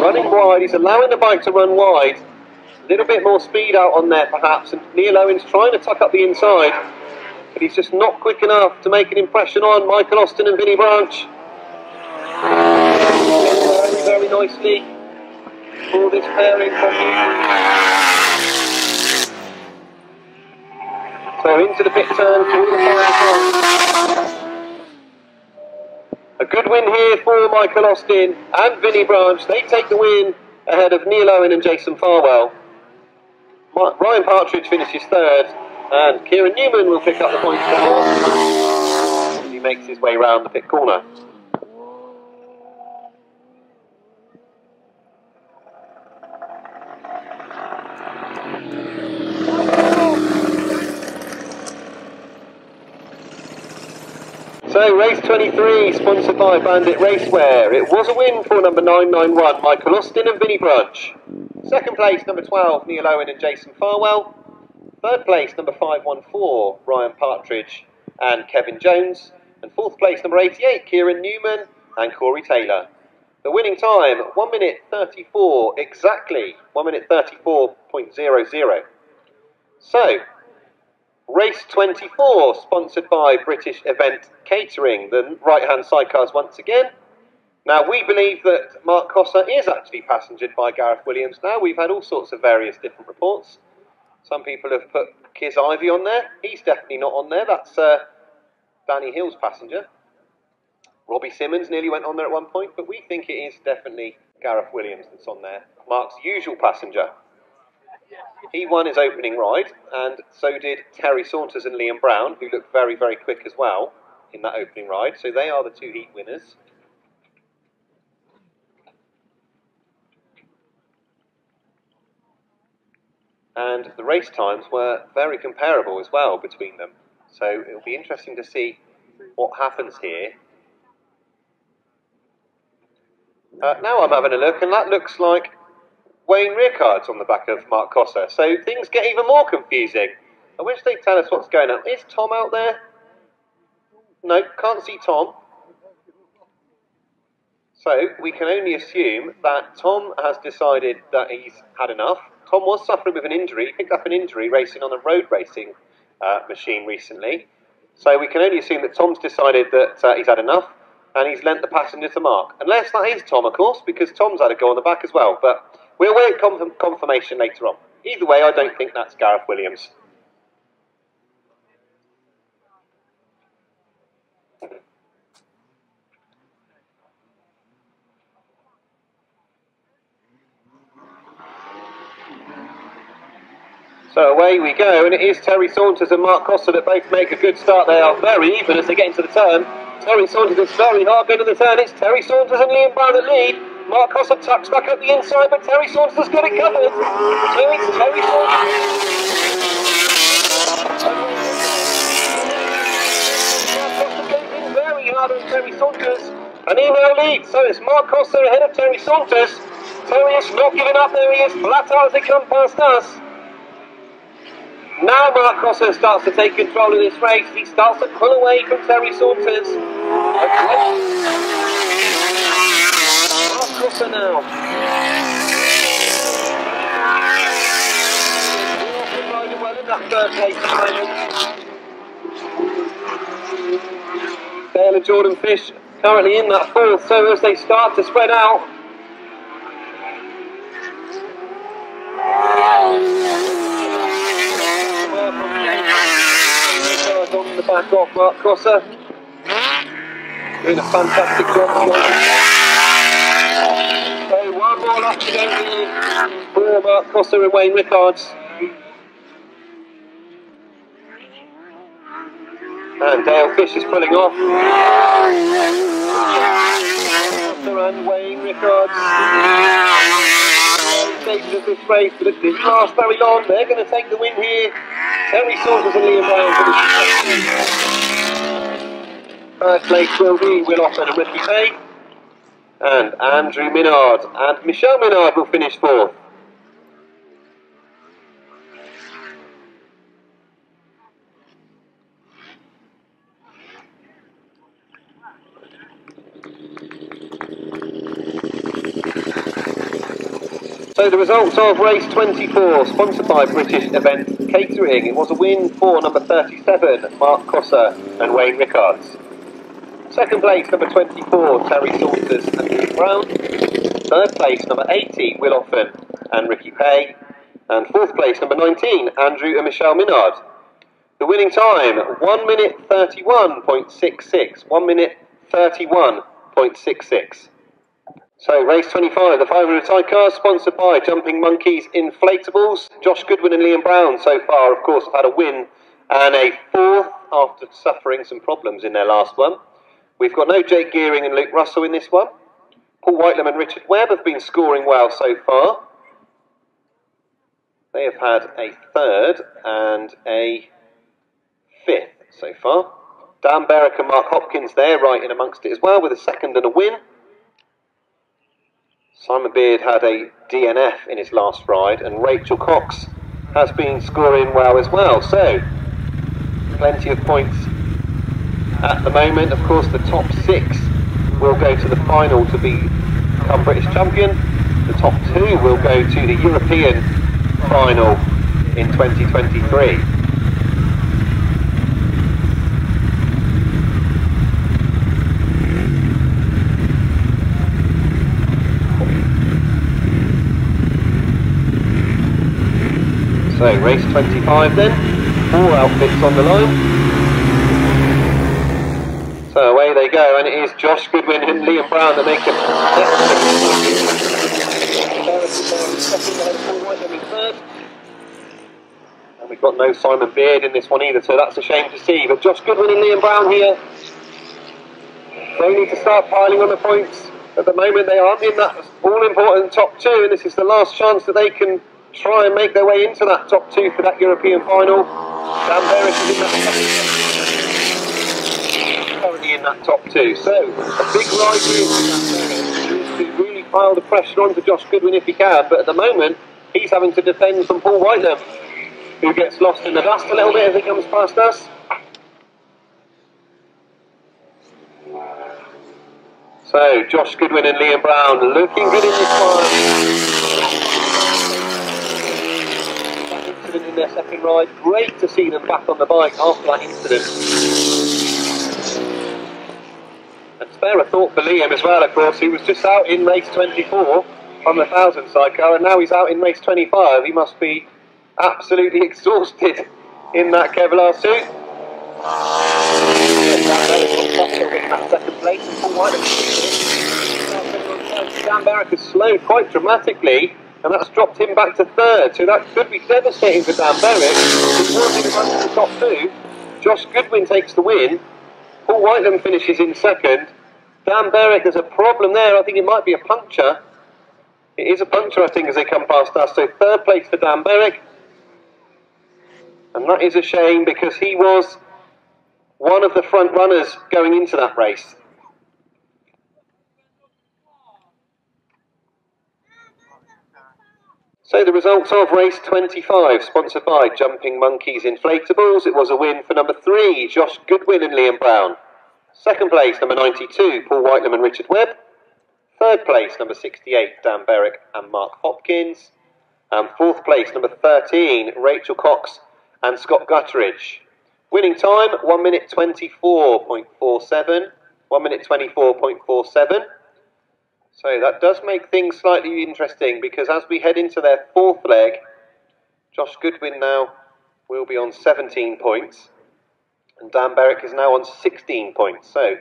Running wide, he's allowing the bike to run wide. A little bit more speed out on there perhaps, and Neil Owen's trying to tuck up the inside, but he's just not quick enough to make an impression on Michael Austin and Vinnie Branch. Very, very nicely for this pairing from you. So into the pit turn through the final. A good win here for Michael Austin and Vinnie Branch. They take the win ahead of Neil Owen and Jason Farwell. Ryan Partridge finishes third, and Kieran Newman will pick up the points for Austin as he makes his way round the pit corner. So race twenty-three, sponsored by Bandit Racewear. It was a win for number nine nine one, Michael Austin and Vinnie Branch. Second place, number twelve, Neil Owen and Jason Farwell. Third place, number five one four, Ryan Partridge and Kevin Jones. And fourth place, number eighty-eight, Kieran Newman and Corey Taylor. The winning time, one minute thirty-four, exactly, one minute thirty-four point zero zero. So Race twenty-four, sponsored by British Event Catering, the right-hand sidecars once again. Now, we believe that Mark Cossa is actually passengered by Gareth Williams now. We've had all sorts of various different reports. Some people have put Kiz Ivy on there. He's definitely not on there. That's uh, Danny Hill's passenger. Robbie Simmons nearly went on there at one point, but we think it is definitely Gareth Williams that's on there, Mark's usual passenger. He won his opening ride, and so did Terry Saunders and Liam Brown, who looked very, very quick as well in that opening ride. So they are the two heat winners. And the race times were very comparable as well between them. So it will be interesting to see what happens here. Uh, now I'm having a look, and that looks like Wayne Rickard's on the back of Mark Cossa, so things get even more confusing. I wish they'd tell us what's going on. Is Tom out there? No, can't see Tom. So we can only assume that Tom has decided that he's had enough. Tom was suffering with an injury. He picked up an injury racing on a road racing uh, machine recently. So we can only assume that Tom's decided that uh, he's had enough, and he's lent the passenger to Mark. Unless that is Tom, of course, because Tom's had a go on the back as well, but we'll wait for confirmation later on. Either way, I don't think that's Gareth Williams. So away we go, and it is Terry Saunders and Mark Cossa that both make a good start. They are very even as they get into the turn. Terry Saunders is very hard going to the turn. It's Terry Saunders and Liam Brown that lead. Mark Cossa tucks back up the inside, but Terry Saunders has got it covered. So it's Terry Saunders. Bernardo and Terry Saunders. And he now leads, so it's Mark Costa ahead of Terry Saunders. Terry is not giving up, there he is, flat out as they come past us. Now Mark Costa starts to take control of this race, he starts to pull away from Terry Saunders. Okay. Mark Costa now. That third place at the moment. Dale and Jordan Fish currently in that fourth, so as they start to spread out. On the back off Mark Crosser. Doing a fantastic job. So one more lap to go for Mark Crosser and Wayne Rickards. And Dale Fish is pulling off. And Wayne Rickards. Stages of this race, but it didn't last very long. They're going to take the win here. Terry Saunders and Liam Brown for the first place will be Will Offen and Ricky Faye. And Andrew Minard and Michelle Minard will finish fourth. So the results of race twenty-four, sponsored by British Event Catering. It was a win for number thirty-seven, Mark Cosser and Wayne Rickards. Second place, number twenty-four, Terry Saunders and Liam Brown. Third place, number eighty, Will Offen and Ricky Pay. And fourth place, number nineteen, Andrew and Michelle Minard. The winning time, one minute thirty-one point six six. one minute thirty-one point six six. So race twenty-five, the five hundred sidecars, sponsored by Jumping Monkeys Inflatables. Josh Goodwin and Liam Brown so far, of course, have had a win and a fourth after suffering some problems in their last one. We've got no Jake Gearing and Luke Russell in this one. Paul Whitelam and Richard Webb have been scoring well so far. They have had a third and a fifth so far. Dan Berwick and Mark Hopkins there, right in amongst it as well, with a second and a win. Simon Beard had a D N F in his last ride, and Rachel Cox has been scoring well as well. So, plenty of points at the moment. Of course, the top six will go to the final to become British champion. The top two will go to the European final in twenty twenty-three. So race twenty-five then, four outfits on the line. So away they go, and it is Josh Goodwin and Liam Brown that make it. And we've got no Simon Beard in this one either, so that's a shame to see. But Josh Goodwin and Liam Brown here, they need to start piling on the points. At the moment they aren't in that all-important top two, and this is the last chance that they can try and make their way into that top two for that European final. Dan Berwick is in that top two. Currently in that top two. So, a big ride here to really pile the pressure on for Josh Goodwin if he can, but at the moment, he's having to defend from Paul Whitelam, who gets lost in the dust a little bit as he comes past us. So, Josh Goodwin and Liam Brown looking good in this one. In their second ride, great to see them back on the bike after that incident. And spare a thought for Liam as well, of course, he was just out in race twenty-four on the one thousand sidecar, and now he's out in race twenty-five. He must be absolutely exhausted in that Kevlar suit. Dan Barrick has slowed quite dramatically, and that's dropped him back to third, so that could be devastating for Dan Berwick. He was in front of the top two. Josh Goodwin takes the win. Paul Whitelam finishes in second. Dan Berwick, there's a problem there. I think it might be a puncture. It is a puncture, I think, as they come past us. So third place for Dan Berwick. And that is a shame because he was one of the front runners going into that race. So the results of race twenty-five, sponsored by Jumping Monkeys Inflatables. It was a win for number three, Josh Goodwin and Liam Brown. Second place, number ninety-two, Paul Whitelam and Richard Webb. Third place, number sixty-eight, Dan Berwick and Mark Hopkins. And fourth place, number thirteen, Rachel Cox and Scott Gutteridge. Winning time, one minute twenty-four point four seven. one minute twenty-four point four seven. So that does make things slightly interesting, because as we head into their fourth leg, Josh Goodwin now will be on seventeen points and Dan Berwick is now on sixteen points. So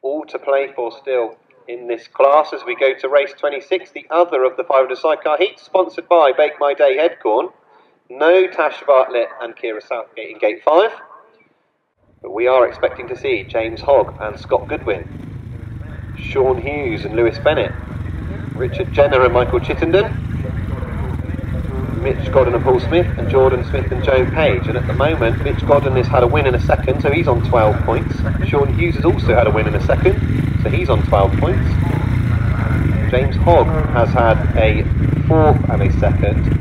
all to play for still in this class as we go to race twenty-six, the other of the five hundred sidecar heats, sponsored by Bake My Day Headcorn. No Tash Bartlett and Kira Southgate in gate five. But we are expecting to see James Hogg and Scott Goodwin, Sean Hughes and Lewis Bennett, Richard Jenner and Michael Chittenden, Mitch Godden and Paul Smith, and Jordan Smith and Joan Page. And at the moment, Mitch Godden has had a win in a second, so he's on twelve points. Sean Hughes has also had a win in a second, so he's on twelve points. James Hogg has had a fourth and a second.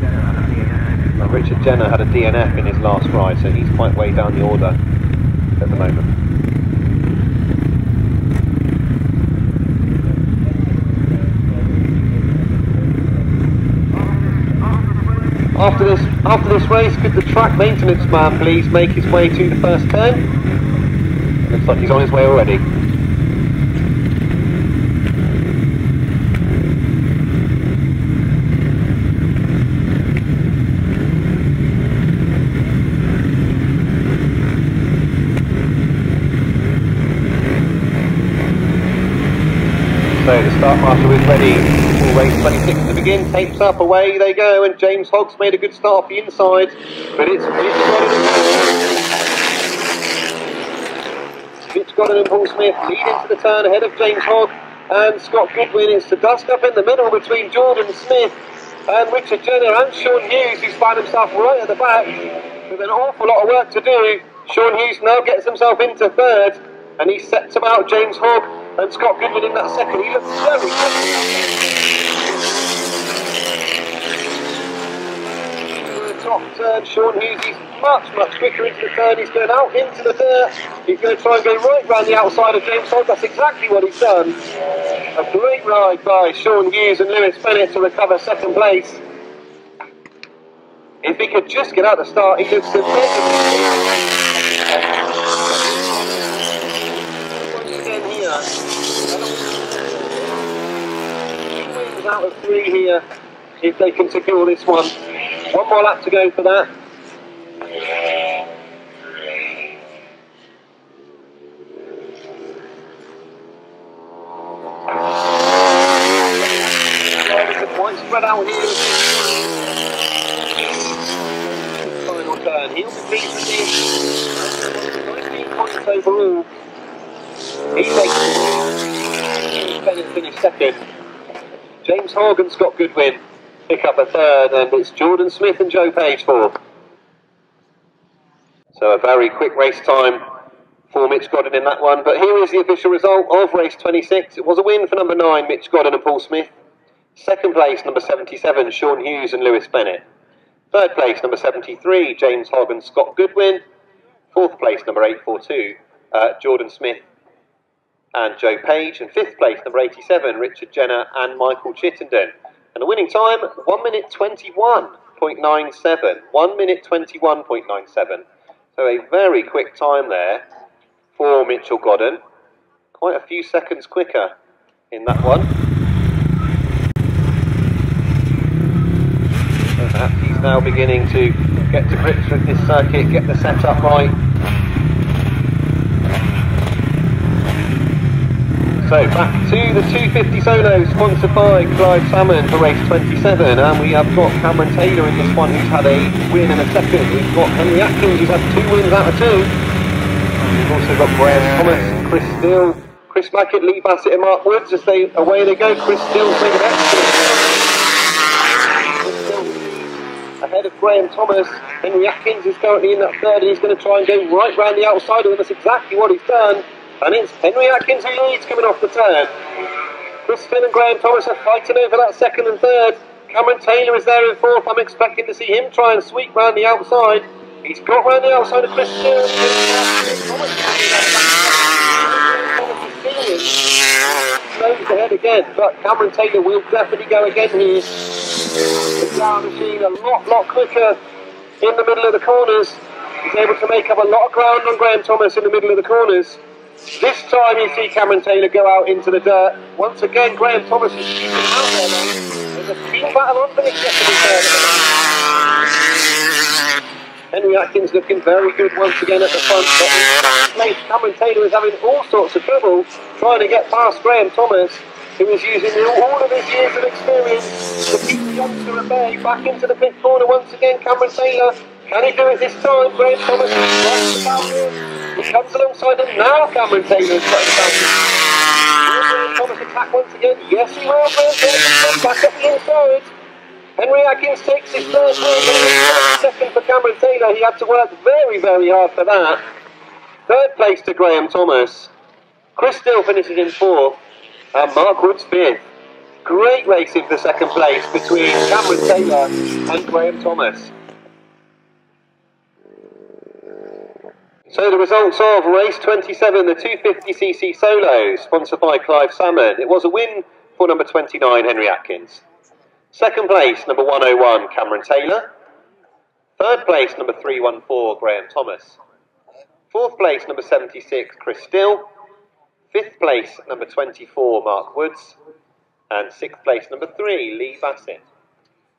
And Richard Jenner had a D N F in his last ride, so he's quite way down the order at the moment. After this, after this race, could the track maintenance man please make his way to the first turn? Looks like he's on his way already. So the start marshal is ready. Race twenty-six to begin, tapes up, away they go, and James Hogg's made a good start off the inside, but it's Mitch Godden. Mitch Godden and Paul Smith lead into the turn ahead of James Hogg, and Scott Goodwin is to dust up in the middle between Jordan Smith and Richard Jenner and Sean Hughes, who's found himself right at the back with an awful lot of work to do. Sean Hughes now gets himself into third, and he sets about James Hogg and Scott Goodwin in that second. He looks very good. Top turn, Sean Hughes is much, much quicker into the turn. He's going out into the dirt. He's going to try and go right round the outside of James Hogg. That's exactly what he's done. A great ride by Sean Hughes and Lewis Bennett to recover second place. If he could just get out the start, he looks amazing. Once again here. Two ways out of three here if they can secure this one. One more lap to go for that. It's quite spread out here. Final turn. He'll be pleased to see nineteen points overall. He takes Bennett finish second. James Hogg and Scott Goodwin pick up a third, and it's Jordan Smith and Joe Page fourth. So a very quick race time for Mitch Godden in that one, but here is the official result of race twenty-six. It was a win for number nine, Mitch Godden and Paul Smith. Second place, number seventy-seven, Sean Hughes and Lewis Bennett. Third place, number seventy-three, James Hogg and Scott Goodwin. Fourth place, number eight forty-two, uh, Jordan Smith and Joe Page. And fifth place, number eighty-seven, Richard Jenner and Michael Chittenden. And the winning time, one minute twenty-one point nine seven. one minute twenty-one point nine seven. So a very quick time there for Mitchell Godden. Quite a few seconds quicker in that one. And perhaps he's now beginning to get to grips with this circuit, get the setup right. So back to the two fifty solo, sponsored by Clive Salmon for race twenty-seven, and we have got Cameron Taylor in this one, who's had a win and a second. We've got Henry Atkins, who's had two wins out of two. We've also got Graham Thomas, Chris Steele, Chris Mackett, Lee Bassett and Mark Woods. As they away they go, Chris Steele's made an excellent. Chris Steele, a ahead of Graham Thomas. Henry Atkins is currently in that third, and he's going to try and go right round the outside, and that's exactly what he's done. And it's Henry Atkins who leads coming off the turn. Chris Finn and Graham Thomas are fighting over that second and third. Cameron Taylor is there in fourth. I'm expecting to see him try and sweep round the outside. He's got round the outside of Chris Stewart. Goes ahead again, but Cameron Taylor will definitely go again here. The ground machine a lot, lot quicker in the middle of the corners. He's able to make up a lot of ground on Graham Thomas in the middle of the corners. This time you see Cameron Taylor go out into the dirt. Once again, Graham Thomas is keeping out there now. There's a team battle on for this second turn. Henry Atkins looking very good once again at the front, but in Cameron Taylor is having all sorts of trouble trying to get past Graham Thomas, who is using all of his years of experience to keep the youngster at bay. Back into the pit corner once again, Cameron Taylor. Can he do it this time? Graham Thomas is right down. He comes alongside him now. Cameron Taylor is trying to down. Will Graham Thomas attack once again? Yes, he will. Graham Thomas comes back up the inside. Henry Atkins takes his third place, second for Cameron Taylor. He had to work very, very hard for that. Third place to Graham Thomas. Chris Still finishes in fourth, and Mark Woods fifth. Great racing for second place between Cameron Taylor and Graham Thomas. So the results of race twenty-seven, the two fifty c c solo, sponsored by Clive Salmon. It was a win for number twenty-nine, Henry Atkins. Second place, number one oh one, Cameron Taylor. Third place, number three one four, Graham Thomas. Fourth place, number seventy-six, Chris Still. Fifth place, number twenty-four, Mark Woods. And sixth place, number three, Lee Bassett.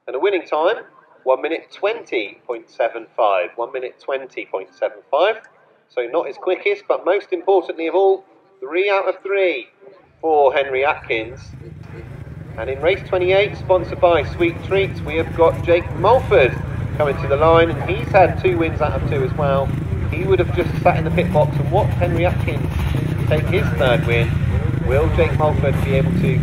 And a winning time, one minute twenty point seven five. one minute twenty point seven five. So not his quickest, but most importantly of all, three out of three for Henry Atkins. And in race twenty-eight, sponsored by Sweet Treats, we have got Jake Mulford coming to the line, and he's had two wins out of two as well. He would have just sat in the pit box and watched Henry Atkins take his third win. Will Jake Mulford be able to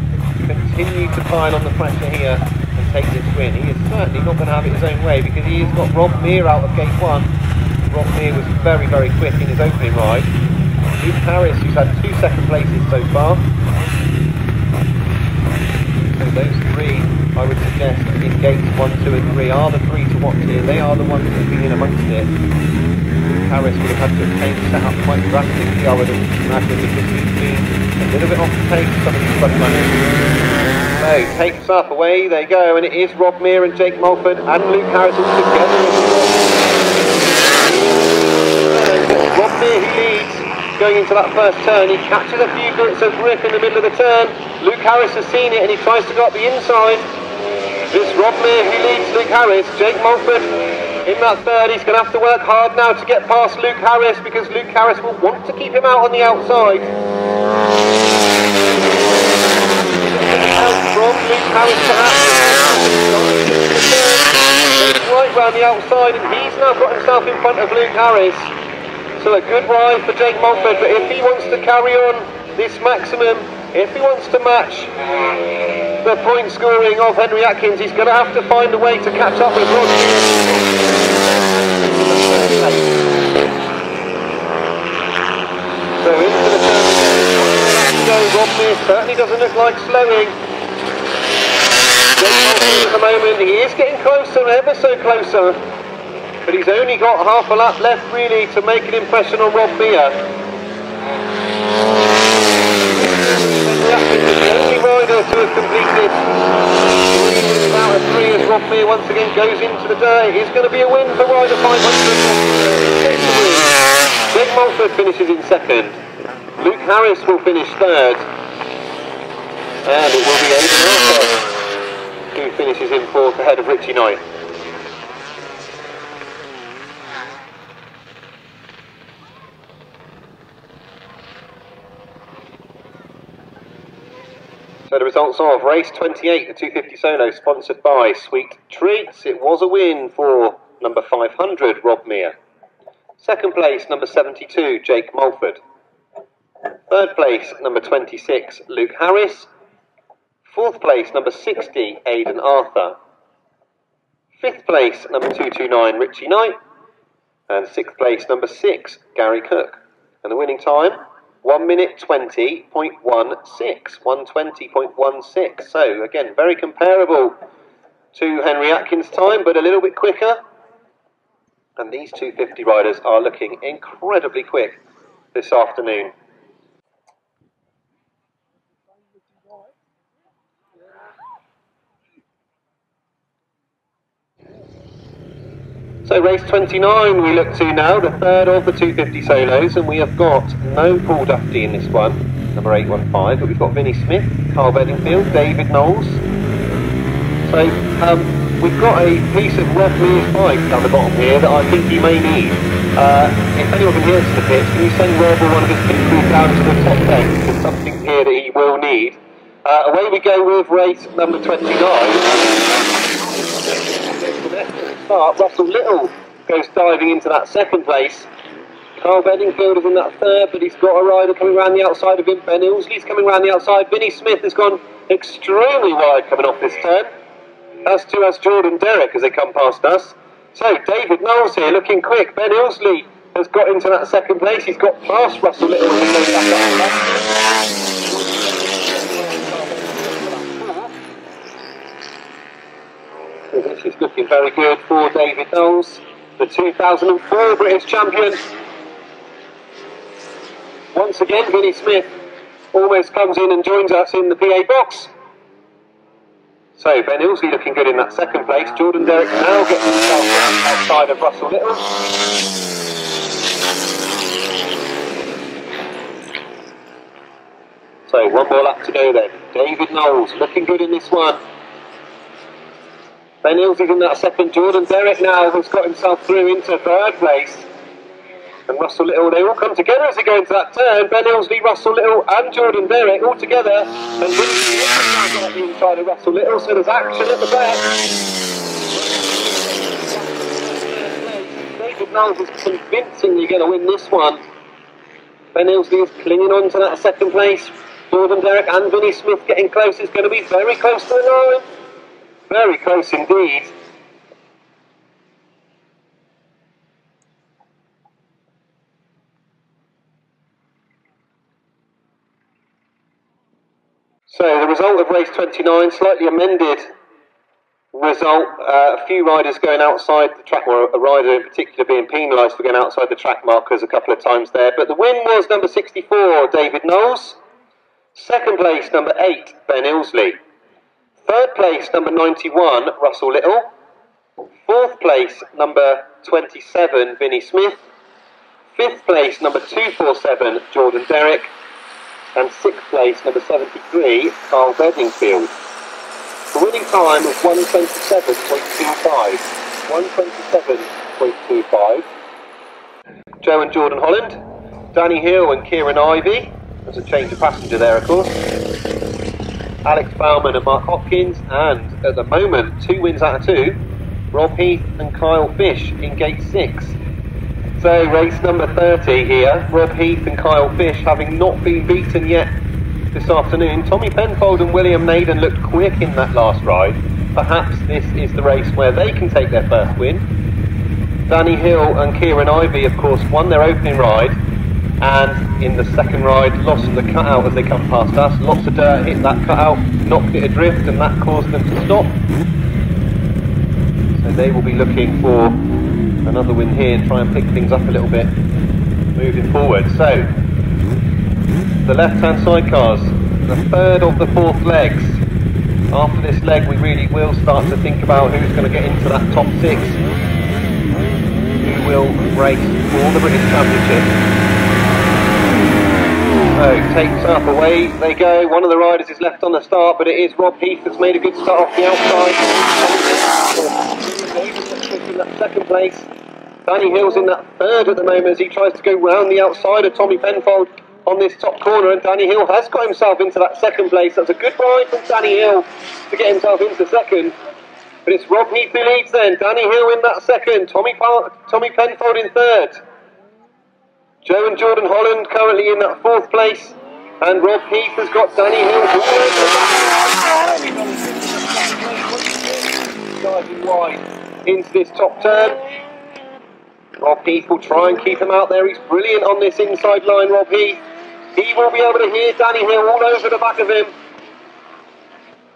continue to pile on the pressure here and take this win? He is certainly not going to have it his own way, because he has got Rob Mear out of gate one. Rob Mear was very, very quick in his opening ride. Luke Harris, who's had two second places so far. Those three, I would suggest, in gates one, two, and three are the three to watch here. They are the ones that have been in amongst it. Harris would have had to change set up quite drastically, I would imagine, because he's been a little bit off the pace of some of these front runners. So, takes up, away they go, and it is Rob Mear and Jake Mulford and Luke Harris all together. Rob Mear, he leads going into that first turn. He catches a few bits of grip in the middle of the turn. Luke Harris has seen it and he tries to go up the inside. This Rob Mear who leads Luke Harris. Jake Mulford in that third. He's going to have to work hard now to get past Luke Harris, because Luke Harris will want to keep him out on the outside. From Luke Harris to Atkins. Right round the outside, and he's now got himself in front of Luke Harris. So a good ride for Jake Mulford, but if he wants to carry on this maximum, if he wants to match the point scoring of Henry Atkins, he's going to have to find a way to catch up with Rob. So into the turn. So Rob Mear certainly doesn't look like slowing. At the moment, he is getting closer, ever so closer, but he's only got half a lap left really to make an impression on Rob Mear. The only rider to have completed out of three as Rob Mear once again goes into the dirt. It's going to be a win for rider five hundred. Jake Mulford finishes in second. Luke Harris will finish third. And it will be Aidan Arthur who finishes in fourth ahead of Richie Knight. So the results of race twenty-eight, the two fifty solo, sponsored by Sweet Treats. It was a win for number five hundred, Rob Mear. Second place, number seventy-two, Jake Mulford. Third place, number twenty-six, Luke Harris. Fourth place, number sixty, Aidan Arthur. Fifth place, number two two nine, Richie Knight. And sixth place, number six, Gary Cook. And the winning time, one minute twenty point one six. one twenty point one six. So, again, very comparable to Henry Atkins' time, but a little bit quicker. And these two fifty riders are looking incredibly quick this afternoon. So race twenty-nine we look to now, the third of the two fifty solos, and we have got no Paul Duffy in this one, number eight one five, but we've got Vinnie Smith, Carl Bedingfield, David Knowles. So um, we've got a piece of Rob Mear's bike down the bottom here that I think you may need. Uh, if anyone can hear the pits, can you send Rob or one of his people down to the top ten? There's something here that he will need. Uh, away we go with race number twenty-nine. Start. Russell Little goes diving into that second place. Carl Bedingfield is in that third, but he's got a rider coming around the outside of him. Ben Ilsley's coming around the outside. Vinnie Smith has gone extremely wide coming off this turn. As to as Jordan Derrick as they come past us. So David Knowles here looking quick. Ben Ilsley has got into that second place. He's got past Russell Little. It's looking very good for David Knowles, the two thousand four British champion. Once again, Vinnie Smith almost comes in and joins us in the P A box. So Ben Ilsley looking good in that second place. Jordan Derrick now gets himself outside of Russell Little. So one more lap to go then. David Knowles looking good in this one. Ben Ilsley's in that second. Jordan Derrick now has got himself through into third place. And Russell Little, they all come together as they go into that turn. Ben Ilsley, Russell Little and Jordan Derrick all together. And Vinnie got the inside of Russell Little, so there's action at the back. David Knowles is convincingly going to win this one. Ben Ilsley is clinging on to that second place. Jordan Derrick and Vinnie Smith getting close. It's going to be very close to the line. Very close indeed. So the result of race twenty-nine, slightly amended result. Uh, a few riders going outside the track, or a rider in particular being penalised for going outside the track markers a couple of times there. But the win was number sixty-four, David Knowles. Second place, number eight, Ben Ilsley. Third place, number ninety-one, Russell Little. Fourth place, number twenty-seven, Vinnie Smith. Fifth place, number two forty-seven, Jordan Derrick. And sixth place, number seventy-three, Carl Bedingfield. The winning time is one twenty-seven point two five. one twenty-seven point two five. Joe and Jordan Holland. Danny Hill and Kieran Ivey. There's a change of passenger there, of course. Alex Bauman and Mark Hopkins, and at the moment, two wins out of two, Rob Heath and Kyle Fish in gate six. So race number thirty here, Rob Heath and Kyle Fish having not been beaten yet this afternoon. Tommy Penfold and William Naden looked quick in that last ride. Perhaps this is the race where they can take their first win. Danny Hill and Kieran Ivey, of course, won their opening ride, and in the second ride lost the cutout as they come past us. Lots of dirt hit that cutout, knocked it adrift, and that caused them to stop. So they will be looking for another win here and try and pick things up a little bit moving forward. So the left hand sidecars, the third of the fourth legs. After this leg we really will start to think about who's going to get into that top six, who will race for the British Championship. So, takes up, away they go. One of the riders is left on the start, but it is Rob Heath that's made a good start off the outside. In that second place. Danny Hill's in that third at the moment as he tries to go round the outside of Tommy Penfold on this top corner, and Danny Hill has got himself into that second place. That's a good ride from Danny Hill to get himself into second. But it's Rob Heath who leads then. Danny Hill in that second, Tommy, Tommy Penfold in third. Joe and Jordan Holland currently in that fourth place, and Rob Heath has got Danny Hill diving wide into this top turn. Rob Heath will try and keep him out there. He's brilliant on this inside line, Rob Heath. He will be able to hear Danny Hill all over the back of him.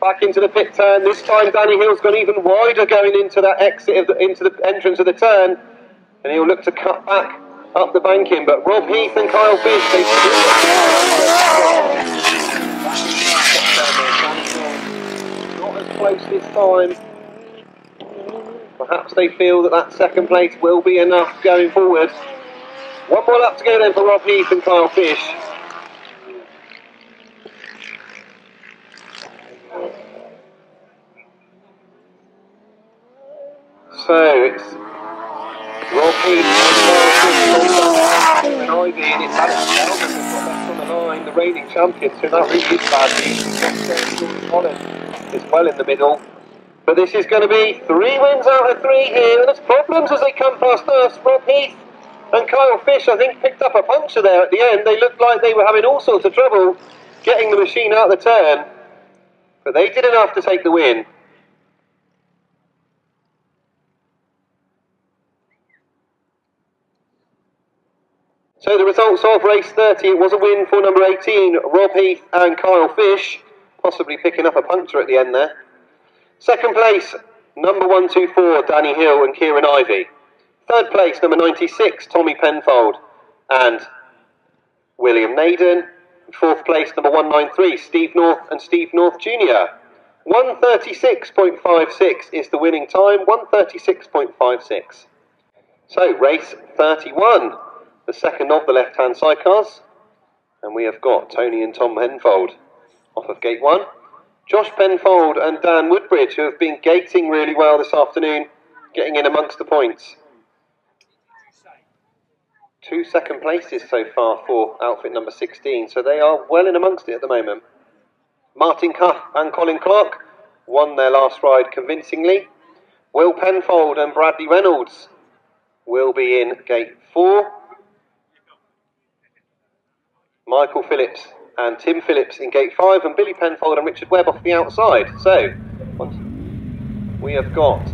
Back into the pit turn. This time Danny Hill's gone even wider going into that exit, of the, into the entrance of the turn. And he'll look to cut back up the banking. But Rob Heath and Kyle Fish, they still not as close this time. Perhaps they feel that that second place will be enough going forward. One more lap to go then for Rob Heath and Kyle Fish. So it's Rob Heath and Kyle Fish. And it's Alex left on the line, the reigning champions, who that really is badly. It's well in the middle. But this is going to be three wins out of three here, and there's problems as they come past us. Rob Heath and Kyle Fish, I think, picked up a puncture there at the end. They looked like they were having all sorts of trouble getting the machine out of the turn. But they did enough to take the win. So the results of race thirty, it was a win for number eighteen, Rob Heath and Kyle Fish, possibly picking up a puncture at the end there. Second place, number one two four, Danny Hill and Kieran Ivey. Third place, number ninety-six, Tommy Penfold and William Naden. Fourth place, number one ninety-three, Steve North and Steve North Junior one thirty-six point five six is the winning time, one thirty-six point five six. So, race thirty-one, the second of the left-hand sidecars. And we have got Tony and Tom Penfold off of gate one. Josh Penfold and Dan Woodbridge, who have been gating really well this afternoon, getting in amongst the points. Two second places so far for outfit number sixteen, so they are well in amongst it at the moment. Martin Cuff and Colin Clark won their last ride convincingly. Will Penfold and Bradley Reynolds will be in gate four. Michael Phillips and Tim Phillips in gate five, and Billy Penfold and Richard Webb off the outside. So we have got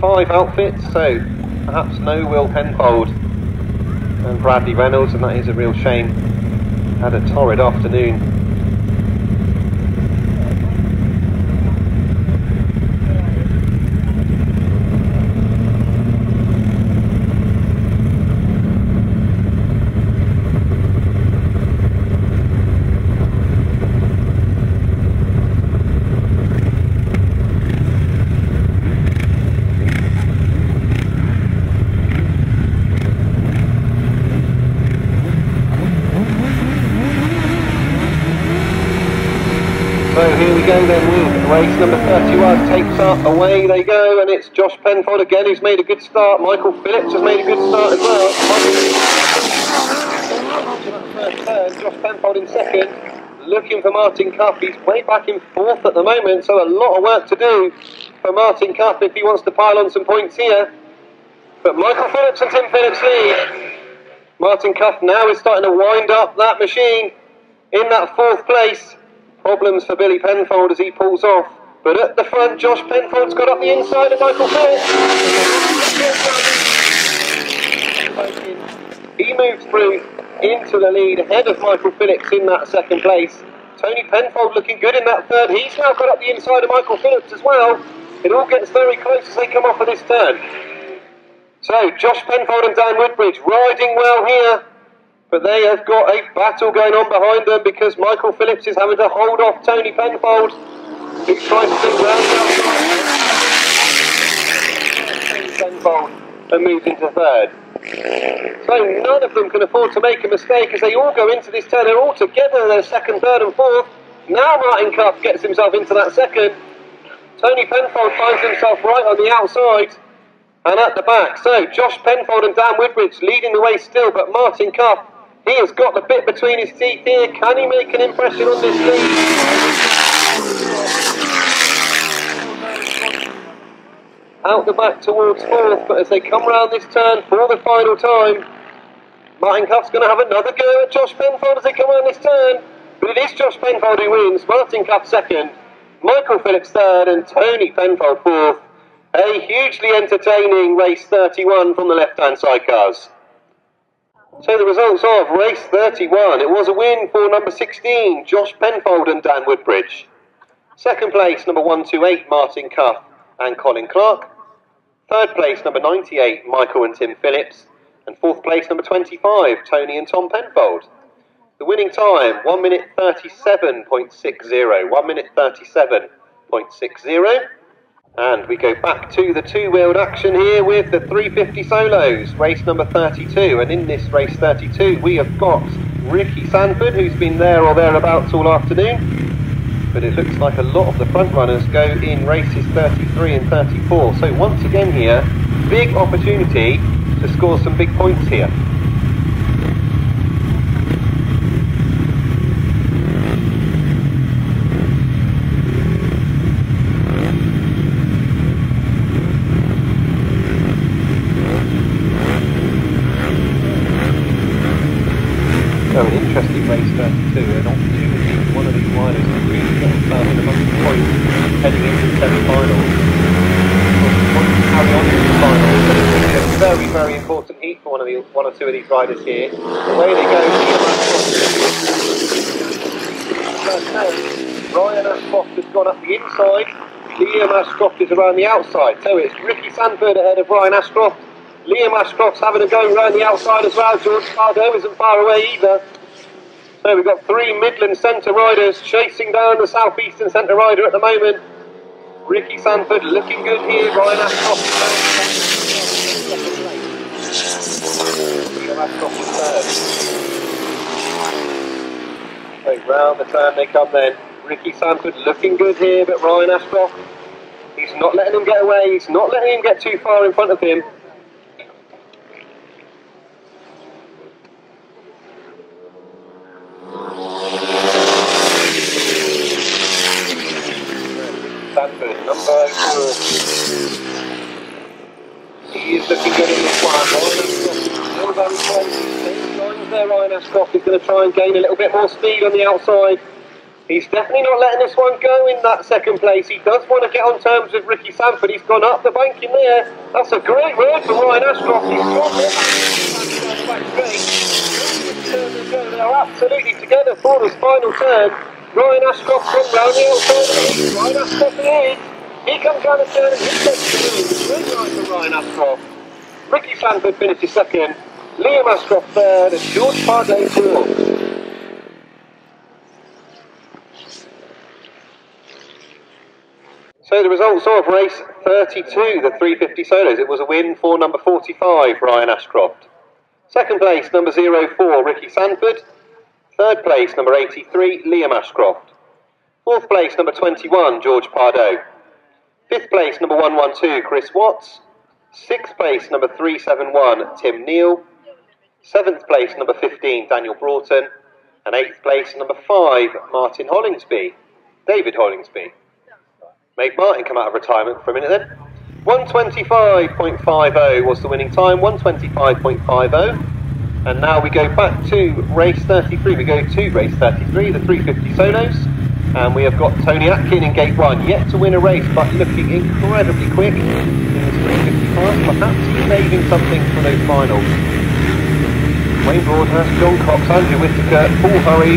five outfits, so perhaps no Will Penfold and Bradley Reynolds, and that is a real shame. Had a torrid afternoon. Race number thirty-one takes up, away they go, and it's Josh Penfold again who's made a good start. Michael Phillips has made a good start as well. Josh Penfold in second, looking for Martin Cuff. He's way back in fourth at the moment, so a lot of work to do for Martin Cuff if he wants to pile on some points here. But Michael Phillips and Tim Phillips lead. Martin Cuff now is starting to wind up that machine in that fourth place. Problems for Billy Penfold as he pulls off, but at the front Josh Penfold's got up the inside of Michael Phillips. He moves through into the lead ahead of Michael Phillips in that second place. Tony Penfold looking good in that third. He's now got up the inside of Michael Phillips as well. It all gets very close as they come off of this turn. So Josh Penfold and Dan Woodbridge riding well here. But they have got a battle going on behind them because Michael Phillips is having to hold off Tony Penfold, who tries to do round Penfold and moves into third. So none of them can afford to make a mistake as they all go into this turn. They're all together, they're second, third and fourth. Now Martin Cuff gets himself into that second. Tony Penfold finds himself right on the outside and at the back. So Josh Penfold and Dan Woodbridge leading the way still, but Martin Cuff, he has got the bit between his teeth here. Can he make an impression on this lead? Out the back towards fourth, but as they come round this turn for the final time, Martin Cuff's going to have another go at Josh Penfold as they come round this turn. But it is Josh Penfold who wins. Martin Cuff second, Michael Phillips third, and Tony Penfold fourth. A hugely entertaining race thirty-one from the left-hand sidecars. So the results of race thirty-one, it was a win for number sixteen, Josh Penfold and Dan Woodbridge. Second place, number one two eight, Martin Cuff and Colin Clark. Third place, number ninety-eight, Michael and Tim Phillips. And fourth place, number twenty-five, Tony and Tom Penfold. The winning time, one minute thirty-seven point six zero. one minute thirty-seven point six zero. And we go back to the two-wheeled action here with the three fifty solos, race number thirty-two. And in this race thirty-two, we have got Ricky Sanford, who's been there or thereabouts all afternoon. But it looks like a lot of the front runners go in races thirty-three and thirty-four. So once again here, big opportunity to score some big points here. So an interesting race thirty-two, an opportunity for one of these riders to really get a thousand among the points heading into the semi-finals. Points to carry on into the finals, but it's going to be a very, very important heat for one of the one or two of these riders here. Away they go. First hand, Ryan Ashcroft has gone up the inside, Liam Ashcroft is around the outside. So it's Ricky Sanford ahead of Ryan Ashcroft. Liam Ashcroft's having a go round the outside as well. George Fargo isn't far away either. So we've got three Midland Centre riders chasing down the Southeastern Centre rider at the moment. Ricky Sanford looking good here. Ryan Ashcroft is third. Liam Ashcroft is third. So round the turn they come then. Ricky Sanford looking good here, but Ryan Ashcroft, he's not letting him get away. He's not letting him get too far in front of him. Sanford, number four. He is looking good in this one. Ryan Ashcroft is still there. Ryan Ashcroft is going to try and gain a little bit more speed on the outside. He's definitely not letting this one go in that second place. He does want to get on terms with Ricky Sanford. He's gone up the bank in there. That's a great road for Ryan Ashcroft. He's got it. They're absolutely together for this final turn. Ryan Ashcroft's gone round the outside. Ryan Ashcroft is. He comes down the turn and he gets the lead. It's really nice for Ryan Ashcroft. Ricky Sanford finishes second. Liam Ashcroft third and George Fargo fourth. So the results of race thirty-two, the three fifty solos, it was a win for number forty-five, Ryan Ashcroft. Second place, number oh four, Ricky Sanford. Third place, number eighty-three, Liam Ashcroft. Fourth place, number twenty-one, George Pardo. Fifth place, number one one two, Chris Watts. Sixth place, number three seven one, Tim Neal. Seventh place, number fifteen, Daniel Broughton. And eighth place, number five, Martin Hollingsby, David Hollingsby. Made Martin come out of retirement for a minute then. one twenty-five point five zero was the winning time, one twenty-five point five zero. And now we go back to race thirty-three. We go to race thirty-three, the three fifty solos. And we have got Tony Atkin in gate one, yet to win a race, but looking incredibly quick in this three fifty-five, perhaps saving something for those finals. Wayne Broadhurst, John Cox, Andrew Whittaker, Paul Hurry.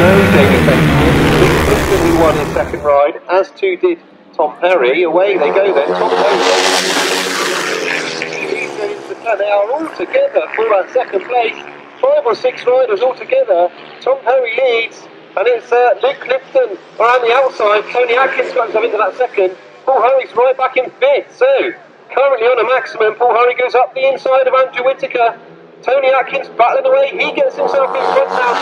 No, David Knowles instantly won his second ride, as too did Tom Perry. Away they go then, Tom Perry. They are all together for that second place. Five or six riders all together. Tom Perry leads, and it's uh, Luke Clifton around the outside. Tony Atkins got himself into that second. Paul Hurry's right back in fifth. So, currently on a maximum, Paul Hurry goes up the inside of Andrew Whittaker. Tony Atkins battling away, he gets himself in front now.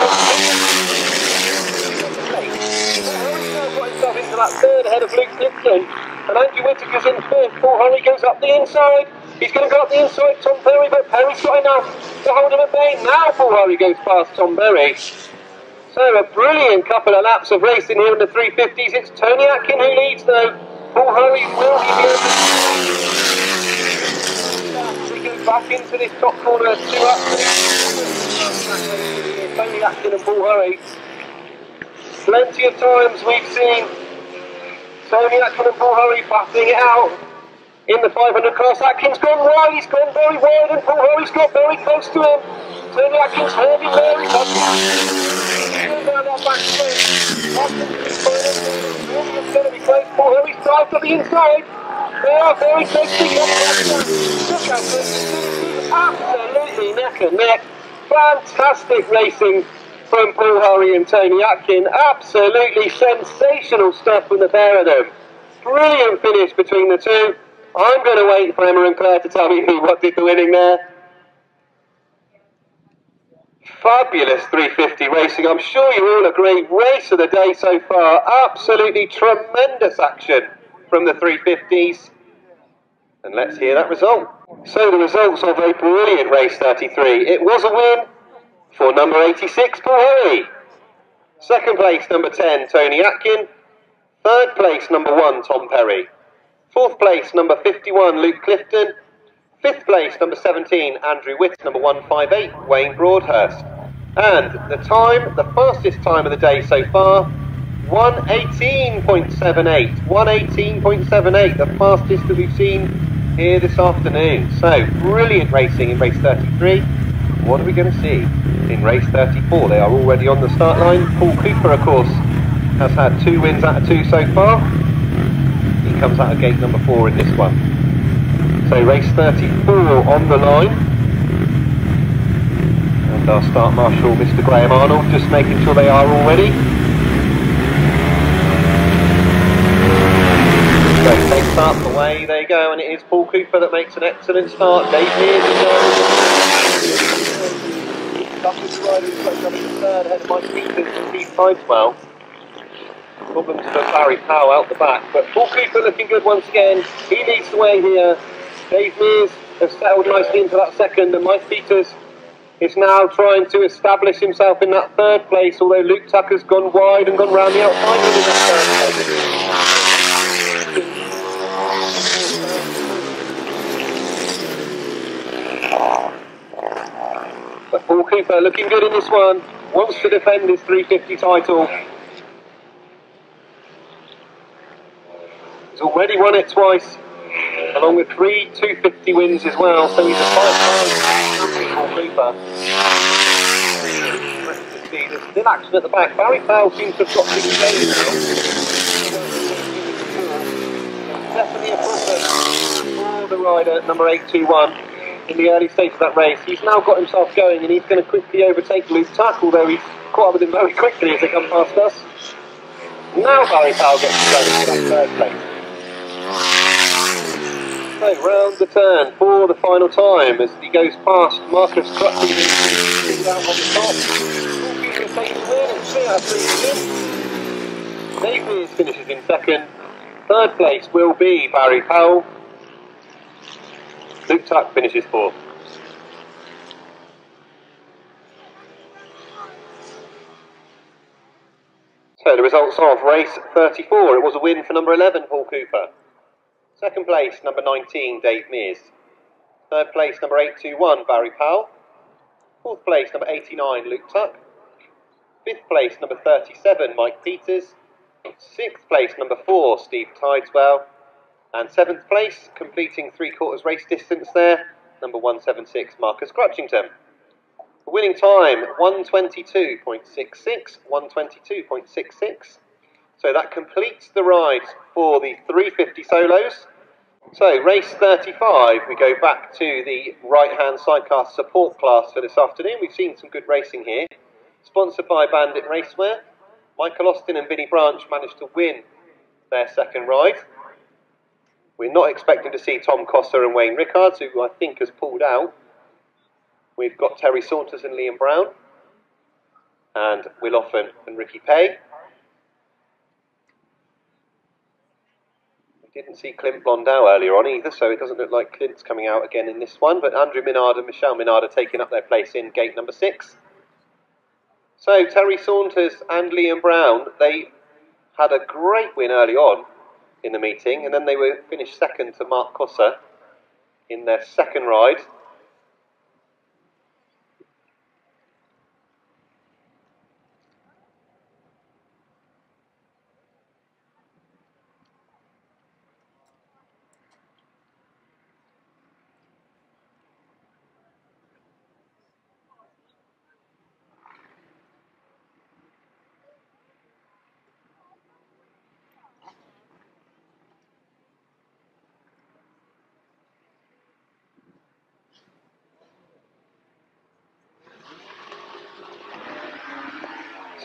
Into that third ahead of Luke Clifton, and Andrew Whittaker's in fifth. Paul Hurry goes up the inside, he's going to go up the inside Tom Perry, but Perry's got enough to hold him at bay. Now Paul Hurry goes past Tom Perry. So a brilliant couple of laps of racing here in the three fifties. It's Tony Atkin who leads though. Paul Hurry will be here. We go back into this top corner of two up. Tony Atkin and Paul Hurry. Plenty of times we've seen Tony Atkin and Paul Hurry battling it out. In the five hundred class, Atkins gone wide, he's gone very wide, and Paul Hurry's got very close to him. Tony Atkins, Herbie Mary, Atkins down that back straight. Atkins is going to be close. Paul Hurry's drive to the inside. They are very close to the outside. Absolutely neck and neck. Fantastic racing from Paul Hurry and Tony Atkin. Absolutely sensational stuff from the pair of them. Brilliant finish between the two. I'm going to wait for Emma and Claire to tell me who what did the winning there. Fabulous three fifty racing. I'm sure you all agree. Race of the day so far. Absolutely tremendous action from the three fifties. And let's hear that result. So the results of a brilliant race thirty-three. It was a win for number eighty-six, Paul Hurry. Second place, number ten, Tony Atkin. Third place, number one, Tom Perry. Fourth place, number fifty-one, Luke Clifton. Fifth place, number seventeen, Andrew Witt. Number one fifty-eight, Wayne Broadhurst. And the time, the fastest time of the day so far, one eighteen point seven eight. one eighteen point seven eight, the fastest that we've seen here this afternoon. So, brilliant racing in race thirty-three. What are we going to see in race thirty-four? They are already on the start line. Paul Cooper, of course, has had two wins out of two so far. He comes out of gate number four in this one. So race thirty-four on the line. And our start marshal, Mister Graham Arnold, just making sure they are all ready. So they start the way, they go, and it is Paul Cooper that makes an excellent start. Dave Mears is Bucket Slider is close up to third, ahead of Mike Peters and Steve Fideswell. Problems for Barry Powell out the back, but Paul Cooper looking good once again. He leads the way here. Dave Mears has settled nicely into that second, and Mike Peters is now trying to establish himself in that third place, although Luke Tucker's gone wide and gone round the outside of the third place. But Paul Cooper looking good in this one, wants to defend his three fifty title. He's already won it twice, along with three two fifty wins as well, so he's a five-time Cooper. There's still action at the back. Barry Powell seems to have got things going now. Definitely a problem for the rider, number eight two one, in the early stage of that race. He's now got himself going, and he's going to quickly overtake Luke Tuck, although he's caught up with him very quickly as they come past us. Now Barry Powell gets to go into that third place. So round the turn for the final time as he goes past Marcus Crutchley down on the top. Cooper takes the win and three out of three. Dave Mears finishes in second. Third place will be Barry Powell. Luke Tuck finishes fourth. So the results of race thirty-four. It was a win for number eleven, Paul Cooper. Second place, number nineteen, Dave Mears. Third place, number eight two one, Barry Powell. Fourth place, number eighty-nine, Luke Tuck. Fifth place, number thirty-seven, Mike Peters. Sixth place, number four, Steve Tideswell. And seventh place, completing three-quarters race distance there, number one seventy-six, Marcus Crutchington. The winning time, one twenty-two point six six, one twenty-two point six six. So that completes the ride for the three fifty solos. So race thirty-five, we go back to the right-hand sidecar support class for this afternoon. We've seen some good racing here. Sponsored by Bandit Racewear. Michael Austin and Vinnie Branch managed to win their second ride. We're not expecting to see Tom Coster and Wayne Rickards, who I think has pulled out. We've got Terry Saunders and Liam Brown, and Will Offen and Ricky Pay. We didn't see Clint Blondow earlier on either, so it doesn't look like Clint's coming out again in this one, but Andrew Minard and Michelle Minard are taking up their place in gate number six. So Terry Saunders and Liam Brown, they had a great win early on in the meeting, and then they were finished second to Mark Cosser in their second ride.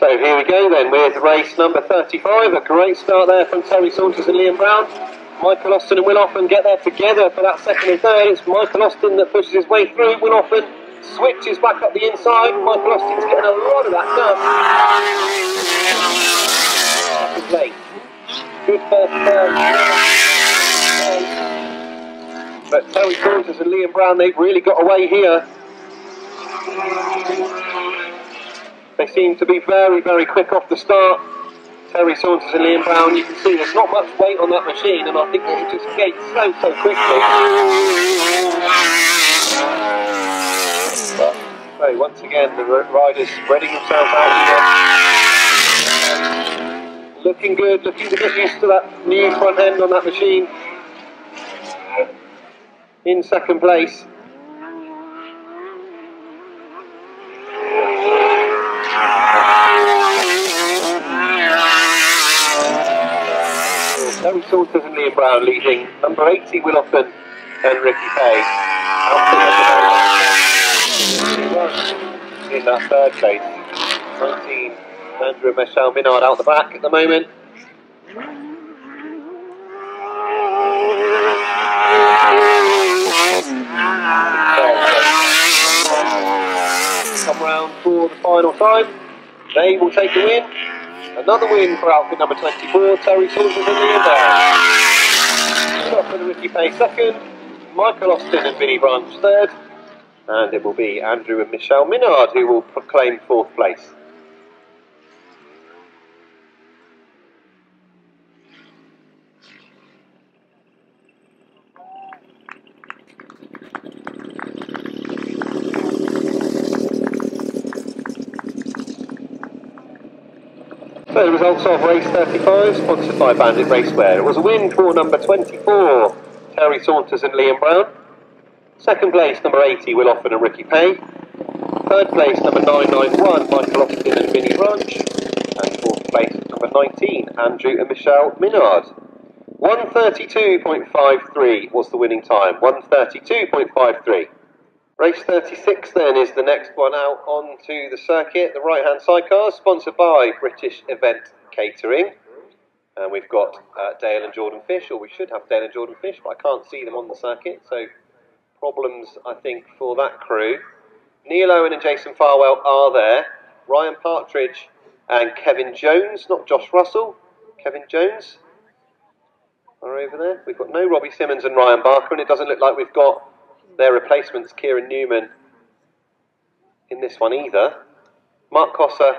So here we go then with race number thirty-five. A great start there from Terry Saunders and Liam Brown. Michael Austin and Will Offen get there together for that second and third. It's Michael Austin that pushes his way through. Will Offen switches back up the inside. Michael Austin's getting a lot of that done. Late. Good first turn. But Terry Saunders and Liam Brown, they've really got away here. They seem to be very, very quick off the start. Terry Saunders and Liam Brown, you can see there's not much weight on that machine, and I think it just skates so, so quickly. So, once again, the riders spreading themselves out here. Looking good, looking to get used to that new front end on that machine. In second place. Terry Saunders and Liam Brown leading. Number eighty, Will Offen and Ricky Pay. In that third place. nineteen, Andrew and Michelle Minard out the back at the moment. Come round for the final time. They will take the win. Another win for outfit number twenty-four, Terry Saunders and Liam Brown. Top of the Ricky Pay second, Michael Austin and Vinnie Branch third, and it will be Andrew and Michelle Minard who will proclaim fourth place. So the results of race thirty-five, sponsored by Bandit Racewear. It was a win for number twenty-four, Terry Saunders and Liam Brown. Second place, number eighty, Will Offen and Ricky Pay. Third place, number nine ninety-one, Michael Austin and Vinnie Branch. And fourth place, number nineteen, Andrew and Michelle Minard. one thirty-two point five three was the winning time, one thirty-two point five three. Race thirty-six then is the next one out onto the circuit. The right-hand sidecars, sponsored by British Event Catering. And we've got uh, Dale and Jordan Fish, or we should have Dale and Jordan Fish, but I can't see them on the circuit, so problems, I think, for that crew. Neil Owen and Jason Farwell are there. Ryan Partridge and Kevin Jones, not Josh Russell, Kevin Jones are over there. We've got no Robbie Simmons and Ryan Barker, and it doesn't look like we've got their replacements, Kieran Newman, in this one either. Mark Cosser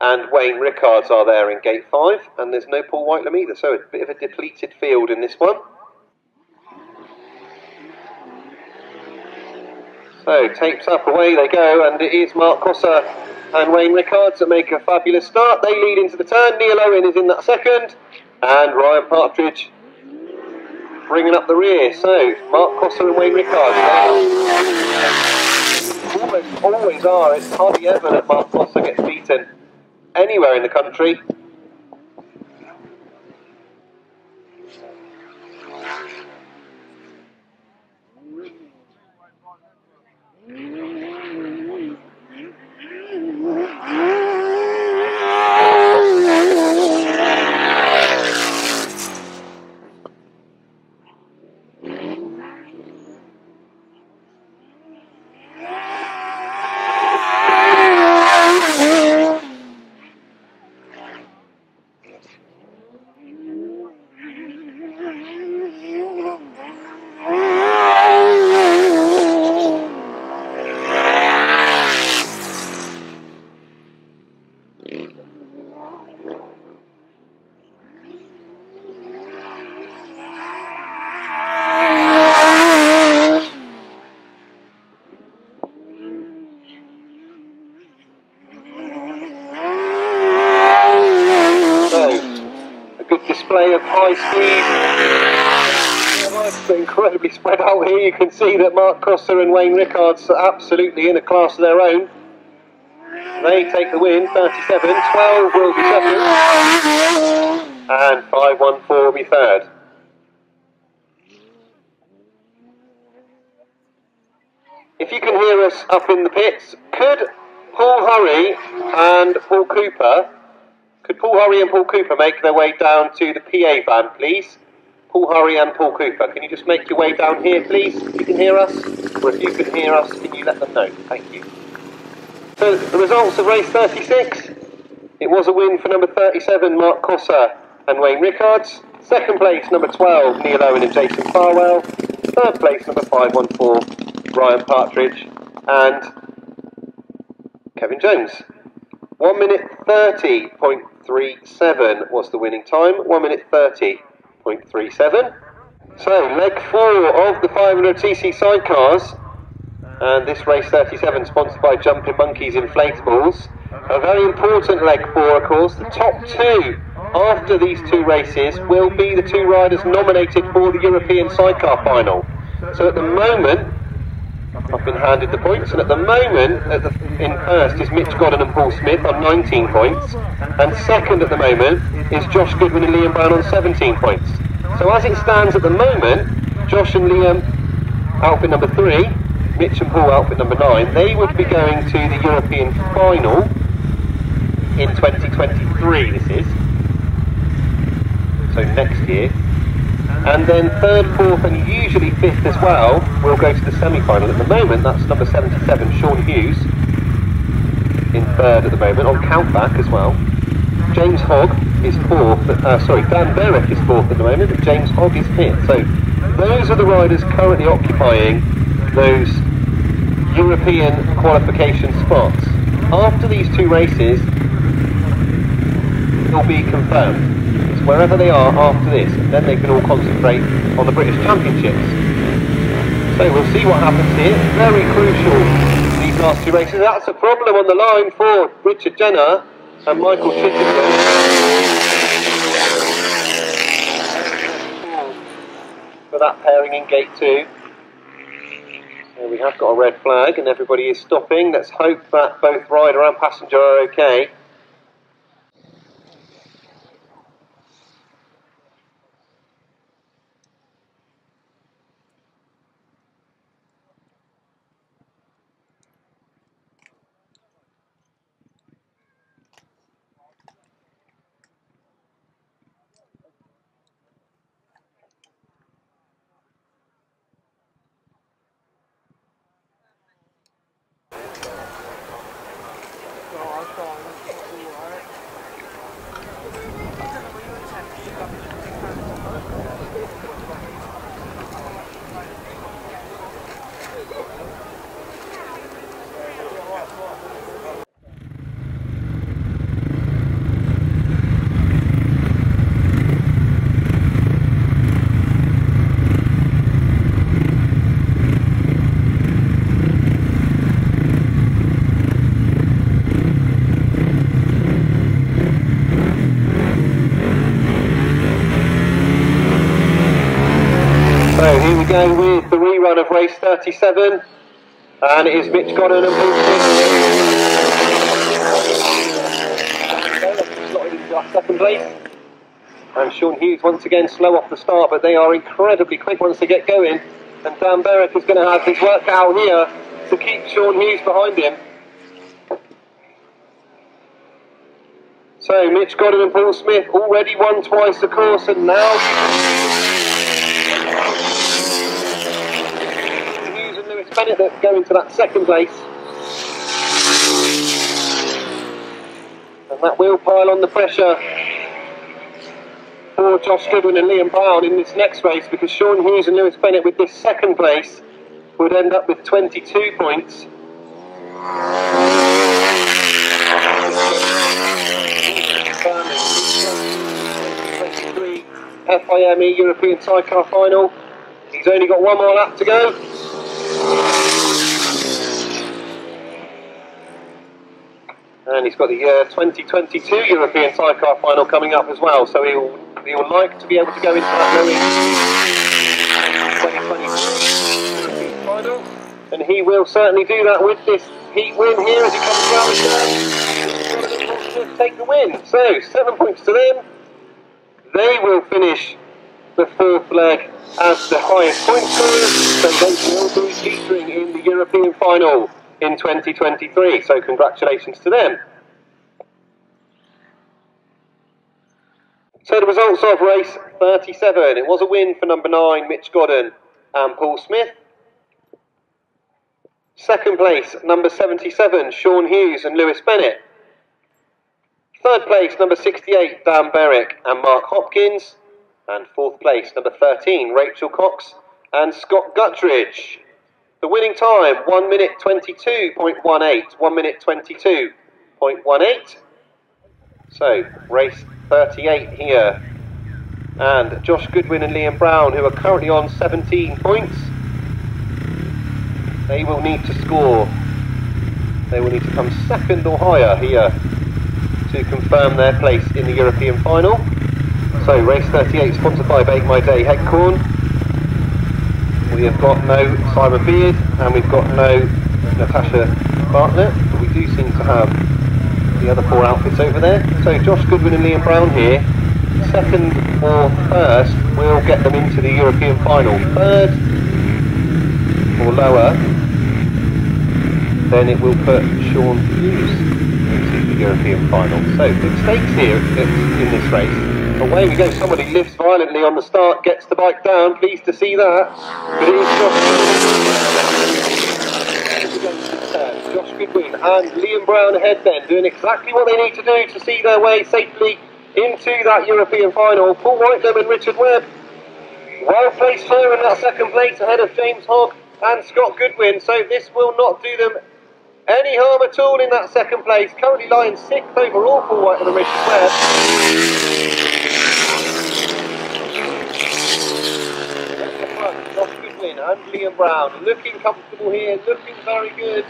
and Wayne Rickards are there in gate five, and there's no Paul Whitelam either, so a bit of a depleted field in this one. So tapes up, away they go, and it is Mark Cosser and Wayne Rickards that make a fabulous start. They lead into the turn. Neil Owen is in that second, and Ryan Partridge bringing up the rear. So Mark Cosser and Wayne Rickards, they almost always are. It's hardly ever that Mark Cosser gets beaten anywhere in the country. Incredibly spread out here. You can see that Mark Cosser and Wayne Rickards are absolutely in a class of their own. They take the win, thirty-seven, twelve will be second, and five one four will be third. If you can hear us up in the pits, could Paul Hurry and Paul Cooper, could Paul Hurry and Paul Cooper make their way down to the P A van, please? Paul Hurry and Paul Cooper, can you just make your way down here, please, if you can hear us? Or if you can hear us, can you let them know? Thank you. So, the results of race thirty-six. It was a win for number thirty-seven, Mark Cosser and Wayne Rickards. Second place, number twelve, Neil Owen and Jason Farwell. Third place, number five one four, Ryan Partridge and Kevin Jones. one minute thirty point three seven was the winning time. one minute thirty point three seven. So, leg four of the five hundred c c sidecars. And this race thirty-seven, sponsored by Jumping Monkeys Inflatables. A very important leg four, of course. The top two after these two races will be the two riders nominated for the European sidecar final. So at the moment, I've been handed the points, and at the moment, at the, in first is Mitch Godden and Paul Smith on nineteen points, and second at the moment is Josh Goodwin and Liam Brown on seventeen points. So as it stands at the moment, Josh and Liam, outfit number three, Mitch and Paul, outfit number nine, they would be going to the European final in twenty twenty-three, this is, so next year. And then third, fourth and usually fifth as well will go to the semi-final. At the moment, that's number seventy-seven, Sean Hughes, in third at the moment, on countback as well. James Hogg is fourth, uh, sorry, Dan Berwick is fourth at the moment, but James Hogg is fifth. So those are the riders currently occupying those European qualification spots. After these two races, they'll be confirmed. It's wherever they are after this, and then they can all concentrate on the British Championships. So we'll see what happens here. Very crucial, these last two races. That's a problem on the line for Richard Jenner and Michael Chitterton for that pairing in gate two. We have got a red flag and everybody is stopping. Let's hope that both rider and passenger are okay. With the rerun of race thirty-seven, and it is Mitch Godden and Paul Smith second place, and Sean Hughes once again slow off the start, but they are incredibly quick once they get going. And Dan Berwick is going to have his work out here to keep Sean Hughes behind him. So Mitch Godden and Paul Smith already won twice the course, and now that go into that second place, and that will pile on the pressure for Josh Goodwin and Liam Brown in this next race, because Sean Hughes and Lewis Bennett with this second place would end up with twenty-two points. twenty-three F I M E European Sidecar Final. He's only got one more lap to go. And he's got the uh, twenty twenty-two European Sidecar Final coming up as well, so he will, he will like to be able to go into that twenty twenty-two final, and he will certainly do that with this heat win here as he comes down with them. Take the win. So seven points to them. They will finish the fourth leg as the highest point scorers, so they will be featuring in the European final. in twenty twenty-three, so congratulations to them. So the results of race thirty-seven, it was a win for number nine, Mitch Godden and Paul Smith. Second place, number seventy-seven, Sean Hughes and Lewis Bennett. Third place, number sixty-eight, Dan Berwick and Mark Hopkins. And fourth place, number thirteen, Rachel Cox and Scott Guttridge. The winning time, one minute twenty-two point one eight, one minute twenty-two point one eight. So, race thirty-eight here, and Josh Goodwin and Liam Brown, who are currently on seventeen points, they will need to score, they will need to come second or higher here to confirm their place in the European final. So race thirty-eight, sponsored by Bake My Day Headcorn. We have got no Simon Beard and we've got no Natasha Bartlett, but we do seem to have the other four outfits over there. So Josh Goodwin and Liam Brown here, second or first will get them into the European final. Third or lower, then it will put Sean Hughes into the European final. So the stakes here in this race. Away we go, somebody lifts violently on the start, gets the bike down, pleased to see that. But it is Josh Josh Goodwin and Liam Brown ahead then, doing exactly what they need to do to see their way safely into that European final. Paul Whitelam and Richard Webb, well placed here in that second place ahead of James Hogg and Scott Goodwin, so this will not do them any harm at all in that second place. Currently lying sixth overall, Paul Whitelam and Richard Webb. Josh Goodwin and Liam Brown looking comfortable here, looking very good.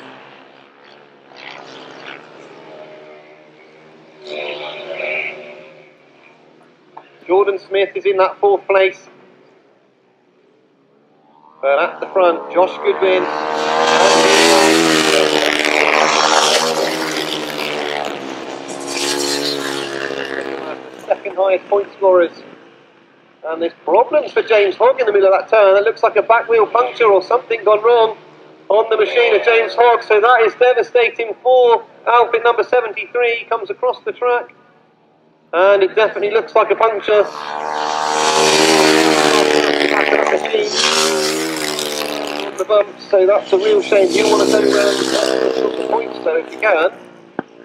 Jordan Smith is in that fourth place, but at the front, Josh Goodwin and the second highest point scorers. And there's problems for James Hogg in the middle of that turn. That looks like a back wheel puncture or something gone wrong on the machine of James Hogg, so that is devastating for outfit number seventy-three. Comes across the track and it definitely looks like a puncture. On the bump, so that's a real shame. You want to send around the points though if you can.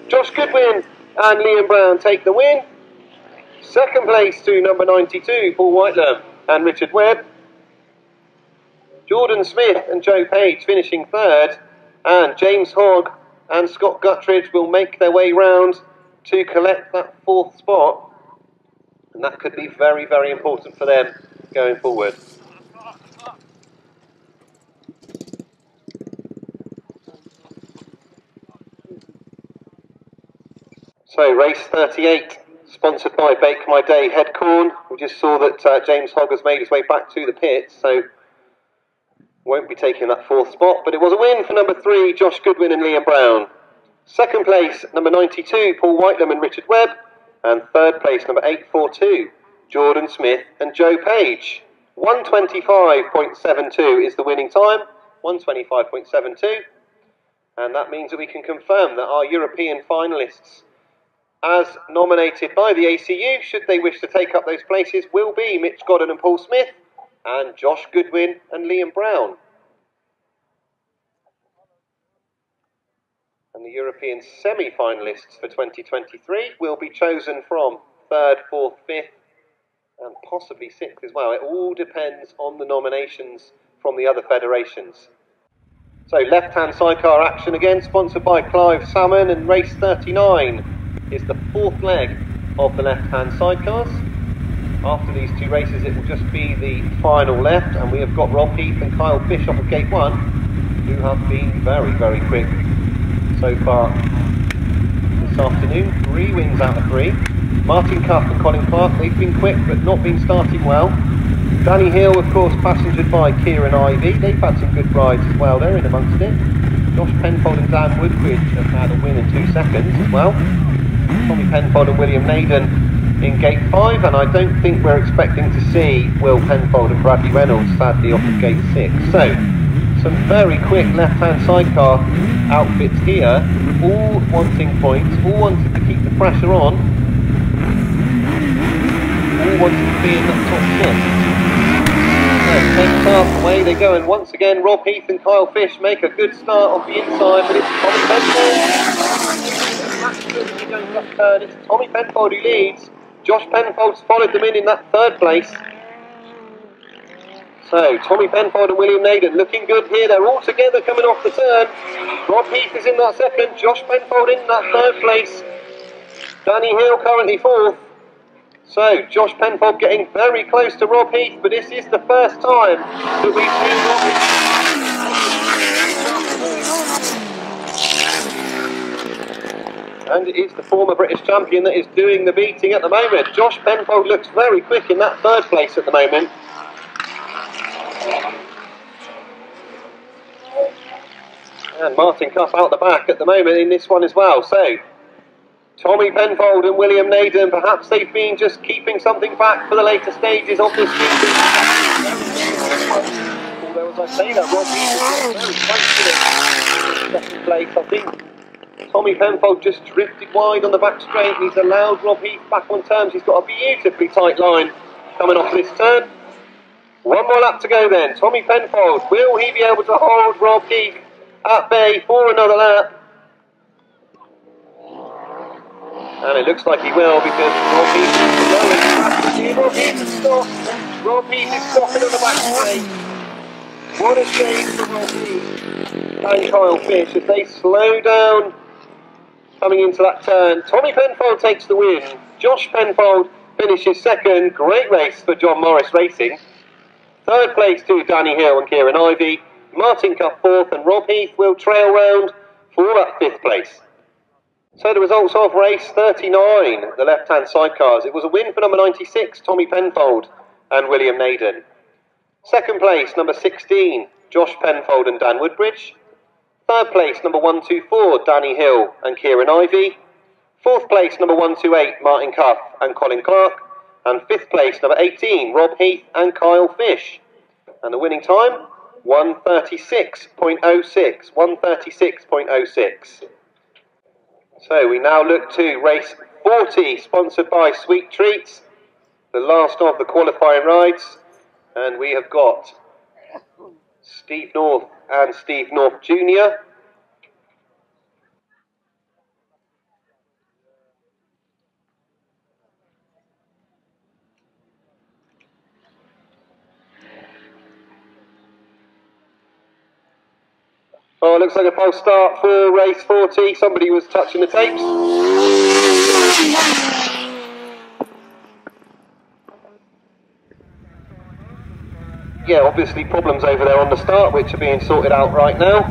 Josh Goodwin and Liam Brown take the win. Second place to number ninety-two, Paul Whitelam and Richard Webb. Jordan Smith and Joe Page finishing third, and James Hogg and Scott Guttridge will make their way round to collect that fourth spot, and that could be very, very important for them going forward. So race thirty-eight, sponsored by Bake My Day Headcorn. We just saw that uh, James Hogg has made his way back to the pits, so won't be taking that fourth spot, but it was a win for number three, Josh Goodwin and Liam Brown. Second place, number ninety-two, Paul Whitelam and Richard Webb. And third place, number eight forty-two, Jordan Smith and Joe Page. one twenty-five point seven two is the winning time, one twenty-five point seven two. And that means that we can confirm that our European finalists, as nominated by the A C U, should they wish to take up those places, will be Mitch Godden and Paul Smith, and Josh Goodwin and Liam Brown. And the European semi-finalists for twenty twenty-three will be chosen from third, fourth, fifth, and possibly sixth as well. It all depends on the nominations from the other federations. So left-hand sidecar action again, sponsored by Clive Salmon, and race thirty-nine is the fourth leg of the left-hand sidecars. After these two races, it will just be the final left, and we have got Rob Heath and Kyle Fish off of gate one, who have been very, very quick so far this afternoon. Three wins out of three. Martin Cuff and Colin Clark, they've been quick but not been starting well. Danny Hill, of course, passengered by Kieran Ivey. They've had some good rides as well, they're in amongst it. Josh Penfold and Dan Woodbridge have had a win in two seconds as well. Tommy Penfold and William Naden in gate five, and I don't think we're expecting to see Will Penfold and Bradley Reynolds sadly off of gate six. So some very quick left-hand sidecar outfits here, all wanting points, all wanting to keep the pressure on, all wanting to be in the top six. Takes off, away they go, and once again Rob Heath and Kyle Fish make a good start on the inside, but it's Tommy Penfold. Going left turn. It's Tommy Penfold who leads. Josh Penfold's followed them in in that third place. So Tommy Penfold and William Naden looking good here. They're all together coming off the turn. Rob Heath is in that second. Josh Penfold in that third place. Danny Hill currently fourth. So, Josh Penfold getting very close to Rob Heath, but this is the first time that we've seen Rob Heath. And it is the former British champion that is doing the beating at the moment. Josh Penfold looks very quick in that third place at the moment. And Martin Cuff out the back at the moment in this one as well. So, Tommy Penfold and William Naden, perhaps they've been just keeping something back for the later stages of this season. Although, as I say that, Rob Mear was very close to it in second place, I think. Tommy Penfold just drifted wide on the back straight, and he's allowed Rob Heath back on terms. He's got a beautifully tight line coming off this turn. One more lap to go then. Tommy Penfold, will he be able to hold Rob Heath at bay for another lap? And it looks like he will, because Rob Heath is going back. Rob Heath is stopped. Rob Heath is stopping on the back straight. What a shame for Rob Heath and Kyle Fish as they slow down coming into that turn. Tommy Penfold takes the win. Josh Penfold finishes second. Great race for John Morris Racing. Third place to Danny Hill and Kieran Ivey. Martin Cuff fourth, and Rob Heath will trail round for that fifth place. So the results of race thirty-nine, the left-hand sidecars. It was a win for number ninety-six, Tommy Penfold and William Naden. Second place, number sixteen, Josh Penfold and Dan Woodbridge. Third place, number one two four, Danny Hill and Kieran Ivey. Fourth place, number one two eight, Martin Cuff and Colin Clark. And fifth place, number eighteen, Rob Heath and Kyle Fish. And the winning time, one thirty-six point oh six, one thirty-six point oh six. So we now look to race forty, sponsored by Sweet Treats, the last of the qualifying rides. And we have got Steve North and Steve North Junior Oh, it looks like a false start for race forty. Somebody was touching the tapes. Yeah, obviously problems over there on the start, which are being sorted out right now.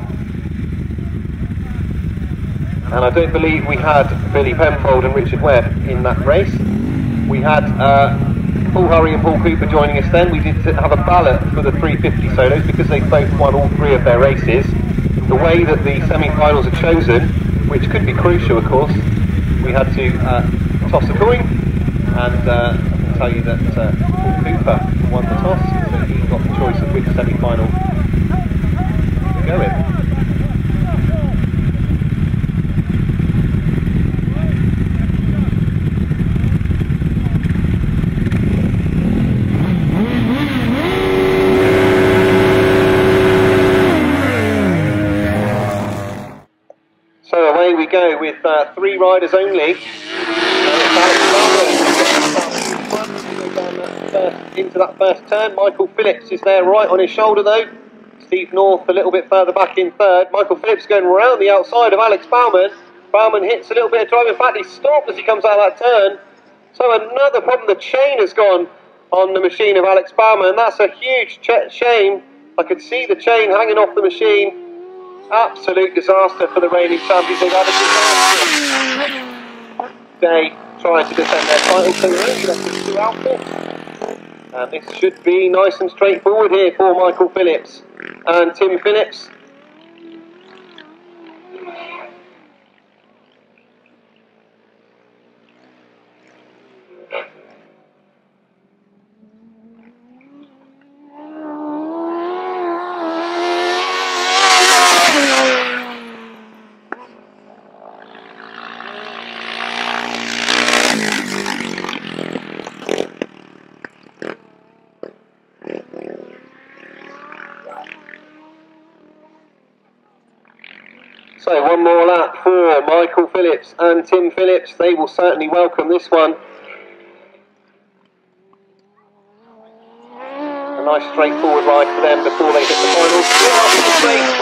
And I don't believe we had Billy Penfold and Richard Webb in that race. We had uh, Paul Hurry and Paul Cooper joining us then. We did have a ballot for the three fifty solos because they both won all three of their races. The way that the semi-finals are chosen, which could be crucial of course, we had to uh, toss a coin, and uh, I can tell you that uh, Paul Cooper won the toss, so he got the choice of which semi-final to go in. Go with uh, three riders only. Into that first turn, Michael Phillips is there right on his shoulder though. Steve North a little bit further back in third. Michael Phillips going round the outside of Alex Bauman. Bauman hits a little bit of drive. In fact, he's stopped as he comes out of that turn. So another problem. The chain has gone on the machine of Alex Bauman. That's a huge shame. I could see the chain hanging off the machine. Absolute disaster for the reigning champions. They've had a disaster day trying to defend their title. So they're only left with two outfits. And this should be nice and straightforward here for Michael Phillips and Tim Phillips. Michael Phillips and Tim Phillips. They will certainly welcome this one. A nice straightforward ride for them before they hit the finals.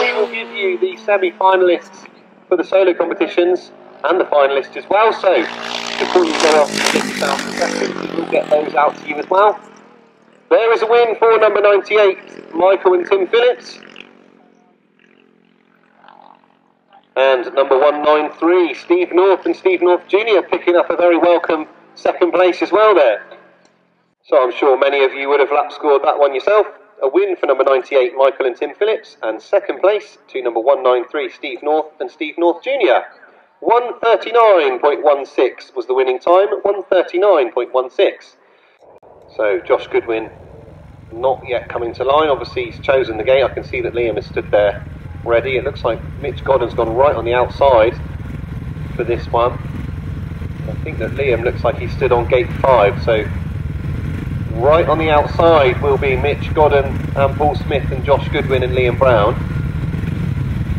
We will give you the semi-finalists for the solo competitions and the finalists as well. So before you go off to six thousand seconds, we'll get those out to you as well. There is a win for number ninety-eight, Michael and Tim Phillips. And number one ninety-three, Steve North and Steve North Junior picking up a very welcome second place as well there. So I'm sure many of you would have lap scored that one yourself. A win for number ninety-eight, Michael and Tim Phillips, and second place to number one ninety-three, Steve North and Steve North Junior one thirty-nine point one six was the winning time, one thirty-nine point one six. So Josh Goodwin not yet coming to line. Obviously he's chosen the gate. I can see that Liam has stood there ready. It looks like Mitch Godden's gone right on the outside for this one. I think that Liam looks like he stood on gate five, so right on the outside will be Mitch Godden and Paul Smith and Josh Goodwin and Liam Brown.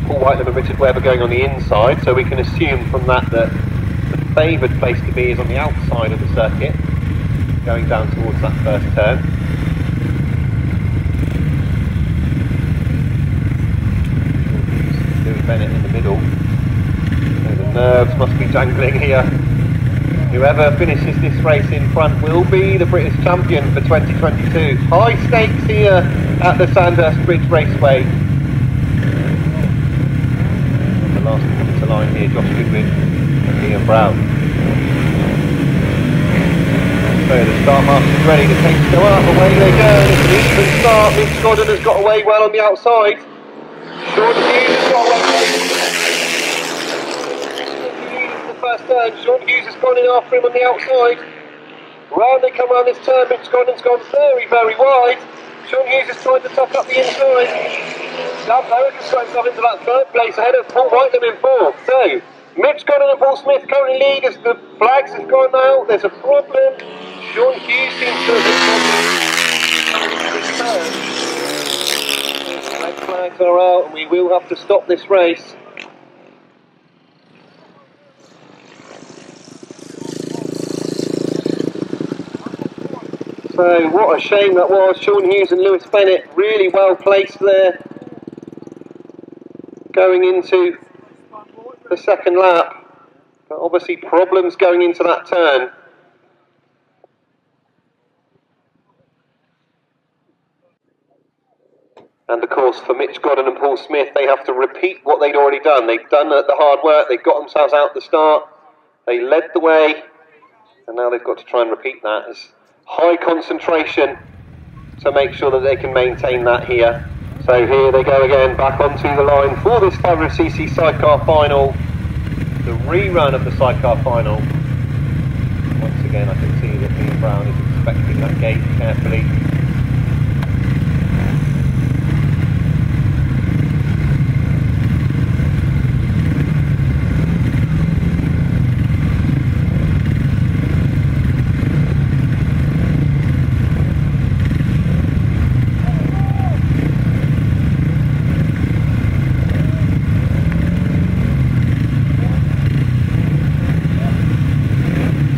Paul Whitelam and Richard Webb are going on the inside, so we can assume from that that the favoured place to be is on the outside of the circuit, going down towards that first turn. Bennett in the middle. So the nerves must be jangling here. Whoever finishes this race in front will be the British champion for twenty twenty-two. High stakes here at the Sandhurst Bridge Raceway. And the last one to line here, Josh Goodwin and Liam Brown. So the start master is ready, the takes go up, away they go. It's an even start. Mitch Godden has got away well on the outside. Jordan Hughes has got away. The first turn, Sean Hughes has gone in after him on the outside. Round they come round this turn, Mitch Godden's gone very, very wide. Sean Hughes has tried to tuck up the inside. Dan Berwick has got himself into that third place ahead of Paul Whitelam in fourth. So Mitch Godden and Paul Smith currently lead as the flags have gone now. There's a problem. Sean Hughes seems to have been problem. Flags are out and we will have to stop this race. So what a shame that was. Sean Hughes and Lewis Bennett really well placed there going into the second lap, but obviously problems going into that turn. And of course for Mitch Godden and Paul Smith, they have to repeat what they'd already done. They've done the hard work, they've got themselves out at the start, they led the way, and now they've got to try and repeat that. It's high concentration to make sure that they can maintain that here. So here they go again, back onto the line for this F C C sidecar final, the rerun of the sidecar final. Once again I can see that Liam Brown is inspecting that gate carefully.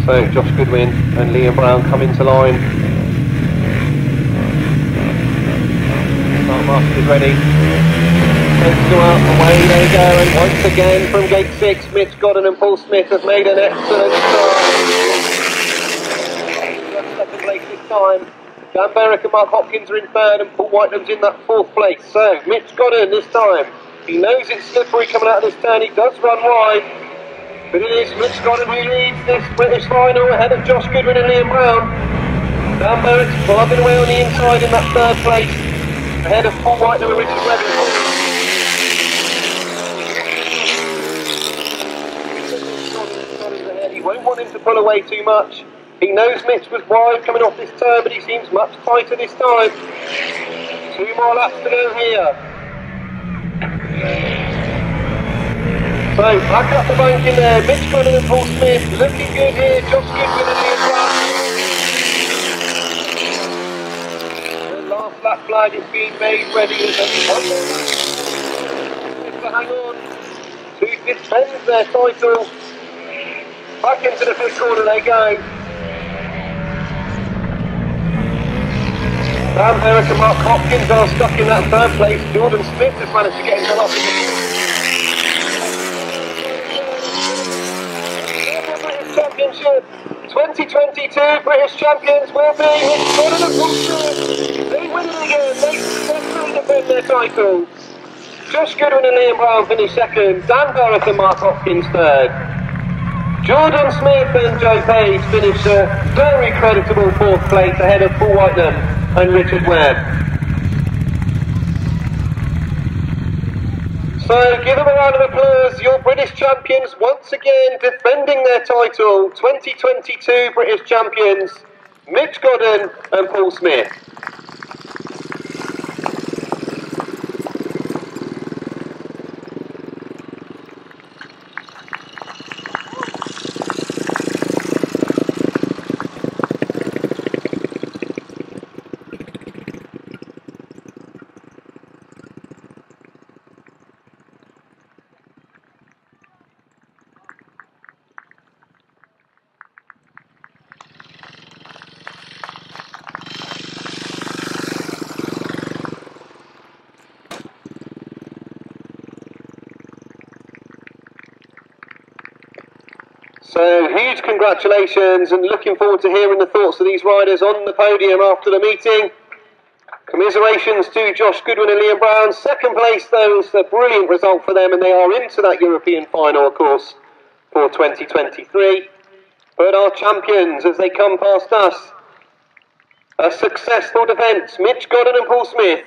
So Josh Goodwin and Liam Brown come into line. Start master is ready. Takes go up, away they go, and once again from gate six, Mitch Godden and Paul Smith have made an excellent start. Second place this time. Dan Berwick and Mark Hopkins are in third, and Paul Whitelam's in that fourth place. So Mitch Godden this time, he knows it's slippery coming out of this turn. He does run wide. But it is Mitch Godden who leads this British final ahead of Josh Goodwin and Liam Brown. Dan Merritt's clubbing away on the inside in that third place, ahead of Paul Whitelam and Richard Webb. He won't want him to pull away too much. He knows Mitch was wide coming off this turn, but he seems much tighter this time. Two more laps to go here. So, back up the bank in there, Mitch Godden and Paul Smith, looking good here, Josh Goodwin and Liam Brown. The last lap flag is being made ready. Hang on, two It's Holmes there, side through. Back into the fifth corner they go. Dan Berwick and Mark Hopkins are stuck in that third place. Jordan Smith has managed to get into the championship. twenty twenty-two British champions will be his corner of the. They win it again. They successfully defend their title. Josh Goodwin and Liam Brown finish second. Dan Berwick and Mark Hopkins third. Jordan Smith and Joe Page finish a very creditable fourth place ahead of Paul Whitelam and Richard Webb. So give them a round of applause, your British champions once again defending their title, twenty twenty-two British champions, Mitch Godden and Paul Smith. So huge congratulations, and looking forward to hearing the thoughts of these riders on the podium after the meeting. Commiserations to Josh Goodwin and Liam Brown. Second place though is a brilliant result for them, and they are into that European final of course for twenty twenty-three. But our champions as they come past us, a successful defence, Mitch Godden and Paul Smith.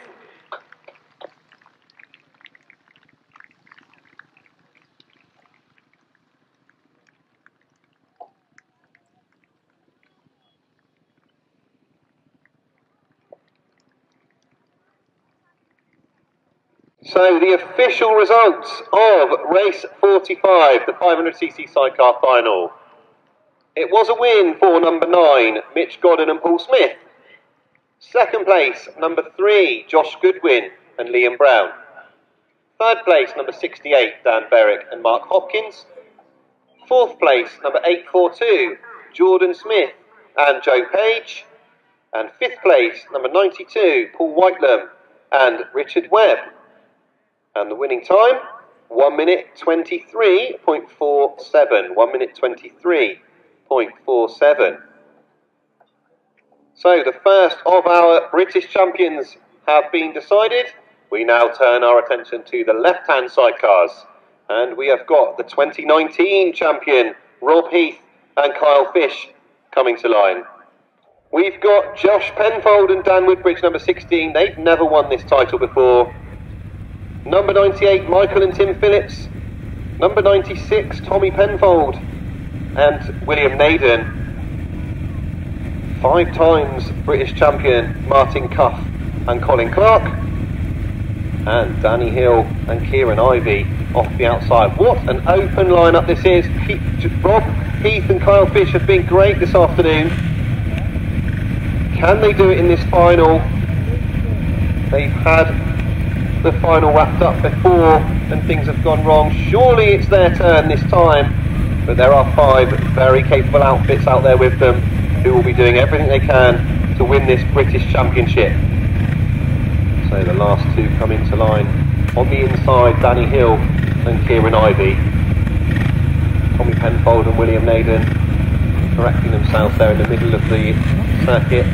So the official results of race forty-five, the five hundred c c sidecar final. It was a win for number nine, Mitch Godden and Paul Smith. Second place, number three, Josh Goodwin and Liam Brown. Third place, number sixty-eight, Dan Berwick and Mark Hopkins. Fourth place, number eight forty-two, Jordan Smith and Joe Page. And fifth place, number ninety-two, Paul Whitelam and Richard Webb. And the winning time, one minute twenty-three point four seven. one minute twenty-three point four seven. So the first of our British champions have been decided. We now turn our attention to the left-hand sidecars. And we have got the twenty nineteen champion, Rob Heath and Kyle Fish, coming to line. We've got Josh Penfold and Dan Woodbridge, number sixteen. They've never won this title before. Number ninety-eight, Michael and Tim Phillips. Number ninety-six, Tommy Penfold and William Naden. Five times British champion, Martin Cuff and Colin Clark. And Danny Hill and Kieran Ivey off the outside. What an open lineup this is. Rob Heath and Kyle Fish have been great this afternoon. Can they do it in this final? They've had the final wrapped up before and things have gone wrong. Surely it's their turn this time, but there are five very capable outfits out there with them who will be doing everything they can to win this British Championship. So the last two come into line. On the inside, Danny Hill and Kieran Ivey. Tommy Penfold and William Naden correcting themselves there in the middle of the circuit.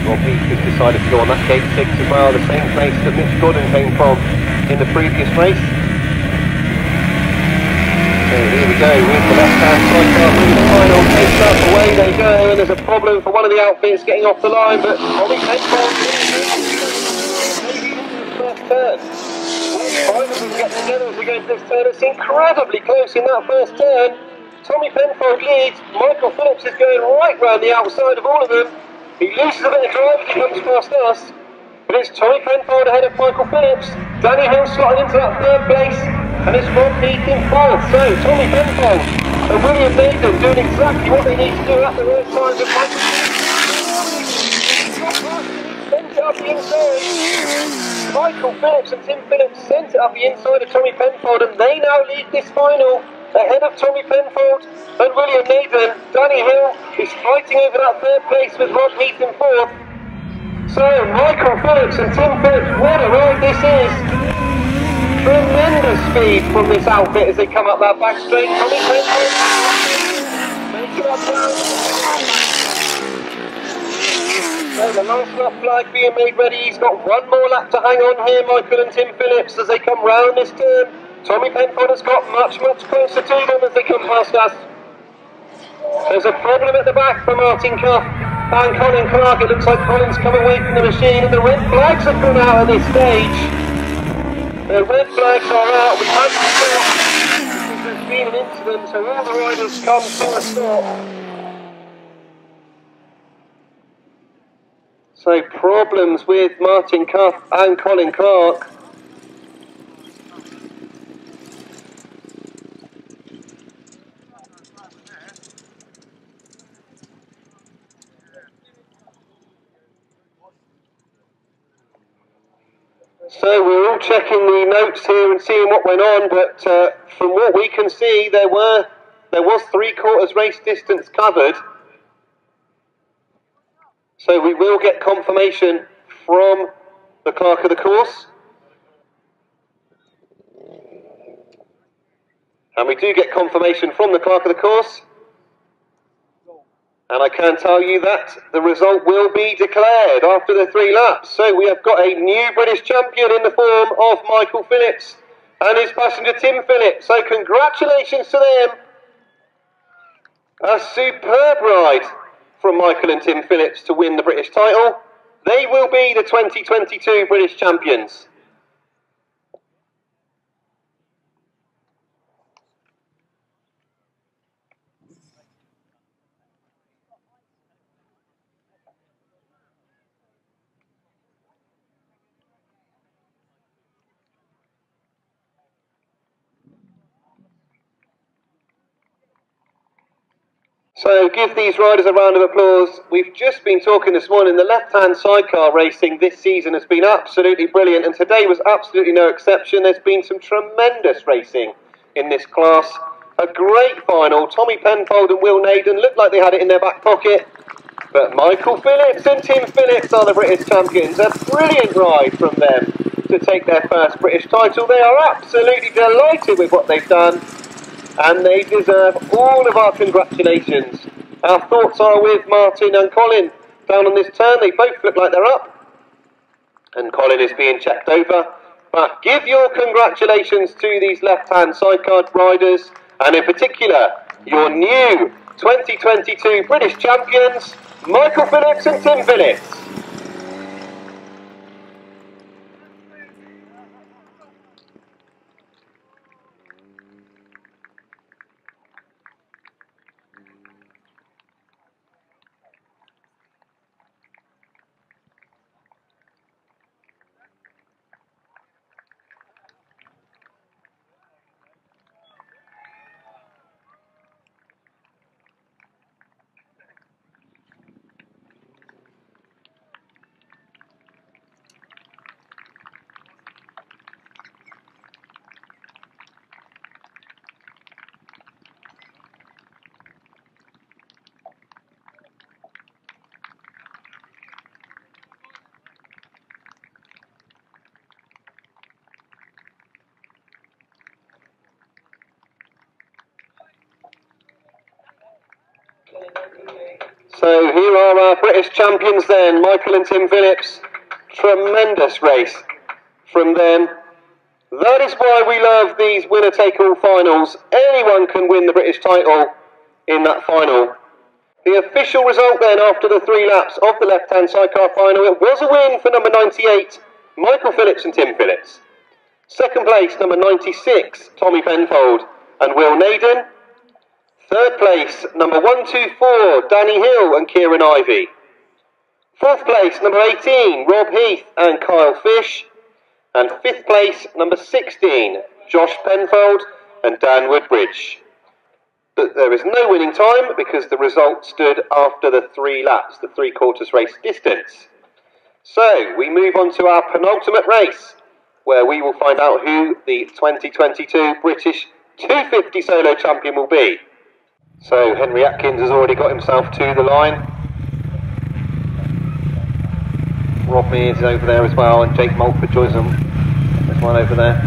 Rob Heath has decided to go on that gate six as well, the same place that Mitch Godden came from in the previous race. So here we go with the left-hand sidecar through the final pace up, away they go, and there's a problem for one of the outfits getting off the line, but Tommy Penfold first turn. Finally getting together as we go to this turn. It's incredibly close in that first turn. Tommy Penfold leads. Michael Phillips is going right round the outside of all of them. He loses a bit of drive as he comes past us, but it's Tommy Penfold ahead of Michael Phillips. Danny Hill slotting into that third place, and it's Rob Heath in fourth. So Tommy Penfold and William Naden doing exactly what they need to do at the right time with Michael Phillips. Michael Phillips and Tim Phillips sent it up the inside of Tommy Penfold, and they now lead this final ahead of Tommy Penfold and William Nathan. Danny Hill is fighting over that third place with Rob Heath in fourth. So Michael Phillips and Tim Phillips, what a ride this is. Tremendous speed from this outfit as they come up that back straight. Tommy Penfold making up down. So the last lap flag being made ready, he's got one more lap to hang on here, Michael and Tim Phillips, as they come round this turn. Tommy Penfold has got much, much closer to them as they come past us. There's a problem at the back for Martin Cuff and Colin Clark. It looks like Colin's come away from the machine, and the red flags have gone out at this stage. The red flags are out. We had to stop because there's been an incident, so all the riders come to a stop. So problems with Martin Cuff and Colin Clark. So we're all checking the notes here and seeing what went on, but uh, from what we can see, there were there was three quarters race distance covered. So we will get confirmation from the clerk of the course. And we do get confirmation from the clerk of the course. And I can tell you that the result will be declared after the three laps. So we have got a new British champion in the form of Michael Phillips and his passenger Tim Phillips. So congratulations to them. A superb ride from Michael and Tim Phillips to win the British title. They will be the twenty twenty-two British champions. So give these riders a round of applause. We've just been talking this morning, the left-hand sidecar racing this season has been absolutely brilliant, and today was absolutely no exception. There's been some tremendous racing in this class. A great final. Tommy Penfold and Will Naden looked like they had it in their back pocket, but Michael Phillips and Tim Phillips are the British champions. A brilliant ride from them to take their first British title. They are absolutely delighted with what they've done, and they deserve all of our congratulations. Our thoughts are with Martin and Colin down on this turn. They both look like they're up, and Colin is being checked over. But give your congratulations to these left-hand sidecar riders, and in particular, your new twenty twenty-two British champions, Michael Phillips and Tim Phillips. So here are our British champions then, Michael and Tim Phillips. Tremendous race from them. That is why we love these winner-take-all finals. Anyone can win the British title in that final. The official result then after the three laps of the left-hand sidecar final, it was a win for number ninety-eight, Michael Phillips and Tim Phillips. Second place, number ninety-six, Tommy Penfold and Will Naden. Third place, number one two four, Danny Hill and Kieran Ivey. Fourth place, number eighteen, Rob Heath and Kyle Fish. And fifth place, number sixteen, Josh Penfold and Dan Woodbridge. But there is no winning time because the result stood after the three laps, the three quarters race distance. So we move on to our penultimate race, where we will find out who the twenty twenty-two British two fifty solo champion will be. So Henry Atkins has already got himself to the line. Rob Mears is over there as well, and Jake Mulford joins them. There's one over there.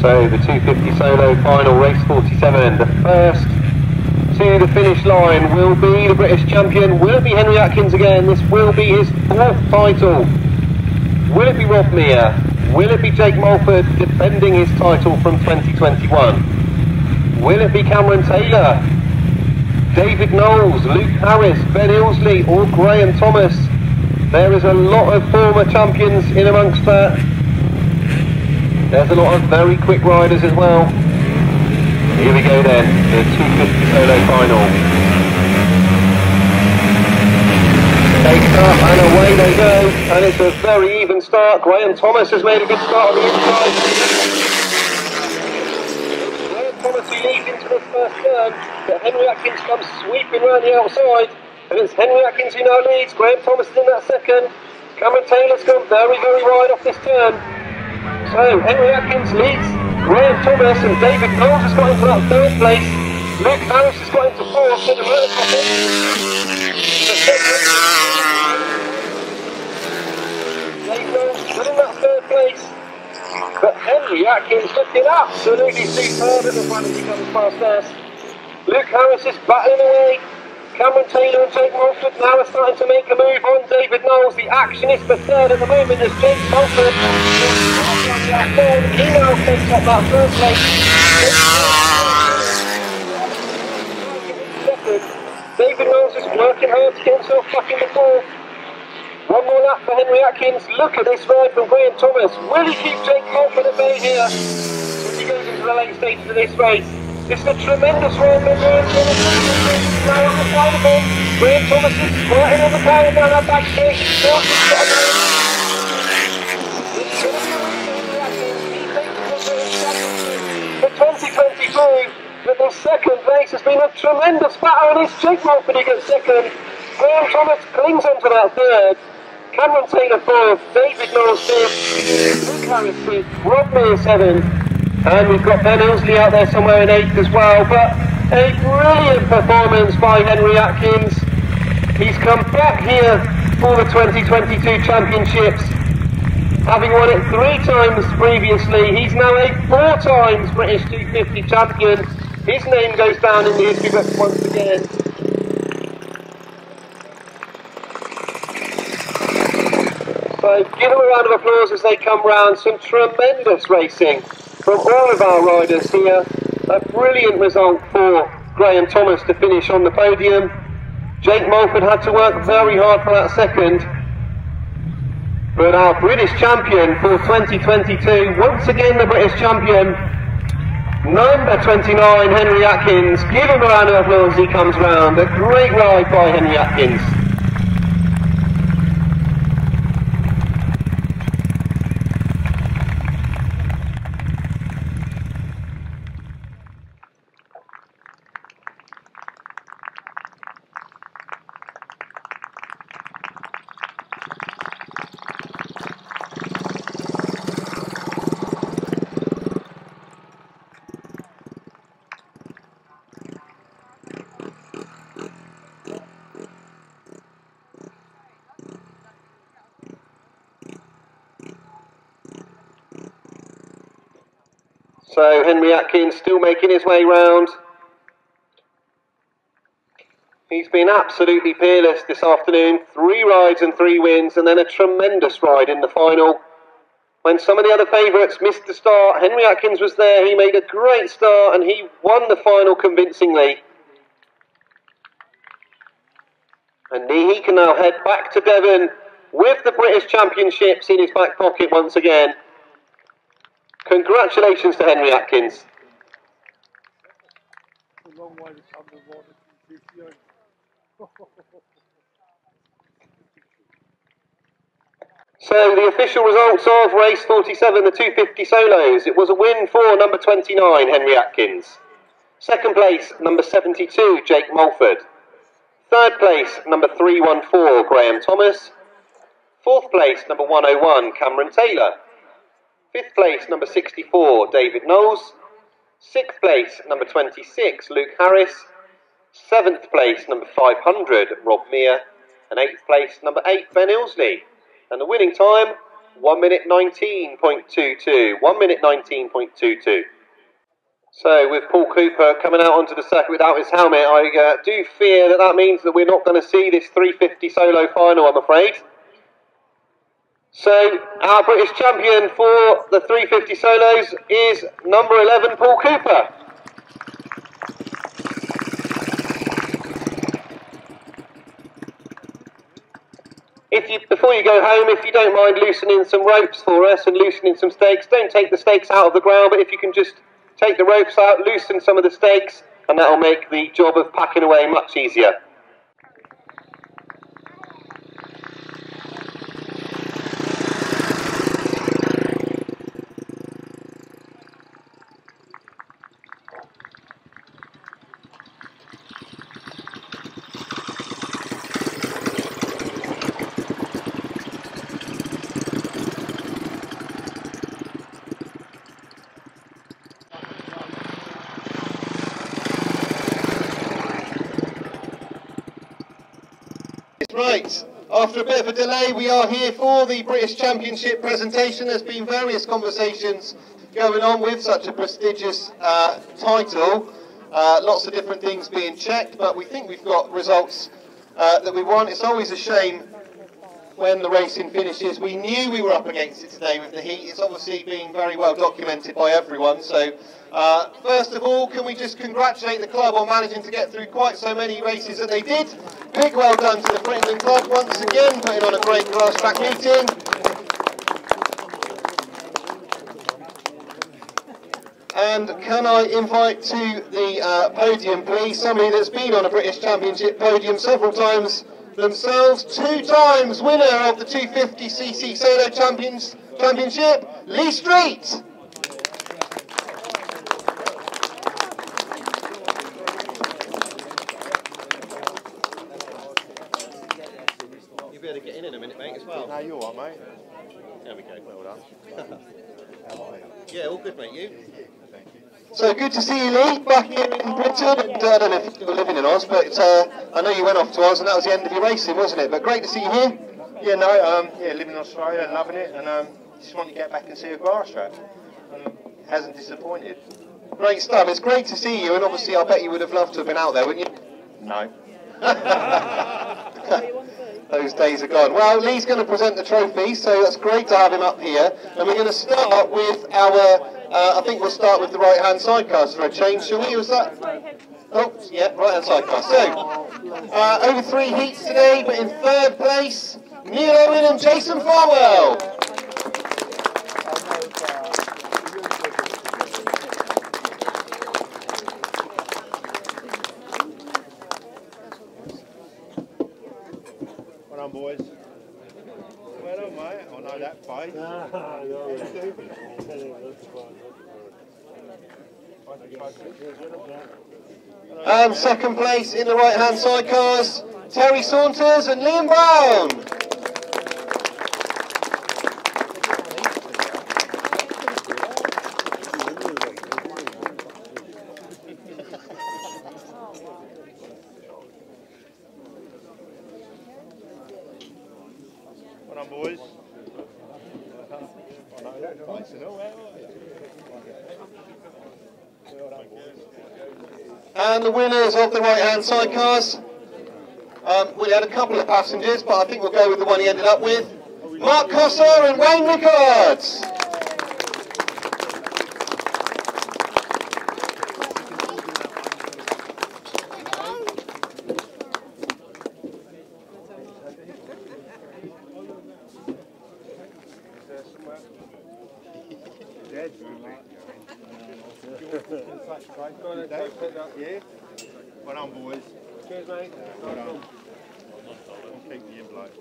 So the two fifty solo final race forty-seven, the first to the finish line will be the British champion. Will it be Henry Atkins again? This will be his fourth title. Will it be Rob Mear? Will it be Jake Mulford defending his title from twenty twenty-one? Will it be Cameron Taylor, David Knowles, Luke Harris, Ben Ilsley or Graham Thomas? There is a lot of former champions in amongst that. There's a lot of very quick riders as well. Here we go then, the two fifty solo final. They start and away they go, and it's a very even start. Graham Thomas has made a good start on the inside. Graham Thomas leads into the first turn, but Henry Atkins comes sweeping round the outside, and it's Henry Atkins who now leads. Graham Thomas is in that second. Cameron Taylor's come very, very wide off this turn. So Henry Atkins leads, Graham Thomas and David Knowles has got into that third place, Luke Harris has got into fourth, so the road off it. David Knowles still in that third place, but Henry Atkins looking absolutely superb at the front as he comes past us. Luke Harris is battling away, Cameron Taylor and Jake Mulford now are starting to make a move on David Knowles. The action is for third at the moment as Jake Mulford. That third, he now takes up that first place. David Knowles is working hard to get himself back in the fourth. One more lap for Henry Atkins. Look at this ride from Graham Thomas. Will he keep Jake Mulford at bay here as he goes into the late stages of this race? It's a tremendous ride by Graham Thomas. Now on the side of him, Graham Thomas is squirting on the power down that back stage. twenty twenty-two, but the second race has been a tremendous battle, and it's Jake Mulford who gets second, Graham Thomas clings onto that third, Cameron Taylor fourth, David Knowles fifth, Luke Harris fifth, Rob Mear seventh, and we've got Ben Ilsley out there somewhere in eighth as well. But a brilliant performance by Henry Atkins. He's come back here for the twenty twenty-two championships, having won it three times previously. He's now a four times British two fifty champion. His name goes down in the history books once again. So give them a round of applause as they come round. Some tremendous racing from all of our riders here. A brilliant result for Graham Thomas to finish on the podium. Jake Mulford had to work very hard for that second. But our British champion for twenty twenty-two, once again the British champion, number twenty-nine, Henry Atkins. Give him a round of applause as he comes round. A great ride by Henry Atkins. So Henry Atkins still making his way round. He's been absolutely peerless this afternoon. Three rides and three wins, and then a tremendous ride in the final. When some of the other favourites missed the start, Henry Atkins was there. He made a great start and he won the final convincingly. And he can now head back to Devon with the British Championships in his back pocket once again. Congratulations to Henry Atkins. So the official results of race forty-seven, the two fifty solos. It was a win for number twenty-nine, Henry Atkins. Second place, number seventy-two, Jake Mulford. Third place, number three one four, Graham Thomas. Fourth place, number one oh one, Cameron Taylor. Fifth place, number sixty-four, David Knowles. Sixth place, number twenty-six, Luke Harris. Seventh place, number five hundred, Rob Mear. And eighth place, number eight, Ben Ilsley. And the winning time, one minute nineteen point two two. one minute nineteen point two two. So with Paul Cooper coming out onto the circuit without his helmet, I uh, do fear that that means that we're not going to see this three fifty solo final, I'm afraid. So our British champion for the three fifty solos is number eleven, Paul Cooper. If you, before you go home, if you don't mind loosening some ropes for us and loosening some stakes, don't take the stakes out of the ground, but if you can just take the ropes out, loosen some of the stakes, and that'll make the job of packing away much easier. Right, after a bit of a delay, we are here for the British Championship presentation. There's been various conversations going on with such a prestigious uh, title. Uh, lots of different things being checked, but we think we've got results uh, that we want. It's always a shame when the racing finishes. We knew we were up against it today with the heat. It's obviously been very well documented by everyone. So, uh, first of all, can we just congratulate the club on managing to get through quite so many races that they did. Big well done to the Franklin Club once again, putting on a great grass track meeting. And can I invite to the uh, podium, please, somebody that's been on a British Championship podium several times themselves, two times winner of the two fifty c c Solo Champions Championship, Lee Street. You better get in in a minute, mate, as well. No, you are, mate. There we go. Well done. Yeah, all good, mate. You? Thank you. So good to see you, Lee, back here in Britain. And, uh, I don't know if you were living in Oz, but uh, I know you went off to Oz, and that was the end of your racing, wasn't it? But great to see you here. Yeah, no, um, yeah, living in Australia, and loving it, and um, just wanted to get back and see a grass track. Um, hasn't disappointed. Great stuff. It's great to see you, and obviously, I bet you would have loved to have been out there, wouldn't you? No. Those days are gone. Well, Lee's going to present the trophy, so that's great to have him up here. And we're going to start with our. Uh, I think we'll start with the right-hand sidecast for a change, shall we? Was that? Oh, yeah, right-hand sidecast. So, uh, over three heats today, but in third place, Neil Owen and Jason Farwell. Well done, boys. Well done, mate. I know that face. And second place in the right hand sidecars, Terry Saunders and Liam Brown. Well done, boys. And the winners of the right-hand sidecars, um, we had a couple of passengers, but I think we'll go with the one he ended up with, Mark Hopkins and Wayne Rickards. much, Craig. Yeah. Well done, boys. Cheers, mate. Well done. I'll take the envelope.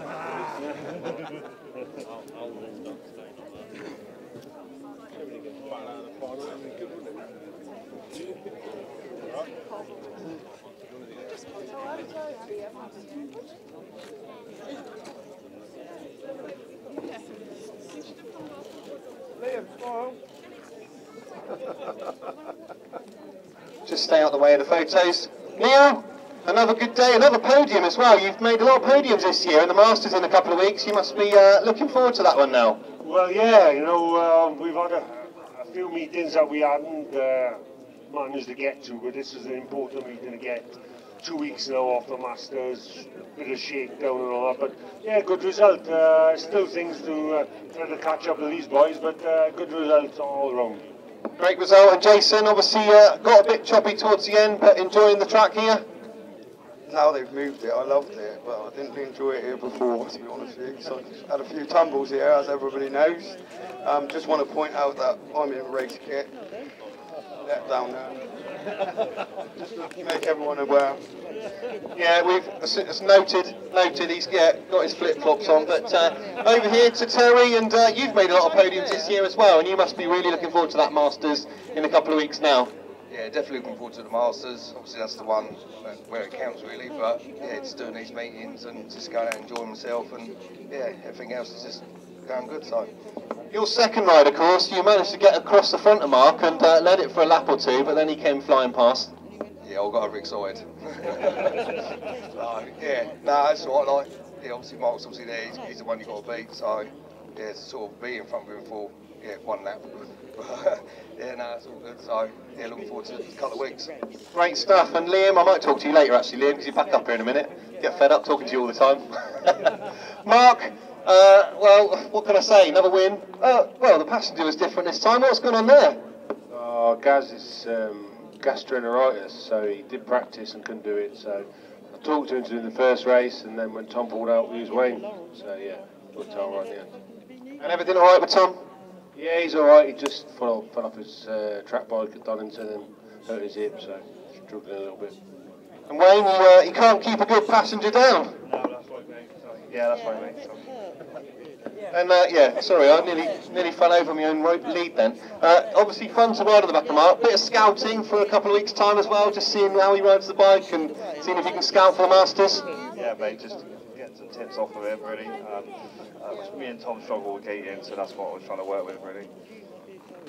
I'll let Doc stay on that. Everybody gets fat out of the bottle. That'd be good, wouldn't it? All right. Liam, smile. Just stay out the way of the photos. Neil, another good day, another podium as well. You've made a lot of podiums this year, and the Masters in a couple of weeks. You must be uh, looking forward to that one now. Well, yeah, you know, um, we've had a, a few meetings that we hadn't uh, managed to get to, but this is an important meeting to get. Two weeks now off the Masters, bit of shakedown and all that, but yeah, good result. Uh, still things to uh, try to catch up with these boys, but uh, good results all round. Great result, and Jason obviously uh, got a bit choppy towards the end, but enjoying the track here? Now they've moved it, I loved it, but I didn't enjoy it here before, to be honest with you. So I had a few tumbles here, as everybody knows. Um, just want to point out that I'm in a race kit. Let down there. Just to make everyone aware. Yeah, we've it's noted, noted he's yeah, got his flip-flops on, but uh, over here to Terry, and uh, you've made a lot of podiums this year as well, and you must be really looking forward to that Masters in a couple of weeks now. Yeah, definitely looking forward to the Masters. Obviously that's the one where it counts really, but yeah, it's doing these meetings and just going out and enjoying myself, and yeah, everything else is just going good, so. Your second ride, of course, you managed to get across the front of Mark and uh, led it for a lap or two, but then he came flying past. Yeah, I got overexcited. No, yeah, no, it's all right, like, yeah, obviously Mark's obviously there, he's, he's the one you've got to beat, so, yeah, to sort of be in front of him for, yeah, one lap. But, yeah, no, it's all good, so, yeah, looking forward to a couple of weeks. Great stuff, and Liam, I might talk to you later, actually, Liam, because you're back up here in a minute. Get fed up talking to you all the time. Mark. Uh, well, what can I say? Another win. Oh, well, the passenger was different this time. What's going on there? Oh, Gaz is um, gastroenteritis, so he did practice and couldn't do it. So I talked to him in the first race, and then when Tom pulled out, he was waiting. So yeah, looked all right in the end. And everything all right with Tom? Yeah, he's all right. He just fell off, fell off his uh, track bike at Donington and hurt his hip, so struggling a little bit. And Wayne, well, uh, he can't keep a good passenger down. No, that's right, mate. Sorry. Yeah, that's right, mate. Sorry. And uh, yeah, sorry, I nearly nearly fell over my own rope lead then. Uh, obviously fun to ride at the back of Mark, bit of scouting for a couple of weeks' time as well, just seeing how he rides the bike and seeing if he can scout for the Masters. Yeah, mate, just get some tips off of him, really. Um, uh, me and Tom struggle with gating, so that's what I was trying to work with, really.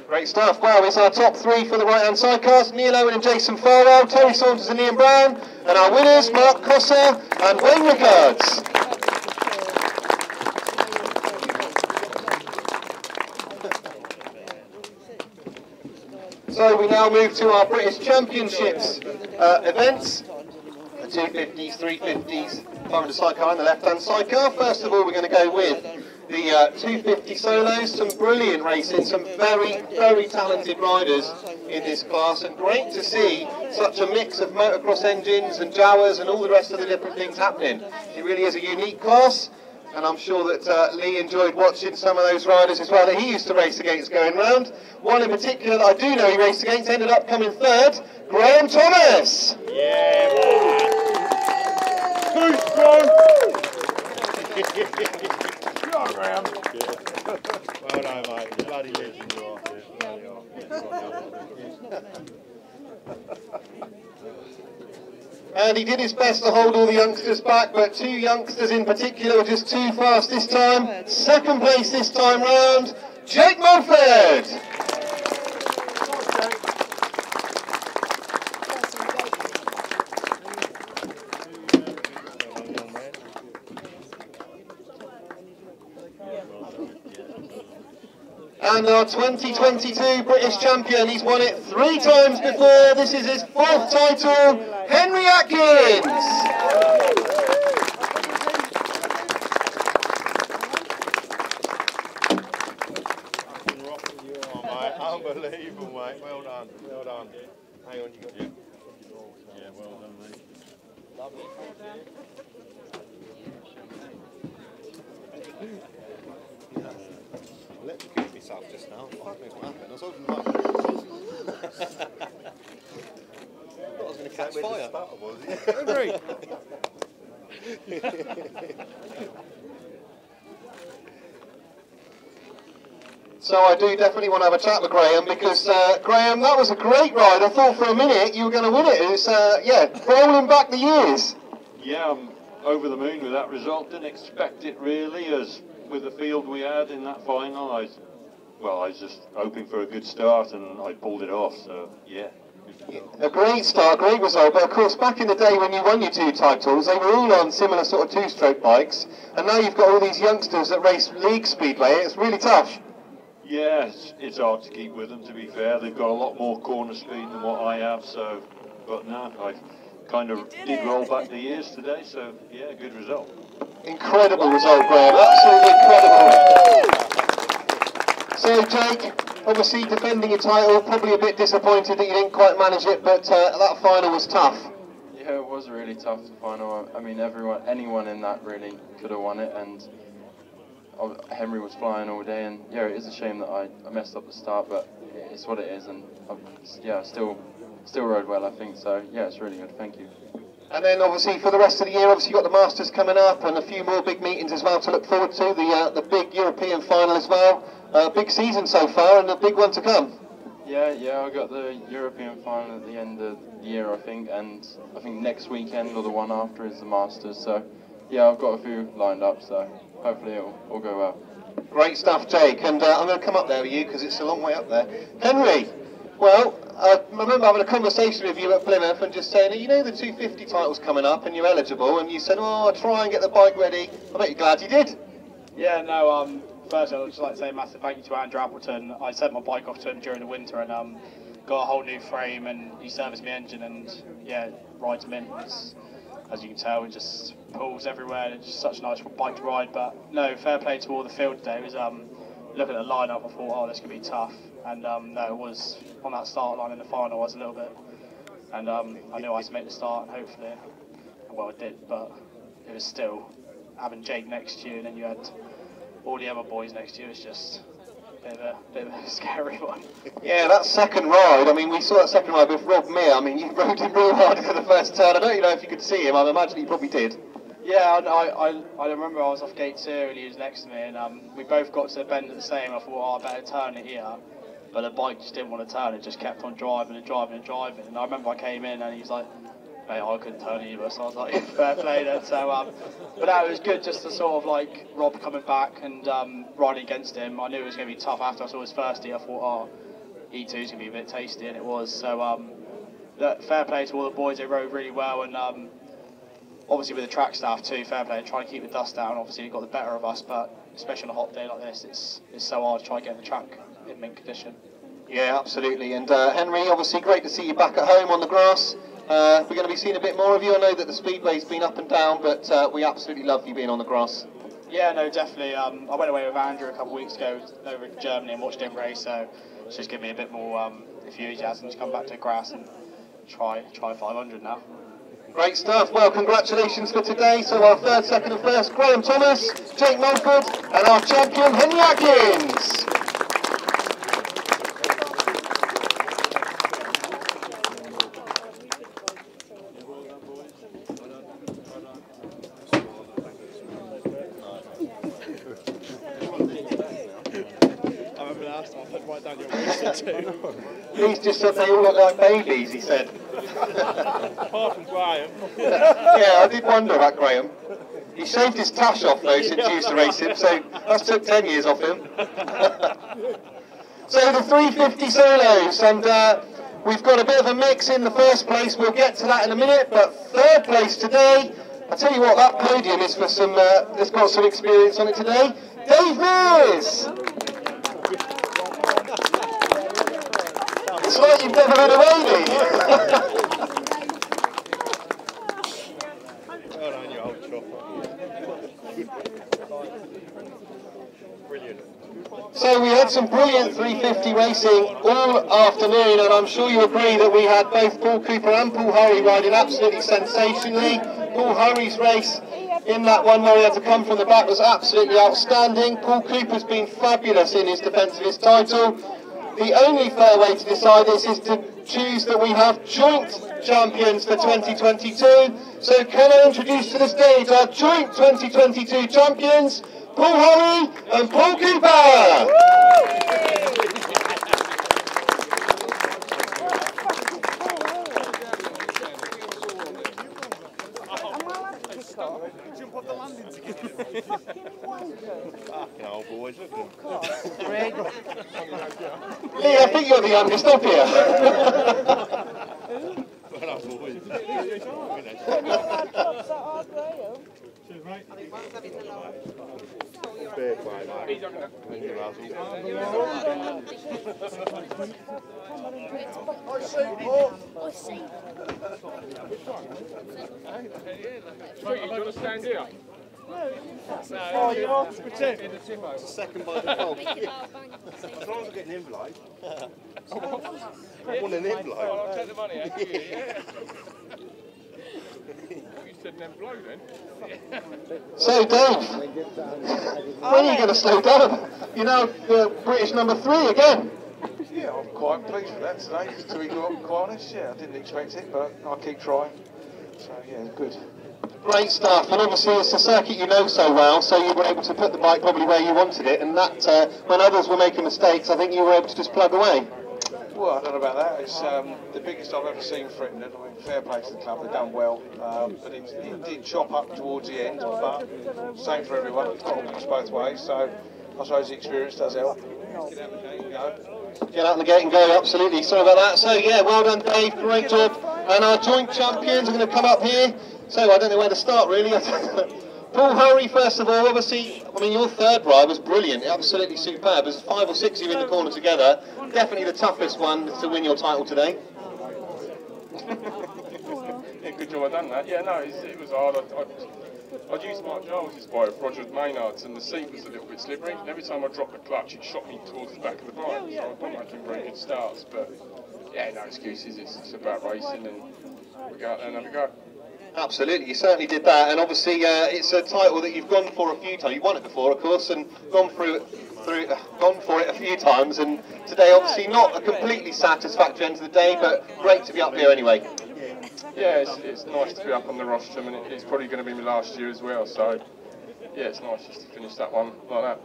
Great stuff. Well, it's our top three for the right-hand sidecars. Neil Owen and Jason Farwell, Terry Saunders and Liam Brown, and our winners, Mark Crosser and Wayne Rickards. So we now move to our British Championships uh, events, the two fifties, three fifties, five hundred sidecar and the left-hand sidecar. First of all, we're going to go with the uh, two fifty solos. Some brilliant racing, some very, very talented riders in this class, and great to see such a mix of motocross engines and Jawas and all the rest of the different things happening. It really is a unique class, and I'm sure that uh, Lee enjoyed watching some of those riders as well that he used to race against going round. One in particular that I do know he raced against ended up coming third, Graham Thomas! Yeah, boy! Boost, Graham! Come on, Graham! Well done, mate. Bloody legend you are. Bloody off. And he did his best to hold all the youngsters back, but two youngsters in particular were just too fast this time. Second place this time round, Jake Mulford. And our twenty twenty-two British champion, he's won it three times before. This is his fourth title, Henry Atkins. Unbelievable, mate. Well done. Well done. Hang on, you got it. Yeah, well done, mate. Lovely. Well done. myself just now. Fuck knows what happened. I was holding them up. I was going to catch fire. Henry! So I do definitely want to have a chat with Graham, because uh, Graham, that was a great ride. I thought for a minute you were going to win it. It's uh, yeah, rolling back the years. Yeah, I'm over the moon with that result. Didn't expect it really, as with the field we had in that final. I, well, I was just hoping for a good start and I pulled it off. So yeah. A great start, great result, but of course back in the day when you won your two titles, they were all on similar sort of two-stroke bikes, and now you've got all these youngsters that race league speedway. It's really tough. Yes, it's hard to keep with them, to be fair. They've got a lot more corner speed than what I have, so, but no, I kind of did, did roll back the years today, so yeah, good result. Incredible result, Graham, absolutely incredible. So Jake, obviously defending your title, probably a bit disappointed that you didn't quite manage it, but uh, that final was tough. Yeah, it was a really tough final. I mean, everyone, anyone in that really could have won it, and Henry was flying all day, and yeah, it is a shame that I, I messed up the start, but it's what it is, and I've, yeah, still still rode well, I think, so yeah, it's really good, thank you. And then obviously for the rest of the year, obviously you've got the Masters coming up and a few more big meetings as well to look forward to, the, uh, the big European final as well. Uh, big season so far and a big one to come. Yeah, yeah, I got the European final at the end of the year, I think, and I think next weekend or the one after is the Masters, so yeah, I've got a few lined up, so hopefully it'll all go well. Great stuff, Jake, and uh, I'm going to come up there with you because it's a long way up there. Henry, well, uh, I remember having a conversation with you at Plymouth and just saying, you know, the two fifty title's coming up and you're eligible, and you said, oh, I'll try and get the bike ready. I bet you're glad you did. Yeah, no, um... first, I'd just like to say a massive thank you to Andrew Appleton. I sent my bike off to him during the winter and um, got a whole new frame, and he serviced my engine, and yeah, rides him in. It's, as you can tell, it just pulls everywhere, and it's just such a nice bike to ride. But no, fair play to all the field today. It was um, looking at the lineup, I thought, oh, this could be tough. And um, no, it was on that start line in the final, I was a little bit, and um, I knew I had to make the start, and hopefully, well, I did, but it was still having Jake next to you, and then you had all the other boys next to you. It's just a bit of a, bit of a scary one. Yeah, that second ride, I mean, we saw that second ride with Rob Mear. I mean, you rode him real hard for the first turn. I don't you know if you could see him. I imagine you probably did. Yeah, I, I, I remember I was off gate two and he was next to me, and um, we both got to the bend at the same. I thought, oh, I better turn it here. But the bike just didn't want to turn. It just kept on driving and driving and driving. And I remember I came in and he's like, mate, I couldn't turn either, so I was like, fair play then. So, um, but no, it was good just to sort of like Rob coming back and um, riding against him. I knew it was going to be tough after I saw his first D. I thought, oh, E two's going to be a bit tasty, and it was. So, um, look, fair play to all the boys. They rode really well, and um, obviously with the track staff too, fair play, trying to keep the dust down. Obviously, you got the better of us, but especially on a hot day like this, it's, it's so hard to try and get the track in mint condition. Yeah, absolutely. And uh, Henry, obviously, great to see you back at home on the grass. Uh, we're going to be seeing a bit more of you. I know that the speedway's been up and down, but uh, we absolutely love you being on the grass. Yeah, no, definitely. Um, I went away with Andrew a couple of weeks ago over to Germany and watched him race, so it's just given me a bit more um, enthusiasm to come back to the grass and try try five hundred now. Great stuff. Well, congratulations for today. So our third, second and first, Graham Thomas, Jake Mulford, and our champion, Henry Atkins. He's just said they all look like babies, he said. Apart from Graham. Yeah, I did wonder about Graham. He shaved his tash off, though, since you used to race him, so that's took ten years off him. So the three fifty solos, and uh, we've got a bit of a mix in the first place. We'll get to that in a minute, but third place today, I tell you what, that podium is for some, uh, that's got some experience on it today, Dave Mears. It's like you've never been a baby. Well done, you old chopper. Brilliant. So we had had some brilliant three fifty racing all afternoon, and I'm sure you agree that we had both Paul Cooper and Paul Hurry riding absolutely sensationally. Paul Hurry's race in that one where he had to come from the back was absolutely outstanding. Paul Cooper's been fabulous in his defence of his title. The only fair way to decide this is to choose that we have joint champions for twenty twenty-two. So can I introduce to the stage our joint twenty twenty-two champions, Paul Hurry and Paul Cooper! Lee, I think you're the youngest up here. Oh, you are? It's a second by default. As long as I get an envelope. I want an envelope. I'll take the money out. You said an envelope then. So, Dave, when are you going to slow down? You're now the British number three again. Yeah, I'm quite pleased with that today, to be quite honest. Yeah, I didn't expect it, but I'll keep trying. So, yeah, good. Great stuff, and obviously it's a circuit you know so well, so you were able to put the bike probably where you wanted it, and that, uh, when others were making mistakes, I think you were able to just plug away. Well, I don't know about that. It's um, the biggest I've ever seen for it. I mean, fair play to the club, they've done well, um, but it, it did chop up towards the end, but same for everyone, it's got to push both ways, so I suppose the experience does help. Get out the gate and go. Get out the gate and go, absolutely. Sorry about that. So, yeah, well done, Dave, great job. And our joint champions are going to come up here. So I don't know where to start, really. Paul Hurry, first of all, obviously, I mean, your third ride was brilliant, absolutely superb. There's five or six of you in the corner together. Definitely the toughest one to win your title today. Yeah, good job I've done that. Yeah, no, it's, it was hard. I, I, I'd used Mark Charles's bike, Roger Maynard's, and the seat was a little bit slippery. And every time I dropped the clutch, it shot me towards the back of the bike. So I wasn't making very good starts, but yeah, no excuses. It's, it's about racing, and we go out there and have a go. Absolutely, you certainly did that, and obviously uh, it's a title that you've gone for a few times. You've won it before, of course, and gone through it, through, uh, gone for it a few times. And today, obviously, not a completely satisfactory end to the day, but great to be up here anyway. Yeah, it's, it's nice to be up on the rostrum, and it, it's probably going to be my last year as well. So, yeah, it's nice just to finish that one like that.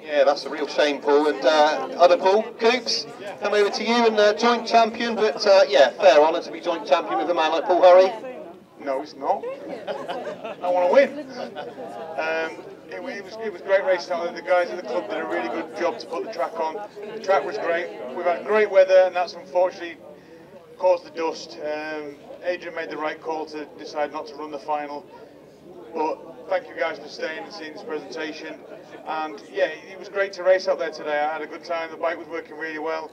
Yeah, that's a real shame, Paul. And uh, other Paul, Coops, come over to you and uh, joint champion. But uh, yeah, fair honour to be joint champion with a man like Paul Hurry. No, it's not. I want to win. Um, it, it was it was great racing out there. The guys at the club did a really good job to put the track on. The track was great. We've had great weather, and that's unfortunately caused the dust. Um, Adrian made the right call to decide not to run the final. But thank you guys for staying and seeing this presentation. And yeah, it, it was great to race out there today. I had a good time. The bike was working really well.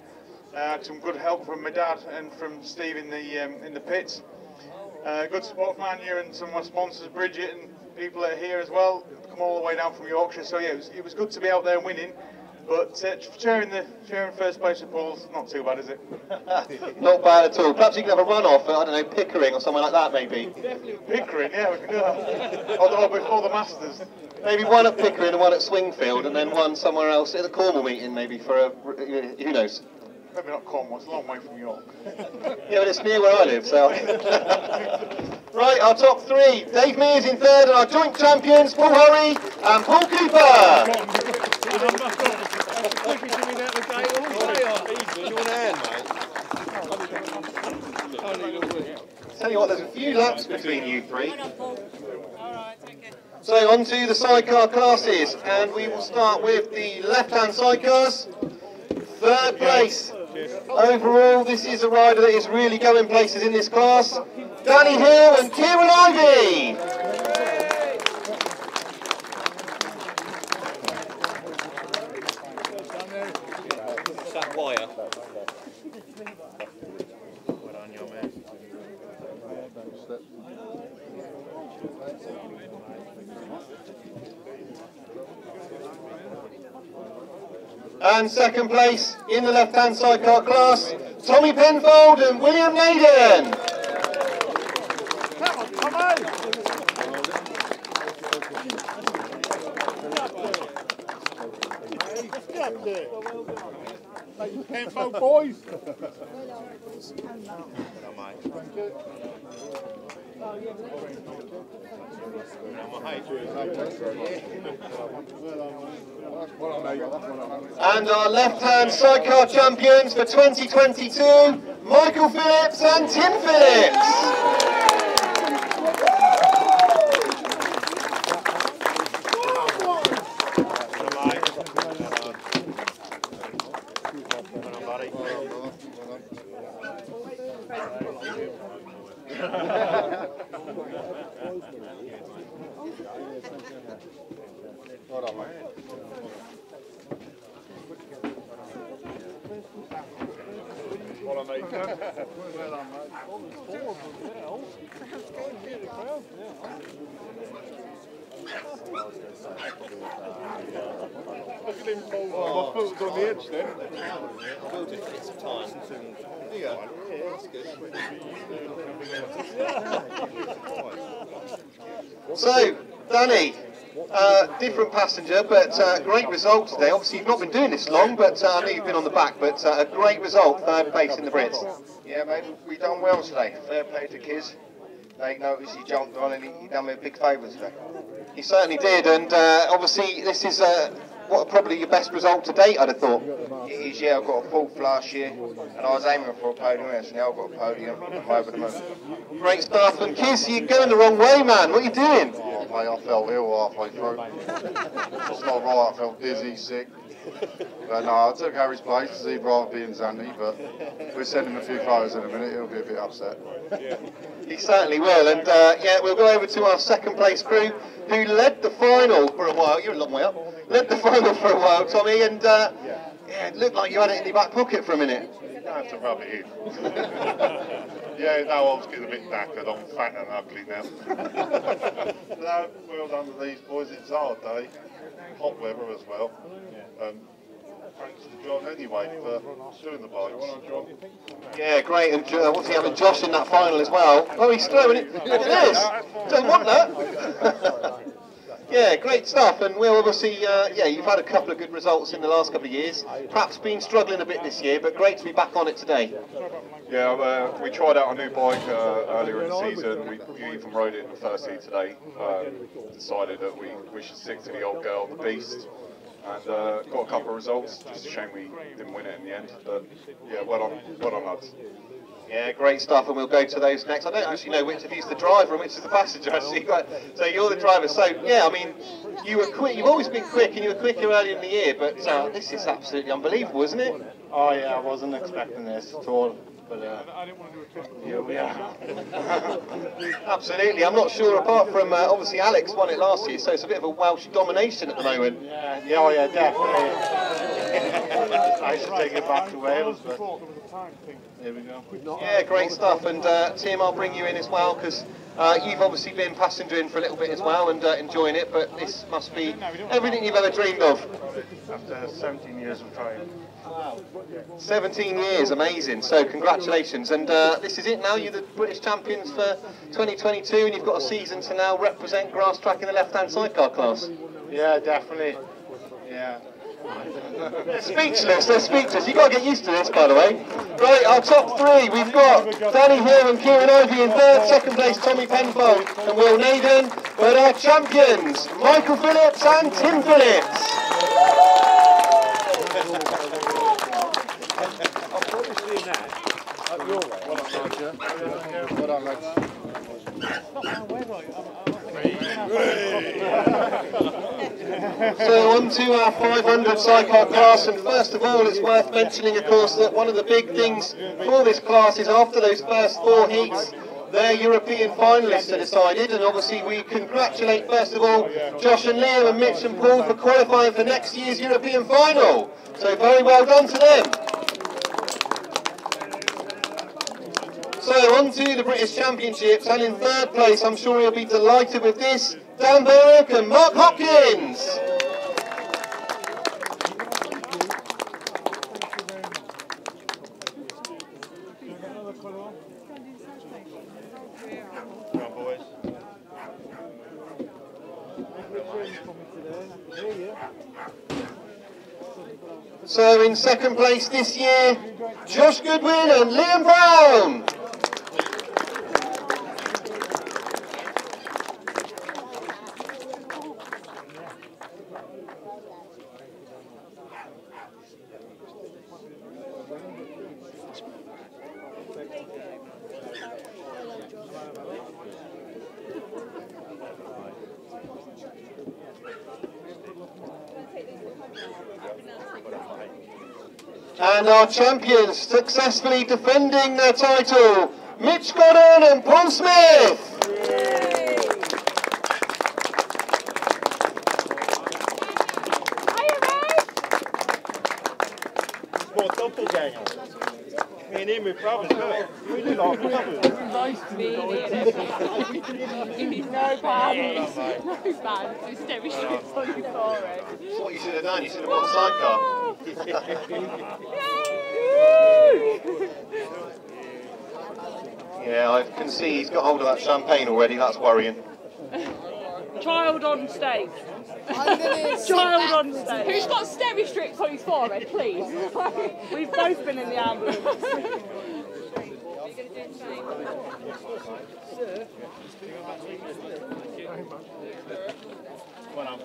I uh, had some good help from my dad and from Steve in the um, in the pits. Uh, good support from Anya and some of my sponsors, Bridget, and people that are here as well, come all the way down from Yorkshire. So yeah, it was, it was good to be out there winning, but uh, sharing the sharing first place with Paul's not too bad, is it? Not bad at all. Perhaps you can have a run off, I don't know, Pickering or somewhere like that maybe. Pickering, yeah, we can do that. Although before the Masters. Maybe one at Pickering and one at Swingfield, and then one somewhere else at the Cornwall meeting maybe for a, who knows. Maybe not Cornwall, it's a long way from York. Yeah, but it's near where I live, so... Right, our top three. Dave Mears in third, and our joint champions, Paul Hurry and Paul Cooper. Tell you what, there's a few laps between you three. So, on to the sidecar classes, and we will start with the left-hand sidecars. Third place. Overall, this is a rider that is really going places in this class. Danny Hill and Kieran Ivey. That wire. Well done, your man. And second place in the left-hand sidecar class, Tommy Penfold and William Naden. Come on, come on! Penfold boys. And our left-hand sidecar champions for twenty twenty-two, Michael Phillips and Tim Phillips. So, Danny, uh, different passenger, but uh, great result today. Obviously, you've not been doing this long, but uh, I know you've been on the back, but uh, a great result, third place in the Brits. Yeah, mate, we done well today. Fair play to Kiz. They noticed he jumped on and he, he done me a big favour today. He certainly did, and uh, obviously this is uh, what probably your best result to date, I'd have thought. It is, yeah. I've got a fourth last year, and I was aiming for a podium, and so now I've got a podium. I'm over the moon. Great start from Kiz. You're going the wrong way, man. What are you doing? Oh, mate, I felt ill halfway through. It's not right. I felt dizzy, sick. But no, I took Harry's place to see Brian being Zandy, but we'll send him a few photos in a minute. He'll be a bit upset. He certainly will. And uh, yeah, we'll go over to our second place crew, who led the final for a while. You're a long way up. Led the final for a while, Tommy, and uh, yeah, it looked like you had it in your back pocket for a minute. You don't have to rub it in. Yeah, no, I was getting a bit knackered. I'm fat and ugly now. No, well done to these boys. It's our day. Hot weather as well. Um, thanks to John anyway for doing the bikes. Yeah, great. And uh, what's he having Josh in that final as well? Oh, he's slowing it. Look at this. Don't want that. Yeah, great stuff. And we'll obviously, uh, yeah, you've had a couple of good results in the last couple of years. Perhaps been struggling a bit this year, but great to be back on it today. Yeah, uh, we tried out a new bike uh, earlier in the season. We, we even rode it in the first heat today. Um, decided that we, we should stick to the old girl, the beast. And uh, got a couple of results. Just a shame we didn't win it in the end. But yeah, well on, well on lads. Yeah, great stuff, and we'll go to those next. I don't actually know which of you's the driver and which is the passenger. I see, but so you're the driver. So yeah, I mean, you were quick. You've always been quick, and you were quicker early in the year. But uh, this is absolutely unbelievable, isn't it? Oh yeah, I wasn't expecting this at all. But uh, here we are. Absolutely. I'm not sure, apart from uh, obviously Alex won it last year, so it's a bit of a Welsh domination at the moment. Yeah, yeah, oh, yeah, definitely. I should take it back to Wales, but there we go. Yeah, great stuff. And uh, Tim, I'll bring you in as well, because uh, you've obviously been passenger in for a little bit as well and uh, enjoying it, but this must be everything you've ever dreamed of. After seventeen years of trying. Wow. seventeen years, amazing. So congratulations, and uh, this is it now. You're the British champions for twenty twenty-two, and you've got a season to now represent grass track in the left-hand sidecar class. Yeah, definitely. Yeah. They're speechless, they're speechless. You've got to get used to this, by the way. Right, our top three, we've got Danny Hill and Kieran Ivey in third, second place Tommy Penfold and Will Naden, but our champions, Michael Phillips and Tim Phillips. So on to our five hundred sidecar class, and first of all it's worth mentioning of course that one of the big things for this class is after those first four heats their European finalists are decided, and obviously we congratulate first of all Josh and Liam and Mitch and Paul for qualifying for next year's European final, so very well done to them. So on to the British Championships, and in third place, I'm sure he'll be delighted with this, Dan Berwick and Mark Hopkins. So in second place this year, Josh Goodwin and Liam Brown. And our champions successfully defending their title, Mitch Godden and Paul Smith. Yay. Are you right? It's more doppelganger. Me and him, we're brothers, look. We look like brothers. Me and you need no bands. No bands. Just every shot's on your forehead. That's what you should have done. You should have bought a sidecar. Yeah, I can see he's got hold of that champagne already, that's worrying. Child on stage. Child on stage. Who's got steri strips on his forehead, please? We've both been in the ambulance.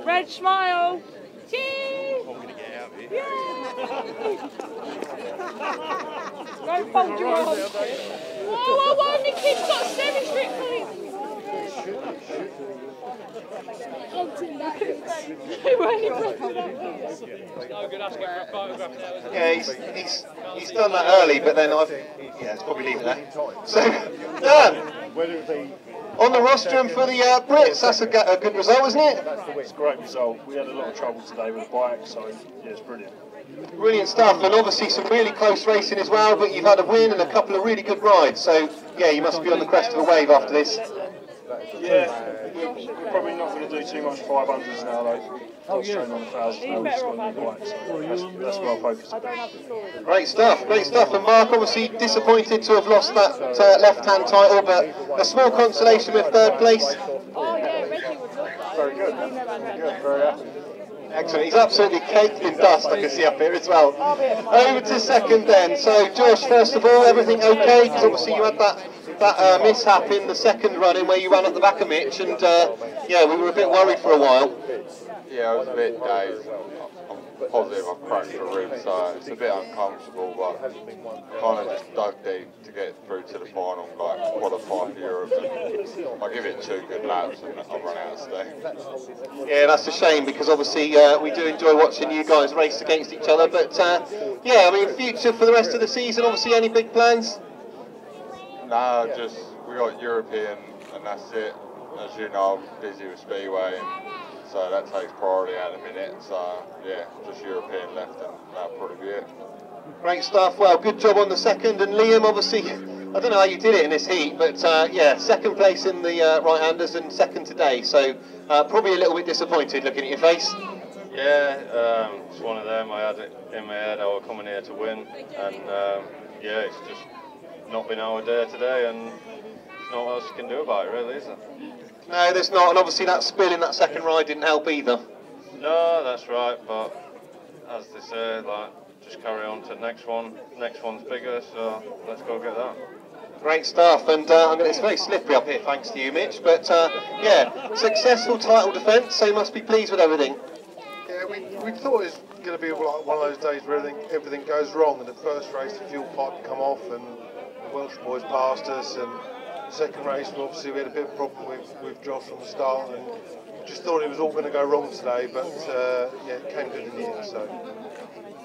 Red smile. Cheers! I'm gonna get out of here. Don't fold your arms. Whoa, whoa, whoa, my kid's got seven strips on it. They were only broken up. Yeah, he's, he's, he's done that early, but then I've... Yeah, it's probably leaving that. So, done! On the rostrum for the uh, Brits, that's a, a good result, isn't it? It's a great result. We had a lot of trouble today with the bike, so yeah, it's brilliant. Brilliant stuff, and obviously some really close racing as well, but you've had a win and a couple of really good rides, so yeah, you must be on the crest of a wave after this. Yeah, we're, we're probably not going to do too much five hundreds now, though. Oh, yeah. On now, we're just going to bike, so that's, that's where I'm focused. Great stuff, great stuff. And Mark, obviously disappointed to have lost that uh, left-hand title, but a small consolation with third place. Oh, yeah, Reggie would love that. Very good, very good, very happy. Excellent, he's absolutely caked in dust, I can see up here as well. Over to second then. So, Josh, first of all, everything okay? Because obviously you had that... that uh, mishap in the second running where you ran at the back of Mitch, and uh, yeah, we were a bit worried for a while. Yeah, I was a bit dazed. I'm positive I cracked the rib, so it's a bit uncomfortable, but I kind of just dug deep to get through to the final, like qualify for Europe. And I give it two good laps and I'll run out of steam. Yeah, that's a shame, because obviously uh, we do enjoy watching you guys race against each other, but uh, yeah, I mean, future for the rest of the season, obviously, any big plans? No, nah, just we got European and that's it. As you know, I'm busy with Speedway, and so that takes priority at the minute. So yeah, just European left and that'll probably be it. Great stuff. Well, good job on the second. And Liam, obviously, I don't know how you did it in this heat, but uh, yeah, second place in the uh, right-handers and second today. So uh, probably a little bit disappointed looking at your face. Yeah, um, it's one of them. I had it in my head I was coming here to win, and um, yeah, it's just not been our day today, and there's not much you can do about it, really, is there? No, there's not, and obviously that spill in that second ride didn't help either. No, that's right, but as they say, like, just carry on to the next one. Next one's bigger, so let's go get that. Great stuff, and uh, I mean, it's very slippery up here, thanks to you, Mitch, but uh, yeah, successful title defence, so you must be pleased with everything. Yeah, we, we thought it was going to be like one of those days where everything, everything goes wrong, and the first race the fuel pipe come off, and Welsh boys passed us, and the second race obviously we had a bit of a problem with, with Josh from the start, and just thought it was all going to go wrong today, but uh, yeah, it came good in the end. So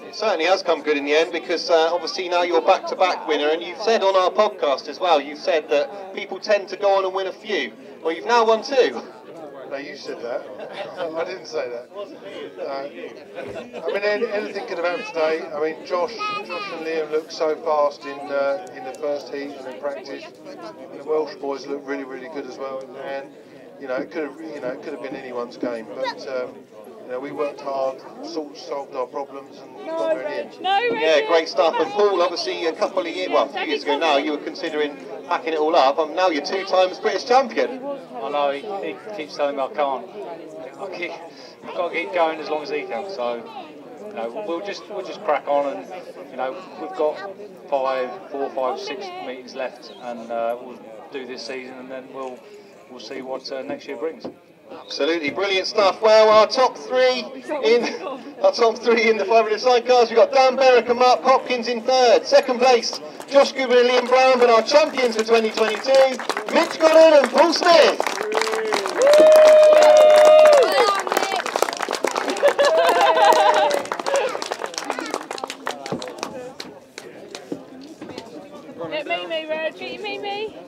it certainly has come good in the end, because uh, obviously now you're back-to-back winner, and you've said on our podcast as well, you've said that people tend to go on and win a few. Well, you've now won two. No, you said that. I didn't say that. No. I mean, anything could have happened today. I mean, Josh, Josh and Liam looked so fast in uh, in the first heat and in practice. And the Welsh boys looked really, really good as well. And you know, it could have, you know, it could have been anyone's game. But um, you know, we worked hard, sort of solved our problems, and got there in the end. Yeah, great stuff. And Paul, obviously, a couple of years, well, a few years ago now, you were considering packing it all up, and now you're two times British champion. I know, he, he keeps telling me I can't. I keep, I've got to keep going as long as he can, so you know, we'll just we'll just crack on, and you know, we've got five, four, five, six meetings left, and uh, we'll do this season, and then we'll we'll see what uh, next year brings. Absolutely brilliant stuff. Well, our top three in our top three in the five hundred sidecars. We've got Dan Berwick and Mark Hopkins in third. Second place, Josh Goodwin and Liam Brown, but our champions for twenty twenty-two, Mitch Godden and Paul Smith.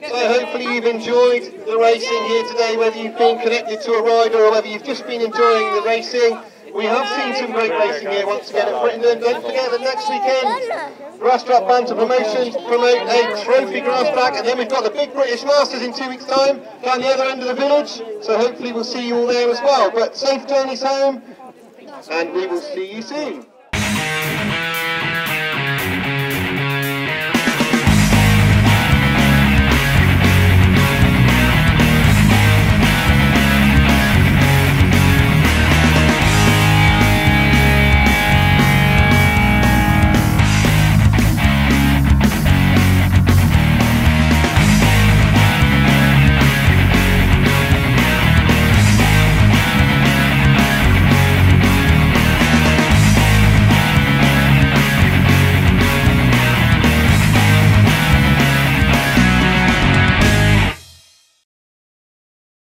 So hopefully you've enjoyed the racing here today, whether you've been connected to a rider or whether you've just been enjoying the racing. We have seen some great racing here once again at Crittenden. Don't forget that next weekend, Grassstrap Banter Promotions promote a trophy grassback, and then we've got the Big British Masters in two weeks' time down the other end of the village. So hopefully we'll see you all there as well. But safe journeys home, and we will see you soon.